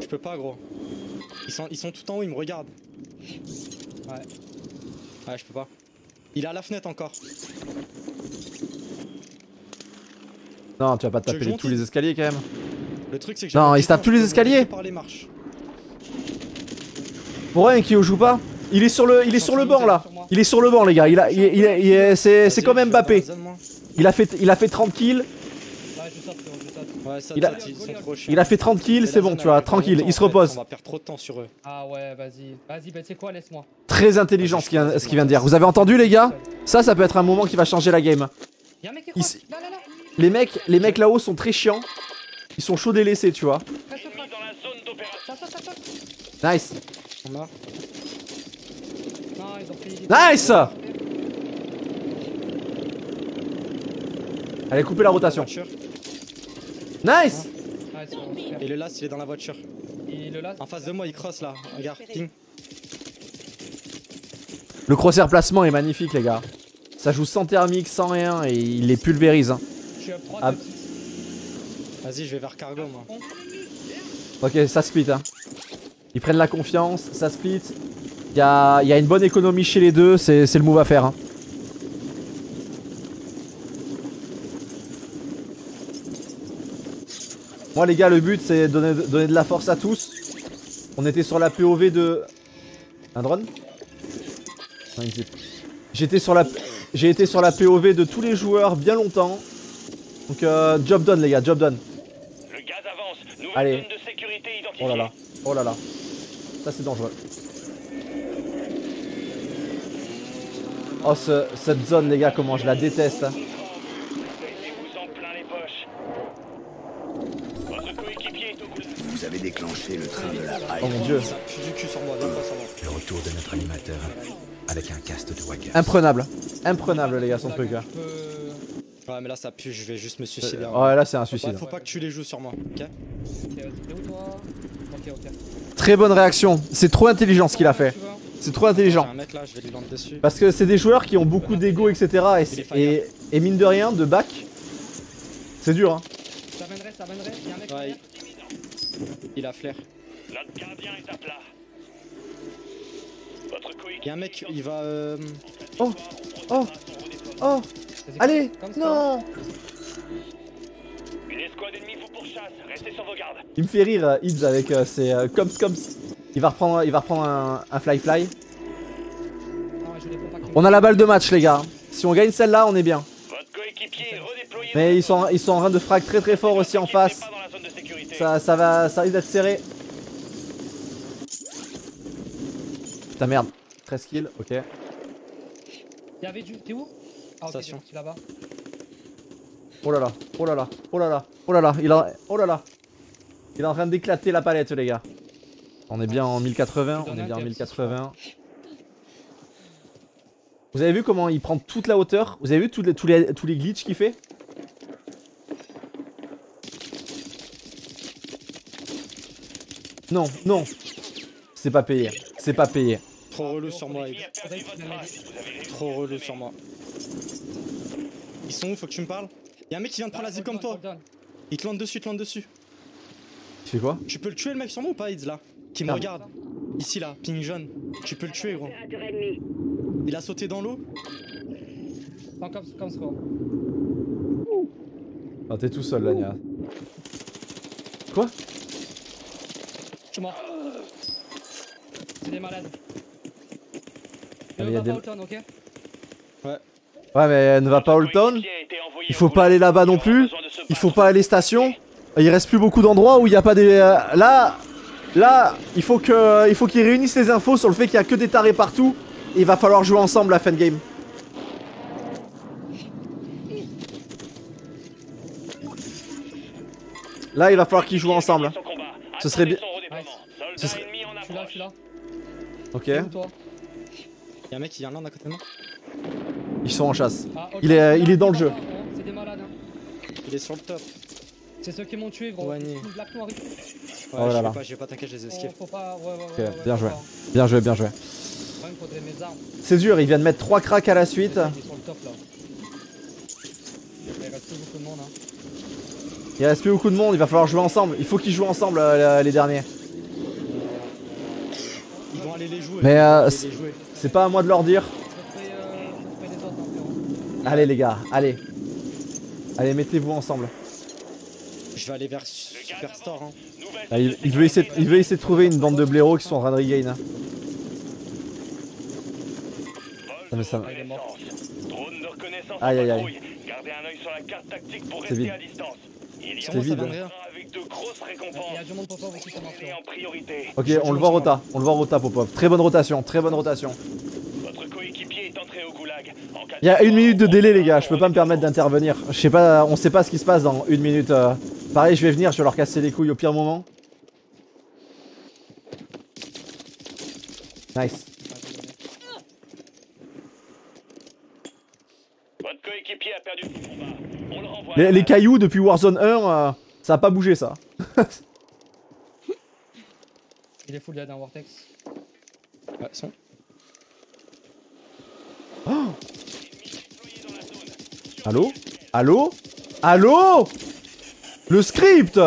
Je peux pas, gros. Ils sont, ils sont tout en haut, ils me regardent. Ouais. Ouais, je peux pas. Il est à la fenêtre encore. Non, tu vas pas te taper tous les escaliers quand même. Le truc c'est que... Non, il se tape tous les escaliers. Pour vrai, Enkeo joue pas. Il est sur le, il est sur le banc là. Il est sur le banc les gars. Il a, il, il, il, c'est quand même Mbappé. Il a fait, il a fait trente kills. Ouais, ça, il, a... Ça, ils sont trop il a fait trente kills, c'est bon, tu vois, tranquille, il se repose. On va perdre trop de temps sur eux. Ah ouais, vas-y, vas-y, ben, c'est quoi, laisse-moi. Très intelligent ce qu'il vient, qu vient de dire. Vous avez entendu, les gars? Ça, ça peut être un moment qui va changer la game. Y'a un mec qui croise. Là, là, là. Les mecs, les mecs là-haut sont très chiants. Ils sont chauds délaissés, tu vois. Nice. Nice. Allez, coupez la rotation. Nice! Et le las il est dans la voiture. Et le las en face de moi il cross là, regarde. Ping. Le crosshair placement est magnifique les gars. Ça joue sans thermique, sans rien et il les pulvérise. Hein. Ah. Vas-y je vais vers cargo moi. Ok ça split hein. Ils prennent la confiance, ça split. Il y a, y a une bonne économie chez les deux, c'est le move à faire. Hein. Moi les gars le but c'est donner, donner de la force à tous. On était sur la P O V de... Un drone ? J'étais sur la... J'ai été sur la P O V de tous les joueurs bien longtemps. Donc euh, job done les gars, job done. Le gaz avance. Nouvelle Allez. Zone de sécurité identifiée. Oh là là, oh là là. Ça c'est dangereux. Oh ce, cette zone les gars comment je la déteste hein. Déclencher le train de la hype. Oh mon dieu. Le retour de notre animateur avec un cast de Wager. Imprenable. Imprenable les gars son truc. Peux... Ouais mais là ça pue, je vais juste me suicider. Ouais hein. Là c'est un suicide. Faut pas, faut pas que tu les joues sur moi. Okay. Très bonne réaction. C'est trop intelligent ce qu'il a fait. C'est trop intelligent. Parce que c'est des joueurs qui ont beaucoup d'ego et cetera. Et, et, et mine de rien de back. C'est dur hein. Ça mènerait, ça mènerait. Il y a un mec derrière. Il a flair. Y'a un mec, il va. Euh... Oh! Oh! Oh! Allez! Non! Une escouade ennemie vous pourchasse, restez sur vos gardes. Il me fait rire, uh, Ids avec uh, ses uh, coms coms. Il va reprendre, il va reprendre un, un fly fly. On a la balle de match, les gars. Si on gagne celle-là, on est bien. Votre coéquipier redéployé. Mais ils sont, ils sont en train de frag très très fort aussi en face. Ça, ça va, ça risque d'être serré. Putain merde, treize kills, ok. Y'avait du... T'es où? Ah ok, là-bas. Oh là là, oh là là, oh là là, oh là là, il a... oh là là. Il est en train d'éclater la palette les gars. On est bien en mille quatre-vingts, on est bien en mille quatre-vingts. Vous avez vu comment il prend toute la hauteur? Vous avez vu tous les, tous les, tous les glitches qu'il fait? Non, non, c'est pas payé, c'est pas payé. Trop relou sur moi, Ed. Trop relou sur moi. Ils sont où? Faut que tu me parles. Y'a un mec qui vient de prendre la zip comme toi. Il te lance dessus, il te lance dessus. Tu fais quoi? Tu peux le tuer le mec sur moi ou pas, Ed, là? Qui me ah. regarde. Ici, là, ping jaune. Tu peux le tuer, gros. Il a sauté dans l'eau. Ah, t'es tout seul, là, Nia. Quoi? Je suis mort. C'est des malades. Ne va pas au town, ok? Ouais. Ouais, mais ne va pas au town. Il faut pas aller là-bas non plus. Il faut pas aller station. Il reste plus beaucoup d'endroits où il n'y a pas des... Là, là, il faut que, il faut qu'ils réunissent les infos sur le fait qu'il n'y a que des tarés partout. Et il va falloir jouer ensemble la fin de game. Là, il va falloir qu'ils jouent ensemble. Ce serait bien... Ce serait... Je suis là, je suis là. Ok. Y'a un mec qui vient là d'un côté de moi. Ils sont en chasse. Ah, okay. Il est, euh, il est dans le jeu. C'est des malades. Hein. Il est sur le top. C'est ceux qui m'ont tué, gros. Ouais, ouais oh là là. Je vais pas t'inquiéter, je les esquive. Oh, pas... ouais, ouais, ouais, okay, ouais, ouais, bien joué. Bien joué, bien joué. C'est dur, il vient de mettre trois cracks à la suite. Il est sur le top là. Il reste plus beaucoup de monde. Hein. Il reste plus beaucoup de monde, il va falloir jouer ensemble. Il faut qu'ils jouent ensemble euh, les derniers. Mais euh, c'est pas à moi de leur dire. Allez les gars, allez. Allez, mettez-vous ensemble. Je vais aller vers Superstore. Hein. Ah, il, il, veut essayer, il veut essayer de trouver une bande de blaireaux qui sont en train de regain. Non mais ça... Aïe aïe aïe. C'est vide. C'est vide. Ok, on le voit rota, on le voit rota Popov. Très bonne rotation, très bonne rotation. Il y a une minute de délai les gars, je peux pas me permettre d'intervenir. Je sais pas, on sait pas ce qui se passe dans une minute. Euh... Pareil, je vais venir, je vais leur casser les couilles au pire moment. Nice. Votre coéquipier a perdu le combat. On le renvoie. Les, les cailloux depuis Warzone un, euh, ça a pas bougé ça. Il est fou là d'un Wartex. Ouais, son. Oh. Allô? Allô? Allô? Le script!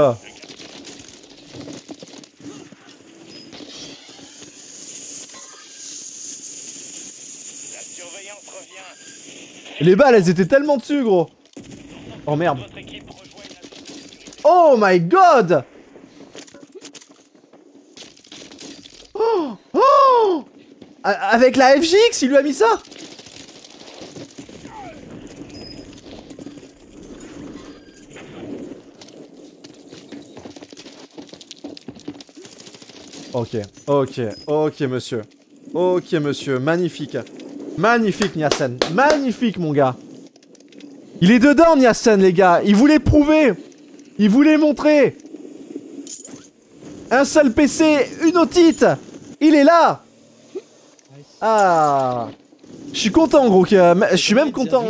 Les balles, elles étaient tellement dessus, gros. Oh merde. Oh my god! Oh! Oh! Avec la F J X, il lui a mis ça? Ok, ok, ok monsieur. Ok monsieur, magnifique. Magnifique Niasenn, magnifique mon gars. Il est dedans Niasenn les gars, il voulait prouver. Il voulait montrer. Un seul P C, une otite. Il est là. Ah. Je suis content gros, que... je suis même content.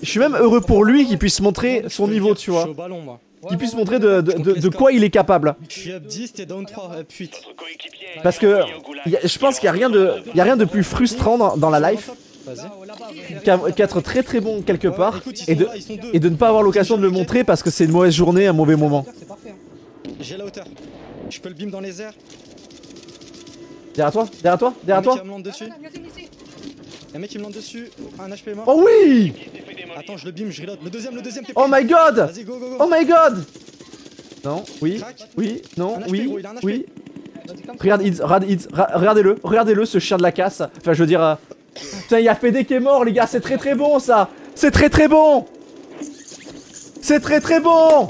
Je suis même heureux pour lui qu'il puisse montrer son niveau tu vois. Qui puisse montrer de, de, de, de quoi il est capable. Je suis up dix, t'es down trois, up huit. Parce que a, je pense qu'il n'y a, a rien de plus frustrant dans, dans la life qu'être très très bon quelque part et de, et de ne pas avoir l'occasion de le montrer parce que c'est une mauvaise journée, un mauvais moment. J'ai la hauteur, je peux le beam dans les airs. Derrière toi, derrière toi, derrière toi. Y'a un mec qui me lance dessus, un H P mort. Oh oui! Attends, je le beam, je reload. Le deuxième, le deuxième, t'es prêt. Oh my god! Go, go, go. Oh my god! Non, oui, Crack. Oui, non, un oui, H P, gros, il a un H P. Oui. Regarde Ids, regarde Ids, regardez-le, regardez-le ce chien de la casse. Enfin, je veux dire. Euh... Putain, y'a Fede qui est mort, les gars, c'est très très bon ça! C'est très très bon! C'est très très bon!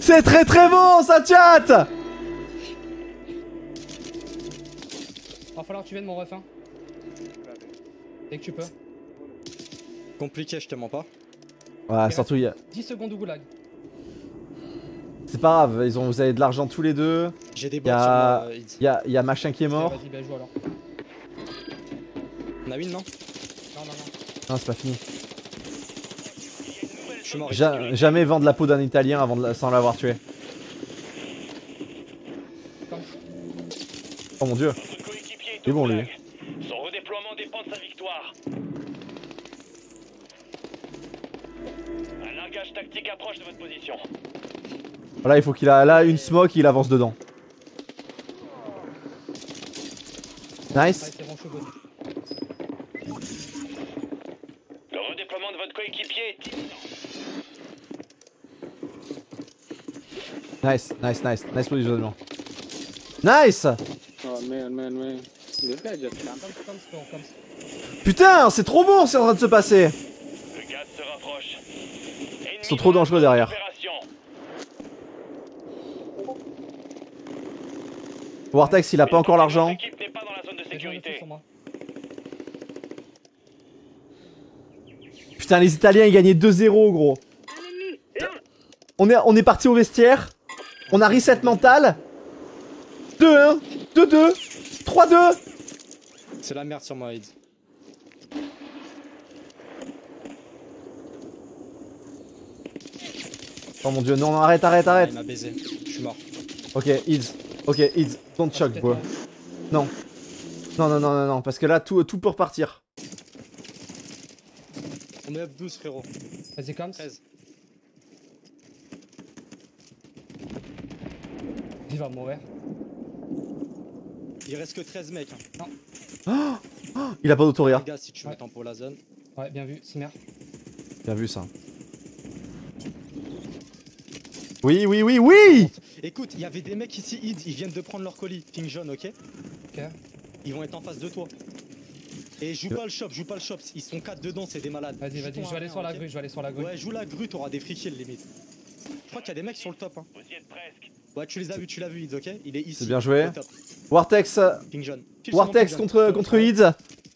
C'est très très bon ça, chat! Va falloir que tu viennes, mon ref, hein. Dès que tu peux. Compliqué, je te mens pas. Ouais, surtout il y a... dix secondes au goulag. C'est pas grave, ils ont... vous avez de l'argent tous les deux. J'ai des bots sur moi, Itz. Il y a... il y a machin qui est mort. Vas-y, bah joue alors. On a une, non? Non, non, non. Non, c'est pas fini. Je suis mort. Ja... Jamais vendre la peau d'un Italien avant de... sans l'avoir tué. Comme... Oh mon dieu. Il est bon lui. Approche de votre position. Voilà, il faut qu'il a là une smoke, il avance dedans. Nice. Le redéploiement de votre coéquipier est imminent. Nice, nice, nice, nice positionnement. Nice. Oh man, man, man. Putain, c'est trop bon, c'est en train de se passer. Le gaz se rapproche. Ils sont trop dangereux derrière. Wartex, il a pas encore l'argent. Putain, les Italiens, ils gagnaient deux zéro, gros. On est, on est parti au vestiaire. On a reset mental. deux un, deux deux, trois deux. C'est la merde sur moi, Ids. Oh mon dieu, non, non, arrête, arrête, arrête. Il m'a baisé, je suis mort. Ok, Ids, ok, Ids, don't choc, bro. Non. Non, non, non, non, non, parce que là, tout, tout peut repartir. On est à douze, frérot. Vas-y, comme treize. Il va mourir. Il reste que treize mecs, hein. Non. Oh, oh, il a pas d'autoria. Les gars, si tu mets en pour la zone. Ouais, bien vu, c'est merde. Bien vu, ça. Oui, oui, oui, oui! Écoute, il y avait des mecs ici, ils viennent de prendre leur colis, ping jaune, ok? Ok. Ils vont être en face de toi. Et joue pas le shop, joue pas le shop, ils sont quatre dedans, c'est des malades. Vas-y, vas-y, je vais aller sur la grue, je vais aller sur la grue. Ouais, joue la grue, t'auras des free kills limite. Je crois qu'il y a des mecs sur le top. Hein. Vous y êtes presque. Ouais, tu les as vus, tu l'as vu, Ids, ok? Il est ici. C'est bien joué. Wartex. Wartex contre, contre Ids.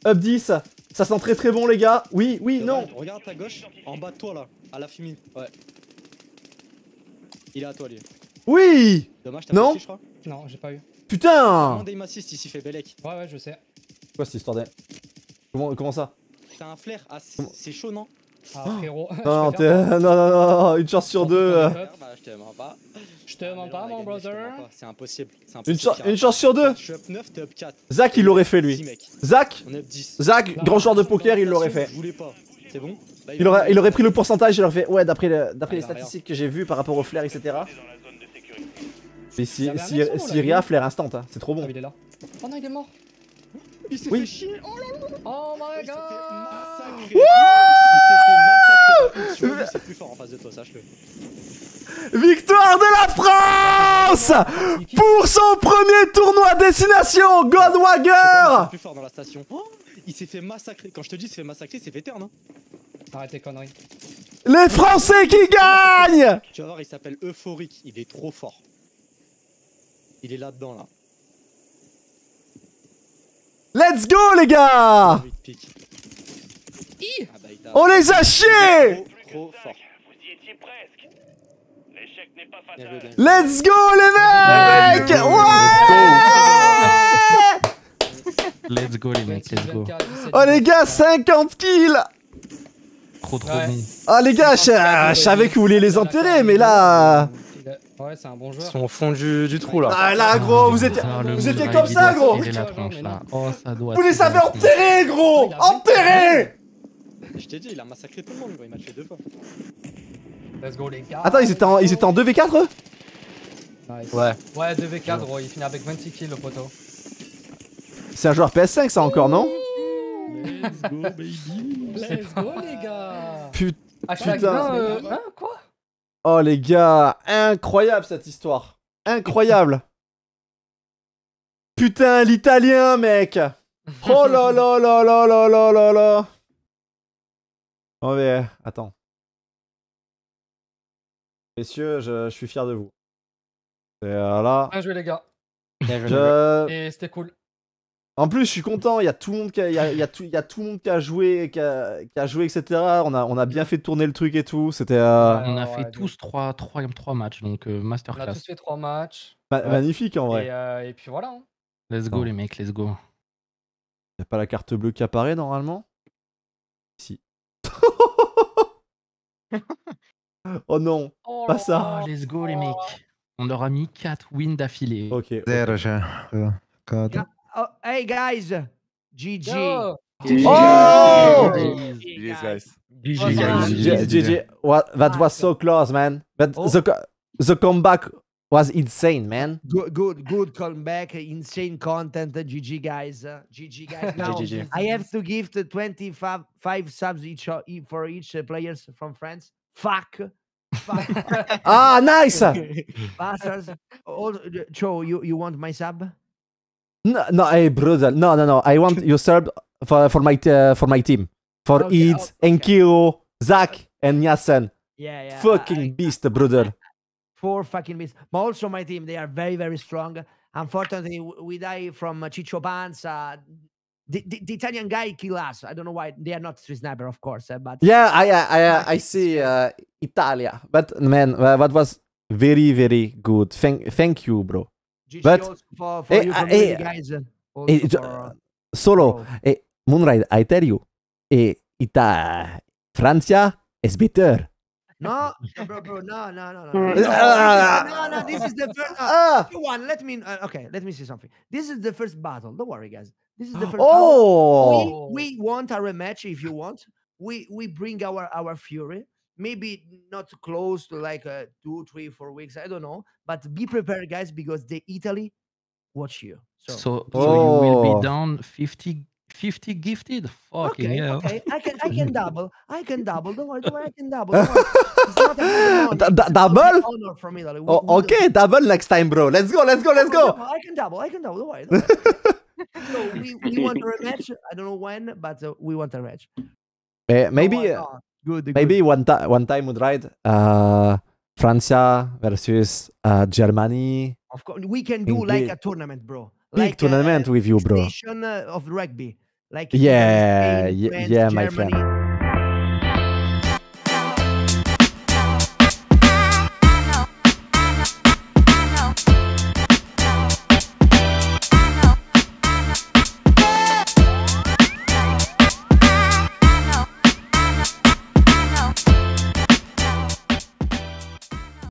Up dix. Ça sent très très bon, les gars. Oui, oui, non. Regarde à ta gauche, en bas de toi là, à la fumée. Ouais. Il est à toi, lui. Oui! Dommage, t'as pas eu, je crois. Non, j'ai pas eu. Putain! Il m'assiste, il s'y fait Belek. Ouais, ouais, je sais. Quoi cette histoire d'air? Comment, comment ça? T'as un flair, ah, c'est chaud, non? Ah, frérot. Non, non, non, non, une chance sur deux. Je te mens pas. Je te mens pas, mon brother. C'est impossible. Une chance sur deux. Je suis up neuf, t'es up quatre. Zach, il l'aurait fait, lui. Zach, Zach, grand joueur de poker, il l'aurait fait. Je voulais pas. C'est bon? Il aurait, il aurait pris le pourcentage, il aurait fait. Ouais, d'après le, d'après les statistiques que j'ai vues par rapport au flair, et cetera. Mais si, si, Syria, flair instant, hein. C'est trop bon. Il est là. Oh non, il est mort. Il s'est fait chier. Oh là là. Oh my god. Il s'est fait massacrer. Il s'est fait massacrer. C'est plus fort en face de toi, sache-le. Victoire de la France pour son premier tournoi destination, Godwager. Plus fort dans la station. Il s'est fait massacrer. Quand je te dis, il s'est fait massacrer, c'est fait turn, hein. Arrête tes conneries. Les Français qui gagnent. Tu vas voir, il s'appelle Euphoric. Il est trop fort. Il est là-dedans, là. Let's go, les gars. Hi. On les a chiés. Trop, trop fort. Let's go, les mecs. Ouais. Let's go, les mecs, let's go. Oh, les gars, cinquante kills. Trop, trop bien. Ah, les gars, je savais que vous vouliez les enterrer, mais là... Ouais, c'est un bon joueur. Ils sont au fond du, du trou là. Ah là, gros, vous étiez, ah, vous étiez comme ça, gros. Vous les avez enterrés, gros. Enterrés. Je t'ai dit, il a massacré tout le monde, gros. Il m'a tué deux fois. Let's go, les gars. Attends, ils étaient en, ils étaient en deux v quatre, eux? Nice. Ouais. Ouais, deux v quatre, gros. Il finit avec vingt-six kills, le poteau. C'est un joueur P S cinq, ça encore, non? Let's go, baby. Let's go, les gars. Putain. Putain. Euh, hein, quoi? Oh les gars, incroyable cette histoire. Incroyable. Putain, l'italien, mec. Oh là là là là là là là là. Oh mais, attends. Messieurs, je, je suis fier de vous. Et voilà. Bien joué les gars. Bien joué. Je... Et c'était cool. En plus, je suis content, il y a tout le monde qui a, y a, y a tout, y a tout le monde qui a joué, qui a, qui a joué, et cetera. On a, on a bien fait tourner le truc et tout. C'était. Euh... Ouais, on a ouais, fait ouais, tous trois, trois, trois matchs, donc euh, masterclass. On a tous fait trois matchs. Ma ouais. Magnifique en vrai. Et, euh, et puis voilà. Hein. Let's go, non. Les mecs, let's go. Y'a pas la carte bleue qui apparaît normalement? Si. Oh non, oh, pas ça. Let's go, les mecs. On aura mis quatre wins d'affilée. Ok. okay. Oh, hey guys, G G. Oh, G G guys. G G. That was so close, man. But oh. the the comeback was insane, man. Good, good, good comeback. Insane content. G G guys. G G guys. Now G G. I have to give the twenty-five five subs each for each players from France. Fuck. Fuck. Ah, nice. Bastards. Joe, you you want my sub? No, no, hey, brother. No, no, no. I want you served for for my uh, for my team, for okay, Itz, okay. Enkeo, Zach, and Niasenn. Yeah, yeah. Fucking I, beast, brother. Four fucking beasts. But also my team, they are very, very strong. Unfortunately, we die from Ciccio Panza. The, the, the Italian guy kill us. I don't know why. They are not three sniper, of course. Uh, but yeah, I, I, I, I see uh, Italia. But man, uh, that was very, very good. Thank, thank you, bro. G G but for, for eh, you eh, guys, eh, for, solo, eh, Moonryde, I tell you, eh, Ita, Francia is better. No, bro, bro, no, no, no, no, no, no, no, this is the first uh, one. Let me, uh, okay, let me see something. This is the first battle. Don't worry, guys. This is the first. Oh, battle. We, we want a rematch if you want. We we bring our our fury. Maybe not close to like uh, two, three, four weeks. I don't know. But be prepared, guys, because the Italy watch you. So, so, oh. so you will be down fifty, fifty gifted. Fucking okay, hell. Okay. I can, I can double. I can double. Don't worry, don't worry, I can double. It's not a D double? Honor from Italy. We, oh, okay, double next time, bro. Let's go, let's go, let's go. I can double. I can double. Don't worry. Don't worry. So we, we want a rematch. I don't know when, but uh, we want a rematch. Uh, maybe oh, uh, good, good. Maybe one time one time would ride uh, Francia versus uh, Germany. Of course, we can do England. Like a tournament, bro. Big like tournament a, with you, bro. Of rugby, like yeah, yeah, France, yeah, Germany. My friend.